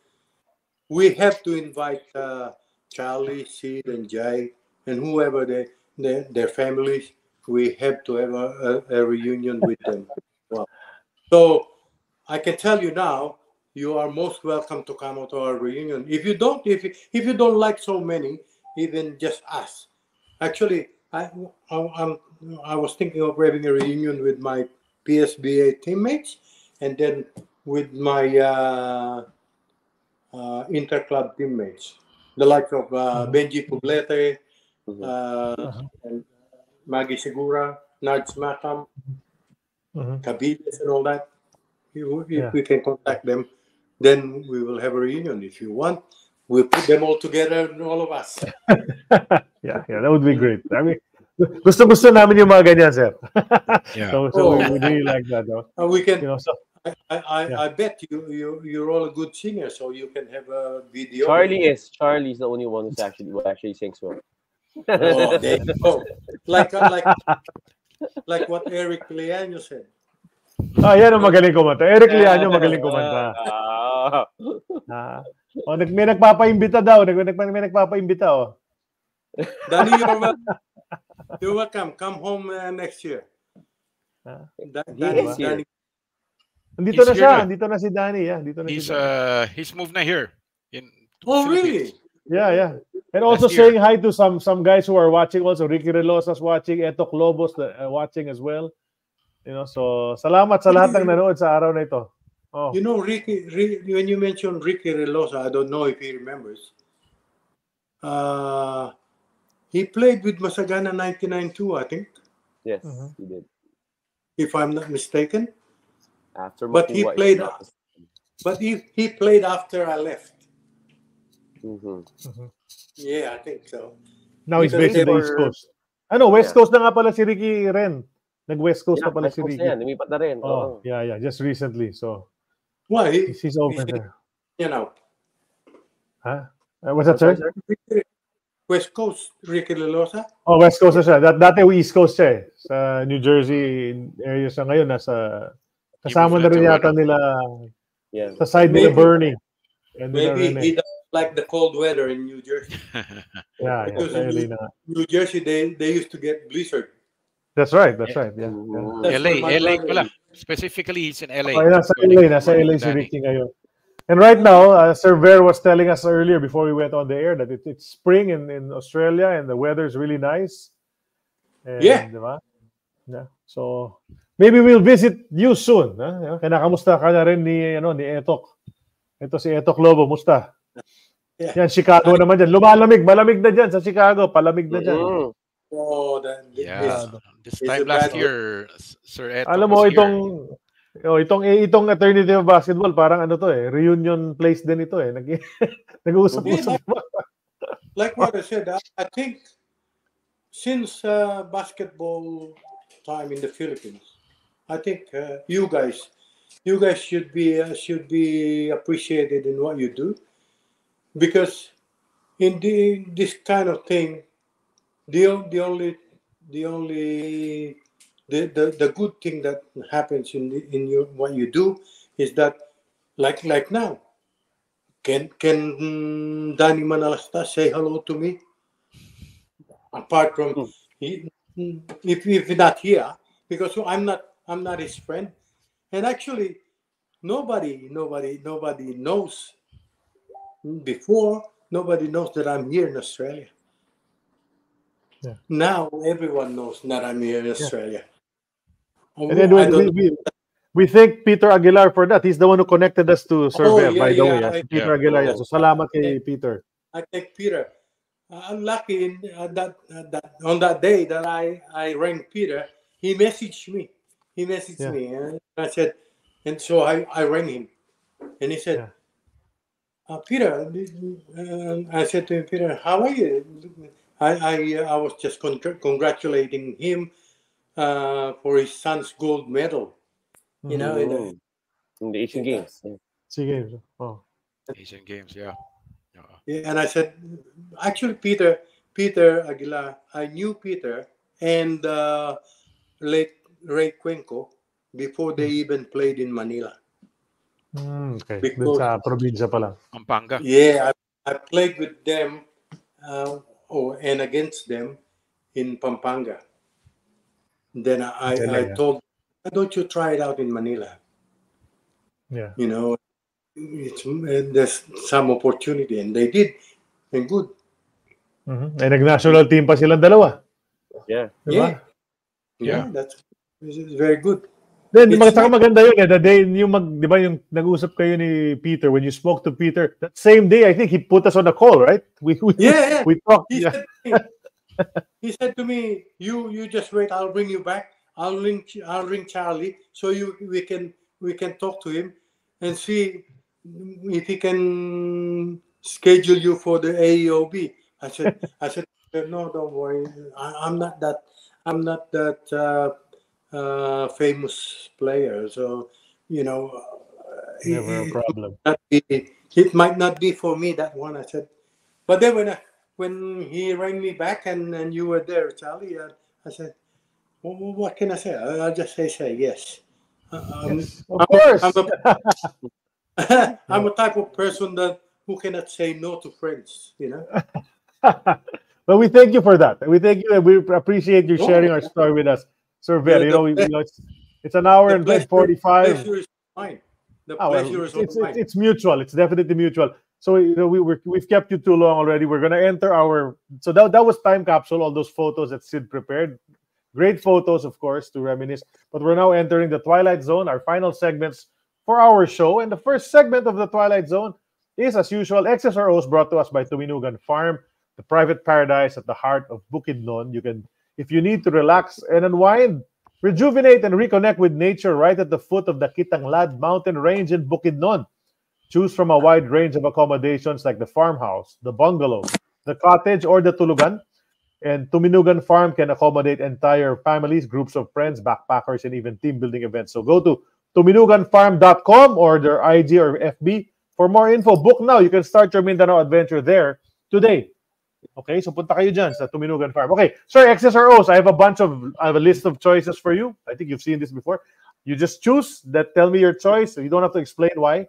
we have to invite. Uh, Charlie, Sid, and Jay, and whoever they, they, their families, we have to have a, a, a reunion with them. Well, so I can tell you now, you are most welcome to come to our reunion. If you don't, if you, if you don't like so many, even just us. Actually, I I, I'm, I was thinking of having a reunion with my P S B A teammates, and then with my uh, uh, interclub teammates. The likes of uh, Benji Puglete, uh, uh-huh. and Maggie Segura, Naj Matam, uh-huh. Cabides, and all that. If, if yeah. we can contact them, then we will have a reunion. If you want, we'll put them all together, all of us. yeah, yeah, that would be great. I mean, gusto gusto namin yung mga ganyan, sir. Yeah. So, so oh. we really like that. No? Uh, we can. You know, so, I, I, yeah. I bet you, you, you're all a good singer, so you can have a video. Charlie is. Charlie's the only one who's actually who actually sings well. Oh, there you go. Like, like, like what Eric Leano said. Ah, yan ang magaling kumanta. Eric Leano magaling kumanta. Ah. Oh, nag, may nagpapaimbita daw. Nag, nag, may nagpapaimbita, oh. Danny, you're welcome. You're welcome. Come home uh, next year. Ah. Da, Danny, yes, Danny. Dito na siya, dito na si Danny, yeah, dito na he's, si Danny. Uh, he's moved na here. In oh, really? Yeah, yeah. And also Last saying year. Hi to some some guys who are watching also. Ricky Relosa's watching, Eto Clobos uh, watching as well. You know, so salamat sa lahat ng nanood sa araw na ito. Oh. You know, Ricky, Ricky, when you mention Ricky Relosa, I don't know if he remembers. Uh, he played with Masagana ninety-nine two, I think. Yes, uh-huh. he did. If I'm not mistaken. After but he played, but he, he played after I left. Mm-hmm. Mm-hmm. Yeah, I think so. Now he's based in the East Coast. Ano, West Coast na nga pala si Ricky Ren. Nag-West Coast na pala si Ricky. Lumipat na rin. Oh, yeah, yeah. Just recently. So, well, he, he's over he, there. You know. Huh? Uh, what's that, sir? West Coast, Ricky Lilosa? Oh, West Coast na siya. Dat dati East Coast siya eh. Sa New Jersey area siya ngayon. Nasa, kasama na rin yata nila yeah. sa side maybe, nila Bernie. And maybe he does like the cold weather in New Jersey. yeah, because yeah, in New, New Jersey they they used to get blizzard. That's right, that's yeah. right. Yeah. yeah. L A, L A pala. Specifically, he's in L A. Okay, nasa L A, nasa L A si Ricky ngayon. And right now, uh, Sir Ver was telling us earlier before we went on the air that it, it's spring in, in Australia and the weather is really nice. And, yeah. Diba? Yeah. So maybe we'll visit you soon. Huh? Kaya nakamusta ka na rin ni, ano, ni Etok. Ito si Etok Lobo, musta? Yeah. Yan, Chicago I, naman dyan. Lumalamig, malamig na dyan sa Chicago. Palamig na dyan. Mm-hmm. Oh, then yeah. This time last year, Sir Etok Alam mo, itong... Here. Oh, itong itong alternative basketball parang ano to eh reunion place din ito eh nag nag-uusap-usap. Like what I said, I, I think since uh, basketball time in the Philippines, I think uh, you guys you guys should be uh, should be appreciated in what you do, because in the, this kind of thing the the only the only The, the the good thing that happens in the, in your what you do is that like like now can can Danny Manalasta say hello to me apart from mm. he, if if not here, because I'm not I'm not his friend, and actually nobody nobody nobody knows before nobody knows that I'm here in Australia. Yeah. Now everyone knows that I'm here in Australia. Yeah. And then we, we, we thank Peter Aguilar for that. He's the one who connected us to Sir Ver, oh, yeah, by the yeah, way. I, Peter yeah. Aguilar. So, salamat kay Peter. I thank Peter. I'm lucky in, uh, that, uh, that on that day that I, I rang Peter, he messaged me. He messaged yeah. me. And I said, and so I, I rang him. And he said, yeah. uh, Peter, uh, I said to him, Peter, how are you? I, I, I was just con congratulating him uh, for his son's gold medal, you mm-hmm. know, in the, in the Asian Games. Yeah. Asian Games, oh. Asian Games, yeah. yeah. Yeah. And I said, actually, Peter, Peter Aguilar, I knew Peter and uh, late Ray Cuenco before they even played in Manila. Mm, okay, because, sa probinsya pala. Pampanga. Yeah, I, I played with them. Uh, Oh, and against them in Pampanga. Then I, yeah, I yeah. told, why don't you try it out in Manila? Yeah. You know, it's, there's some opportunity. And they did. And good. Mm-hmm. And nag-national team pa silang dalawa. Yeah. Diba? Yeah. Yeah. That's very good. Then, magandang maganda yun eh. The day, yung mag, di ba, yung nag-usap kayo ni Peter, when you spoke to Peter, that same day, I think he put us on a call, right? We, we, yeah, yeah. We talked. He, yeah. said he said to me, you you just wait, I'll bring you back. I'll ring, I'll ring Charlie so you we can we can talk to him and see if he can schedule you for the A E O B. I said, I said, no, don't worry. I, I'm not that, I'm not that, uh, uh famous player, so you know uh, never it, a problem it, it, it might not be for me, that one. I said, but then when I, when he rang me back and and you were there, Charlie, I, I said, well, what can I say? I'll just say say yes, um, yes of I'm, course I'm a, I'm a type of person that who cannot say no to friends, you know. Well, we thank you for that. We thank you and we appreciate you sharing our story with us, Sir Ver. Yeah, you know, we, you know it's, it's an hour and pleasure, forty-five. The pleasure is mine. The pleasure oh, is it's, it's, it's mutual. It's definitely mutual. So you know, we were, we've kept you too long already. We're going to enter our... So that, that was time capsule, all those photos that Sid prepared. Great photos, of course, to reminisce. But we're now entering the Twilight Zone, our final segments for our show. And the first segment of the Twilight Zone is, as usual, X S R Os brought to us by Tuwinugan Farm, the private paradise at the heart of Bukidnon. You can... If you need to relax and unwind, rejuvenate and reconnect with nature right at the foot of the Kitanglad mountain range in Bukidnon, Choose from a wide range of accommodations like the farmhouse, the bungalow, the cottage, or the tulugan. And Tuminugan Farm can accommodate entire families, groups of friends, backpackers, and even team-building events. So go to tuminugan farm dot com or their I G or F B for more info. Book now. You can start your Mindanao adventure there today. Okay, so punta kayo dyan sa Tuminugan Farm. Okay, sir, X S R Os, I have a bunch of, I have a list of choices for you. I think you've seen this before. You just choose that, tell me your choice. So you don't have to explain why.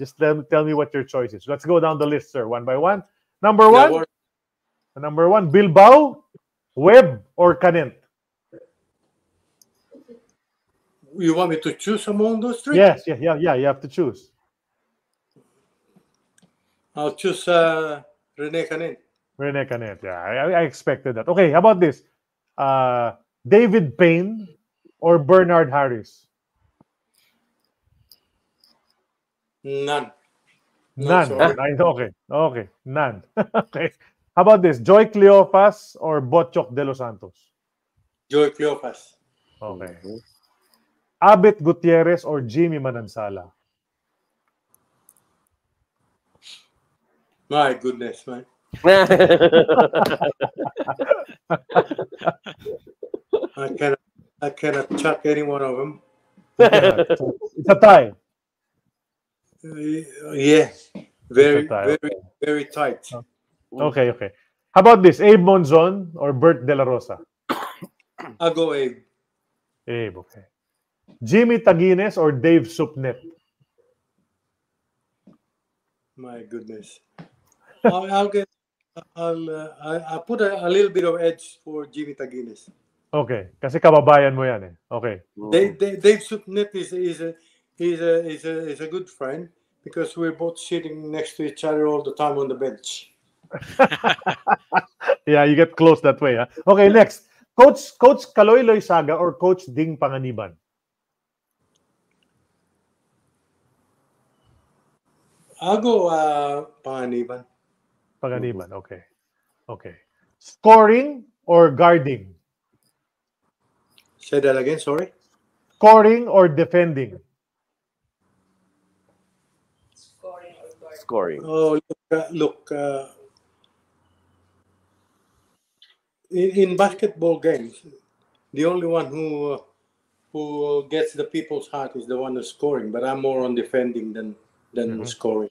Just tell, tell me what your choice is. Let's go down the list, sir, one by one. Number one. Yeah, number one, Bilbao, Webb, or Canet? You want me to choose among those three? Yes, yeah, yeah, yeah. You have to choose. I'll choose uh, Rene Canet. Rene Canet, yeah. I, I expected that. Okay, how about this? Uh, David Payne or Bernard Harris? None. None. None. Okay, okay. None. Okay. How about this? Joy Cleofas or Botchok de los Santos? Joy Cleofas. Okay. Abet Gutierrez or Jimmy Manansala? My goodness, man. I cannot, I cannot chuck any one of them. It's a tie. Uh, yeah. Very, very, very tight. Okay. Okay, okay. How about this? Abe Monzon or Bert De La Rosa? I'll go Abe. Abe, okay. Jimmy Taguines or Dave Supnet? My goodness. I'll, I'll get. I'll. Uh, I'll put a, a little bit of edge for Jimmy Taguines. Okay, kasi kababayan mo yan eh. Okay. Dave, Dave, Dave Supnet is is a is a is a is a good friend because we're both sitting next to each other all the time on the bench. Yeah, you get close that way, huh? Okay, next. Coach Coach Kaloy Loysaga or Coach Ding Panganiban? I'll go uh, Panganiban. Panganiban, okay. Okay. Scoring or guarding? Say that again, sorry. Scoring or defending? Scoring or guarding. Scoring. Oh, look, uh, look uh, In, in basketball games, the only one who uh, who gets the people's heart is the one who's scoring. But I'm more on defending than than mm-hmm. scoring.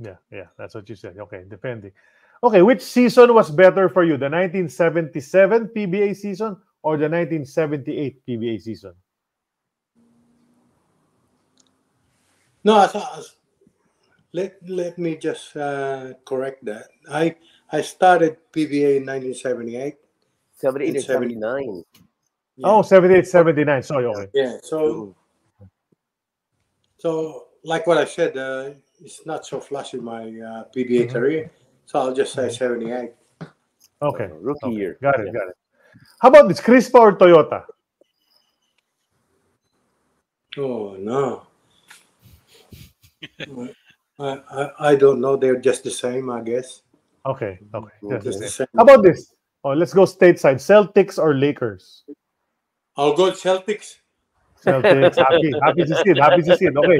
Yeah, yeah, that's what you said. Okay, defending. Okay, which season was better for you, the nineteen seventy-seven P B A season or the nineteen seventy-eight P B A season? No, I thought, let let me just uh, correct that. I I started P B A in nineteen seventy-eight. seventy-eight and seventy-nine. Yeah. Oh, seventy-eight, seventy-nine. Sorry, okay. Yeah, so, so like what I said, uh, it's not so flashy my uh, P B A mm-hmm. career, so I'll just say seventy-eight. Okay. So, rookie okay. year. Got it, yeah. got it. How about this, Crispa or Toyota? Oh, no. I, I, I don't know. They're just the same, I guess. Okay, okay. Yes. How about this? Oh, let's go stateside. Celtics or Lakers? I'll go Celtics. Celtics. Happy, happy to see it. Happy to see it. Okay.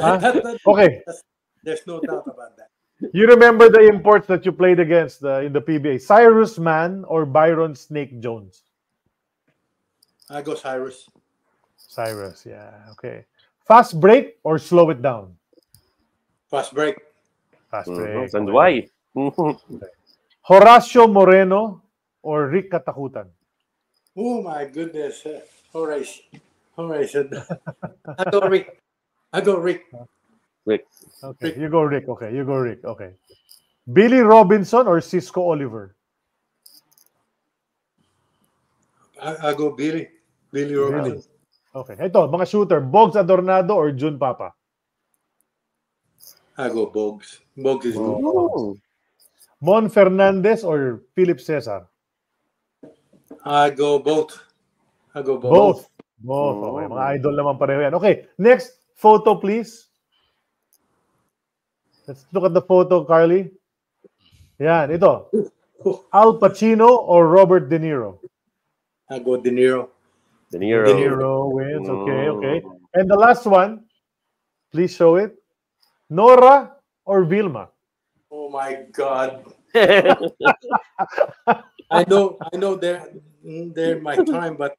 Huh? Okay. There's no doubt about that. You remember the imports that you played against the, in the P B A? Cyrus Mann or Byron Snake Jones? I go Cyrus. Cyrus, yeah. Okay. Fast break or slow it down? Fast break. Fast break. And why? Horacio Moreno or Rick Katakutan? Oh my goodness, uh, Horacio, Horacio. I go Rick. I go Rick. Rick. Okay, Rick. you go Rick. Okay, you go Rick. Okay. Billy Robinson or Cisco Oliver? I, I go Billy. Billy Robinson. Billy. Okay. Ito, mga shooter, Bogs Adornado or Jun Papa? I go Bogs. Bogs is good. Oh. Mon Fernandez or Philip Cesar? I go both. I go both. Both. Both. Oh. Okay, mga idol naman pareho yan. Okay, next photo, please. Let's look at the photo, Carly. Yan, ito. Al Pacino or Robert De Niro? I go De Niro. De Niro. De Niro wins. Okay, okay. And the last one, please show it. Nora or Vilma? Oh my God. I know, I know they're, they're my time, but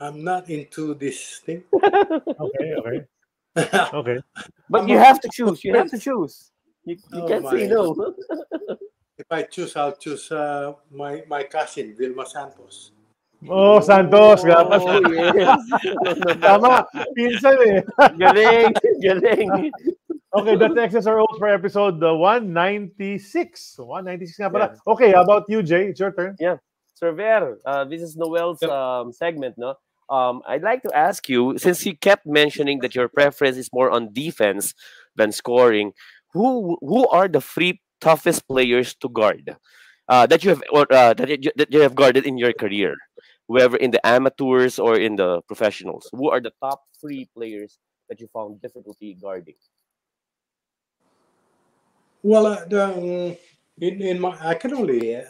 I'm not into this thing. Okay, okay. Okay. But you have to choose. You have to choose. You, you oh, can't say no. If I choose, I'll choose uh, my, my cousin, Vilma Santos. Oh, Santos. Oh, gapas. Yes. Tama. Pinsan eh. Galing. Galing. Okay, the Texas are old for episode one ninety-six. one ninety-six nga pala. Yeah. Okay, how about you, Jay? It's your turn. Yeah. Sir Ver, uh, this is Noel's um, segment, no? Um, I'd like to ask you, since you kept mentioning that your preference is more on defense than scoring, who who are the three toughest players to guard uh, that you have or, uh, that you, that you have guarded in your career, whether in the amateurs or in the professionals? Who are the top three players that you found difficulty guarding? Well, uh, the, um, in in my I can only uh,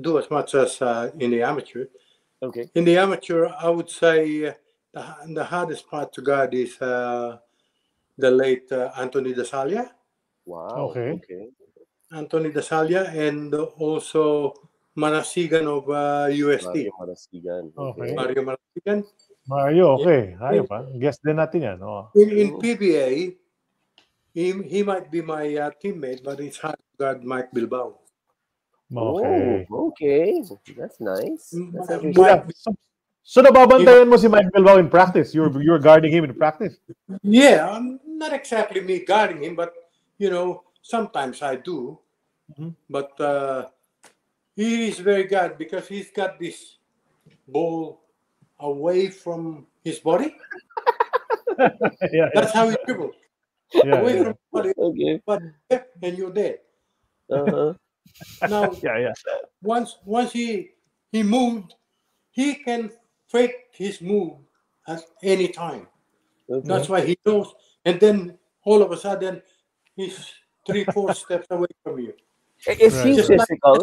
do as much as uh, in the amateur. Okay. In the amateur, I would say uh, the, the hardest part to guard is uh, the late uh, Anthony Dasalia. Wow. Okay. okay. Anthony Dasalia and also Manasigan of uh, U S T. Mario Manasigan. Okay. Mario Manasigan. Mario, okay. Ayaw pa. Guess din natin yan. Oh. In, in P B A, he, he might be my uh, teammate, but it's hard to guard Mike Bilbao. Okay. Oh, okay. That's nice. That's yeah. So, so nababantayan mo si Mike Bilbao in practice. You're you're guarding him in practice. Yeah, not exactly me guarding him, but you know, sometimes I do. Mm-hmm. But uh, he is very good because he's got this ball away from his body. yeah, That's yeah. how he dribbles. Yeah, away yeah. from his body, okay. but and you're dead. Uh-huh. Now, yeah, yeah. Once, once he he moved, he can fake his move at any time. Okay. That's why he knows. And then all of a sudden, he's three, four steps away from you. Is he just physical?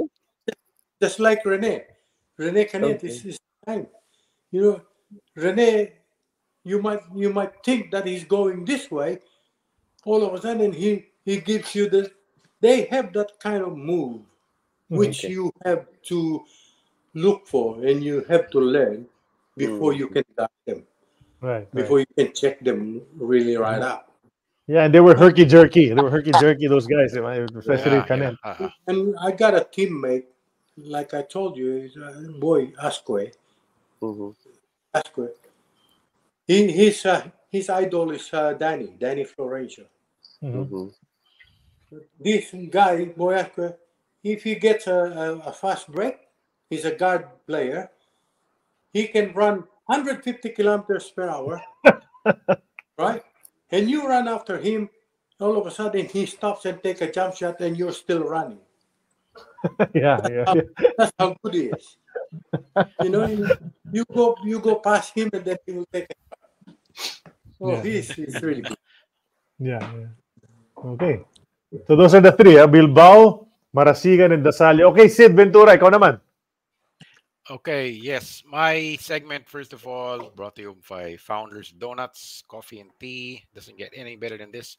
Like, just like Rene, Rene Canet okay. is his time. You know, Rene, you might you might think that he's going this way. All of a sudden, he he gives you the. They have that kind of move, which okay. you have to look for and you have to learn before mm. you can guard them, right? Before right. you can check them really right up. Yeah, and they were herky jerky. They were herky jerky. Those guys, especially yeah, Canet. Yeah. Uh-huh. And I got a teammate, like I told you, Boy Asque. Mm-hmm. Asque. He, his uh, his idol is uh, Danny Danny Florencio. Mm-hmm. Mm-hmm. This guy, Boyasque, if he gets a, a, a fast break, he's a guard player. He can run one hundred fifty kilometers per hour, right? And you run after him. All of a sudden, he stops and takes a jump shot, and you're still running. yeah, that's yeah, how, yeah. That's how good he is. You know, you, you go, you go past him, and then he will take a shot. Oh, yeah. he's, he's really good. Yeah. yeah. Okay. So those are the three, huh? Bilbao, Marasigan, and Dasalia. Okay, Sid Ventura, ikaw naman. Okay, yes. My segment, first of all, brought to you by Founders Donuts, Coffee and Tea. Doesn't get any better than this.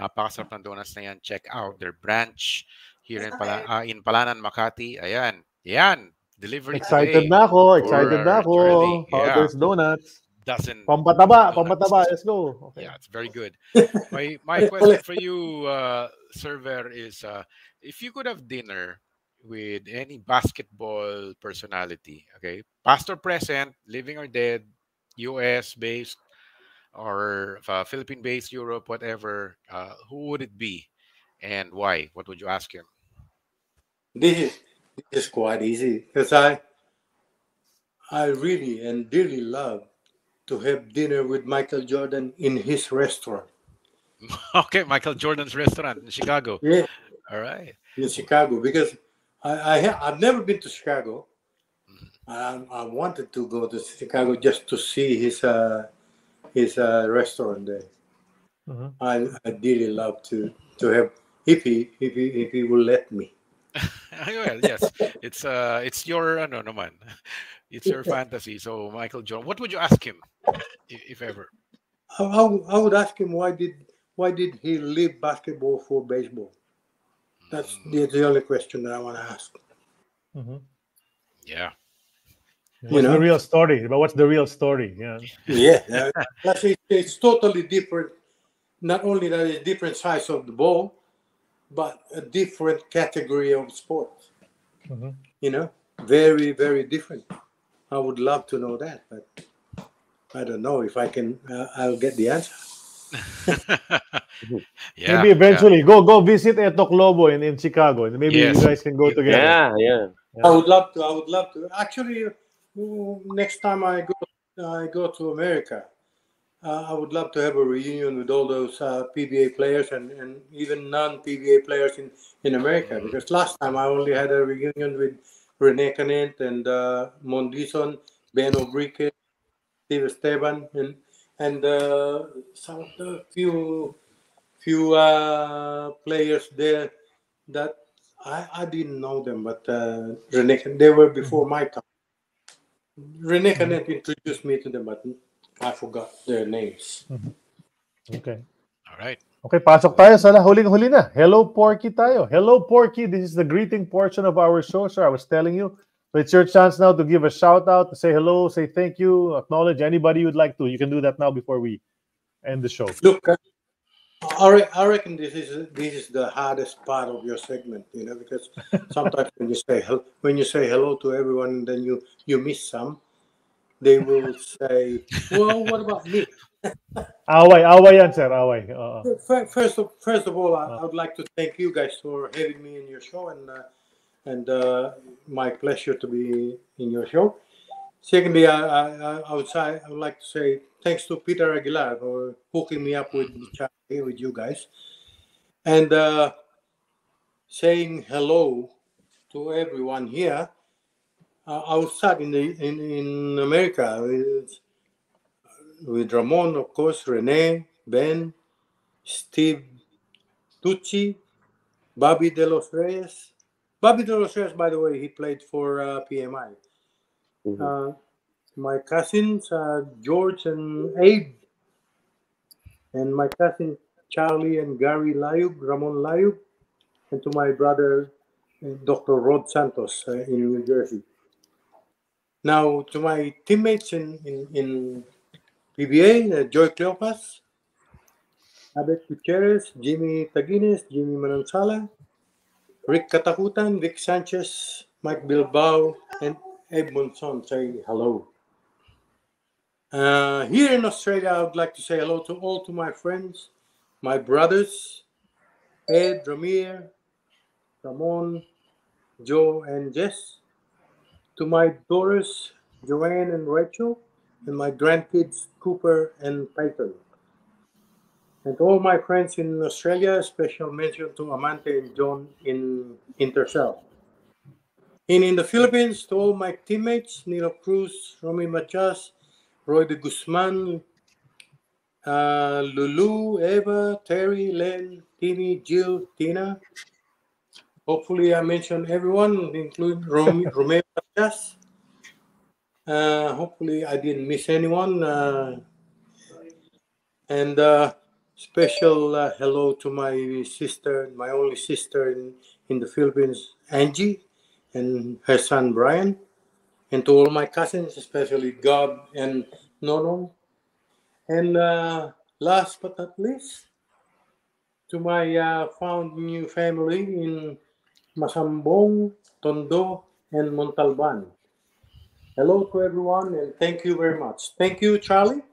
Napakasarap ng donuts na yan. Check out their branch here in, Pala uh, in Palanan, Makati. Ayan. Ayan. Delivery excited today. Na ako. Excited na ako. Founders yeah. Donuts. Doesn't pampataba, pampataba. Let's go. Okay. Yeah, it's very good. My my question for you, uh, Server, is uh, if you could have dinner with any basketball personality, okay, past or present, living or dead, U S based or uh, Philippine based, Europe, whatever, uh, who would it be, and why? What would you ask him? This is this is quite easy because I I really and dearly love. To have dinner with Michael Jordan in his restaurant. Okay, Michael Jordan's restaurant in Chicago. Yeah. All right. In Chicago, because I, I have, I've never been to Chicago. I, I wanted to go to Chicago just to see his uh, his uh, restaurant there. Mm-hmm. I I'd dearly love to to have if he if he if he will let me. Well, yes, it's uh, it's your uh, no no man. It's your fantasy. So, Michael Jordan, what would you ask him, if ever? I, I would ask him why did why did he leave basketball for baseball? That's the, the only question that I want to ask. Mm-hmm. Yeah. What's you know? the real story? But what's the real story? Yeah. Yeah. uh, it's, it's totally different. Not only that it's different size of the ball, but a different category of sports. Mm-hmm. You know, very, very different. I would love to know that, but I don't know if I can, uh, I'll get the answer. Yeah, maybe eventually yeah. go go visit Etok Lobo in, in Chicago, and maybe yes. you guys can go together. Yeah, yeah, yeah. I would love to. I would love to. Actually, next time I go, I go to America. Uh, I would love to have a reunion with all those uh, P B A players and, and even non-P B A players in, in America. Mm-hmm. Because last time I only had a reunion with Rene Canent and uh, Ramon Dison, Ben Obrique, Steve Esteban, and and uh, some uh, few few uh, players there that I, I didn't know them, but uh, Rene, they were before my time. Rene Canent introduced me to them, but I forgot their names. Mm-hmm. Okay. All right. Okay, pasok tayo sa huling-huli na. Hello, Porky tayo. Hello, Porky. This is the greeting portion of our show, sir. I was telling you. So it's your chance now to give a shout-out, say hello, say thank you, acknowledge anybody you'd like to. You can do that now before we end the show. Look, uh, I, re I reckon this is this is the hardest part of your segment, you know, because sometimes when you say when you say hello to everyone, then you, you miss some. They will say, well, what about me? Away, away, answer, away. Uh -uh. First of, first of all, I, uh. I would like to thank you guys for having me in your show, and uh, and uh, my pleasure to be in your show. Secondly, I, I, I, would say, I would like to say thanks to Peter Aguilar for hooking me up with, with you guys. And uh, saying hello to everyone here. Uh, I would start in, the, in in America with, with Ramon, of course, Rene, Ben, Steve Tucci, Bobby De Los Reyes. Bobby De Los Reyes, by the way, he played for uh, P M I. Mm-hmm. uh, my cousins, uh, George and Abe, and my cousin Charlie and Gary Layub, Ramon Layub, and to my brother, Doctor Rod Santos uh, in New Jersey. Now, to my teammates in, in, in P B A, uh, Joy Cleopas, Abed Gutierrez, Jimmy Taguines, Jimmy Manansala, Rick Katakutan, Vic Sanchez, Mike Bilbao, and Ed Monson, say hello. Uh, here in Australia, I would like to say hello to all to my friends, my brothers, Ed, Ramir, Ramon, Joe, and Jess. To my daughters, Joanne and Rachel, and my grandkids, Cooper and Peyton. And all my friends in Australia, special mention to Amante and John in Intercell. And in the Philippines, to all my teammates, Nilo Cruz, Romeo Machas, Roy de Guzman, uh, Lulu, Eva, Terry, Len, Timmy, Jill, Tina. Hopefully I mentioned everyone, including Romeo Machas. Uh, hopefully I didn't miss anyone. Uh, and... Uh, Special uh, hello to my sister, my only sister in, in the Philippines, Angie, and her son, Brian. And to all my cousins, especially Gob and Nono. And uh, last but not least, to my uh, found new family in Masambong, Tondo, and Montalban. Hello to everyone, and thank you very much. Thank you, Charlie.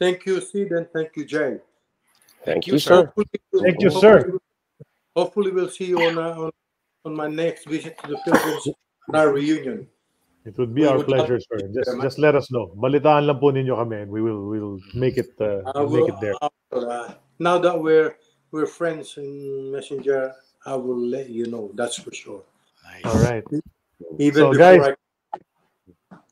Thank you, Sid, and thank you, Jay. Thank you, sir. Hopefully, Thank you, sir. Hopefully, we'll see you on uh, on, on my next visit to the Philippines, our reunion. It would be we our would pleasure, sir. Just just let us know. Balitaan lang po ninyo kami, and we will we will make it uh, we'll will, make it there. Uh, now that we're we're friends in Messenger, I will let you know. That's for sure. Nice. All right. Even so, guys. I...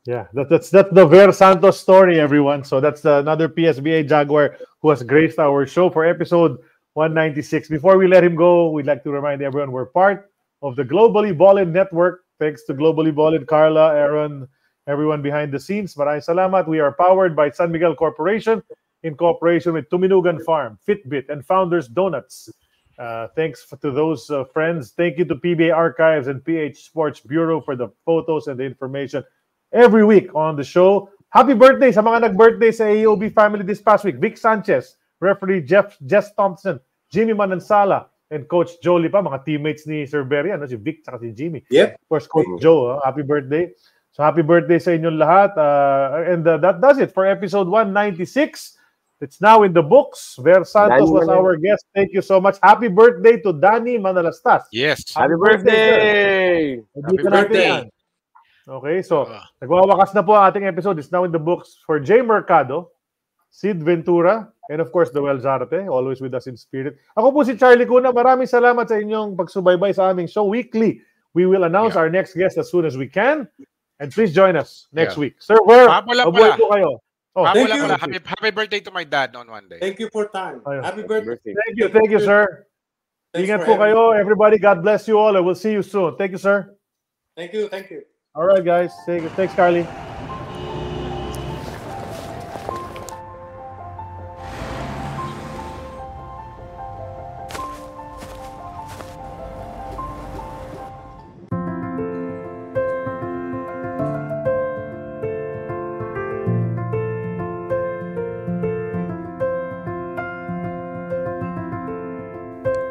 Yeah, that, that's that's the Ver Santos story, everyone. So that's another P S B A Jaguar who has graced our show for episode one ninety-six. Before we let him go, we'd like to remind everyone we're part of the Globally Ballin Network. Thanks to Globally Ballin, Carla, Aaron, everyone behind the scenes. Maraming salamat. We are powered by San Miguel Corporation in cooperation with Tuminugan Farm, Fitbit, and Founders Donuts. Uh, thanks to those uh, friends. Thank you to P B A Archives and P H Sports Bureau for the photos and the information every week on the show. Happy birthday sa mga nag-birthday sa A O B family this past week. Vic Sanchez, referee Jeff Jess Thompson, Jimmy Manansala, and Coach Joe Lipa, mga teammates ni Sir Berry, ano, si Vic at si Jimmy. Yep. Of course, Coach Joe, uh, happy birthday. So happy birthday sa inyong lahat. Uh, and uh, that does it for episode one ninety-six. It's now in the books. Ver Santos Danny was our guest. Thank you so much. Happy birthday to Danny Manalastas. Yes. Happy birthday. Happy birthday. Happy birthday. Okay, so uh, nagwawakas na po ang ating episode. It's now in the books for Jay Mercado, Sid Ventura, and of course, Doel Zarate, always with us in spirit. Ako po si Charlie Cuna. Maraming salamat sa inyong pagsubaybay sa aming show weekly. We will announce yeah. our next guest as soon as we can. And please join us next yeah. week. Sir Ver, mabuhay po kayo. Oh, thank you. Happy, happy birthday to my dad on one day. Thank you for time. Happy, happy birthday. birthday. Thank you. Thank you, sir. Ingat po kayo, everybody. God bless you all. And we'll see you soon. Thank you, sir. Thank you. Thank you. All right, guys. Thanks, Carly.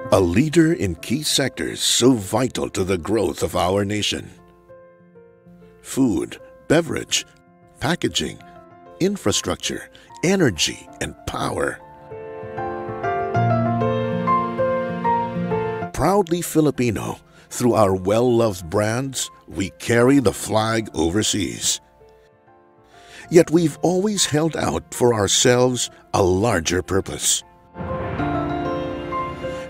A leader in key sectors so vital to the growth of our nation. Food, beverage, packaging, infrastructure, energy, and power. Proudly Filipino, through our well-loved brands, we carry the flag overseas. Yet we've always held out for ourselves a larger purpose.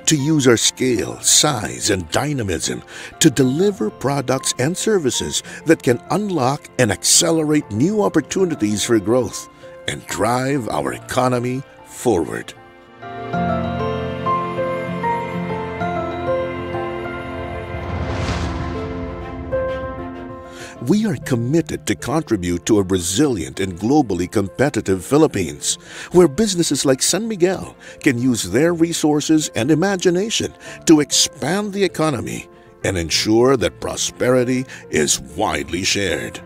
To use our scale, size, and dynamism to deliver products and services that can unlock and accelerate new opportunities for growth and drive our economy forward. We are committed to contribute to a resilient and globally competitive Philippines, where businesses like San Miguel can use their resources and imagination to expand the economy and ensure that prosperity is widely shared.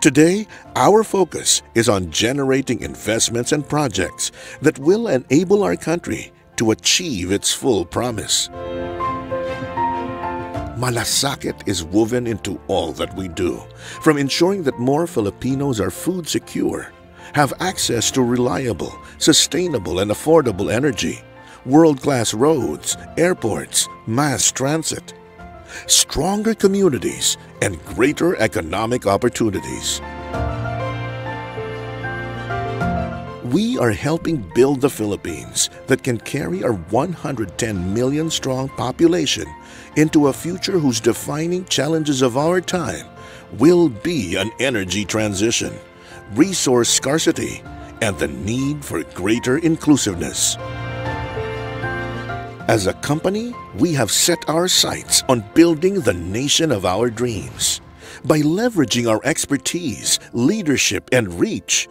Today, our focus is on generating investments and projects that will enable our country to achieve its full promise. Malasakit is woven into all that we do, from ensuring that more Filipinos are food secure, have access to reliable, sustainable, and affordable energy, world-class roads, airports, mass transit, stronger communities, and greater economic opportunities. We are helping build the Philippines that can carry our one hundred ten million strong population into a future whose defining challenges of our time will be an energy transition, resource scarcity, and the need for greater inclusiveness. As a company, we have set our sights on building the nation of our dreams by leveraging our expertise, leadership, and reach.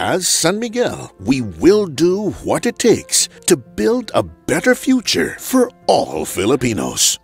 As San Miguel, we will do what it takes to build a better future for all Filipinos.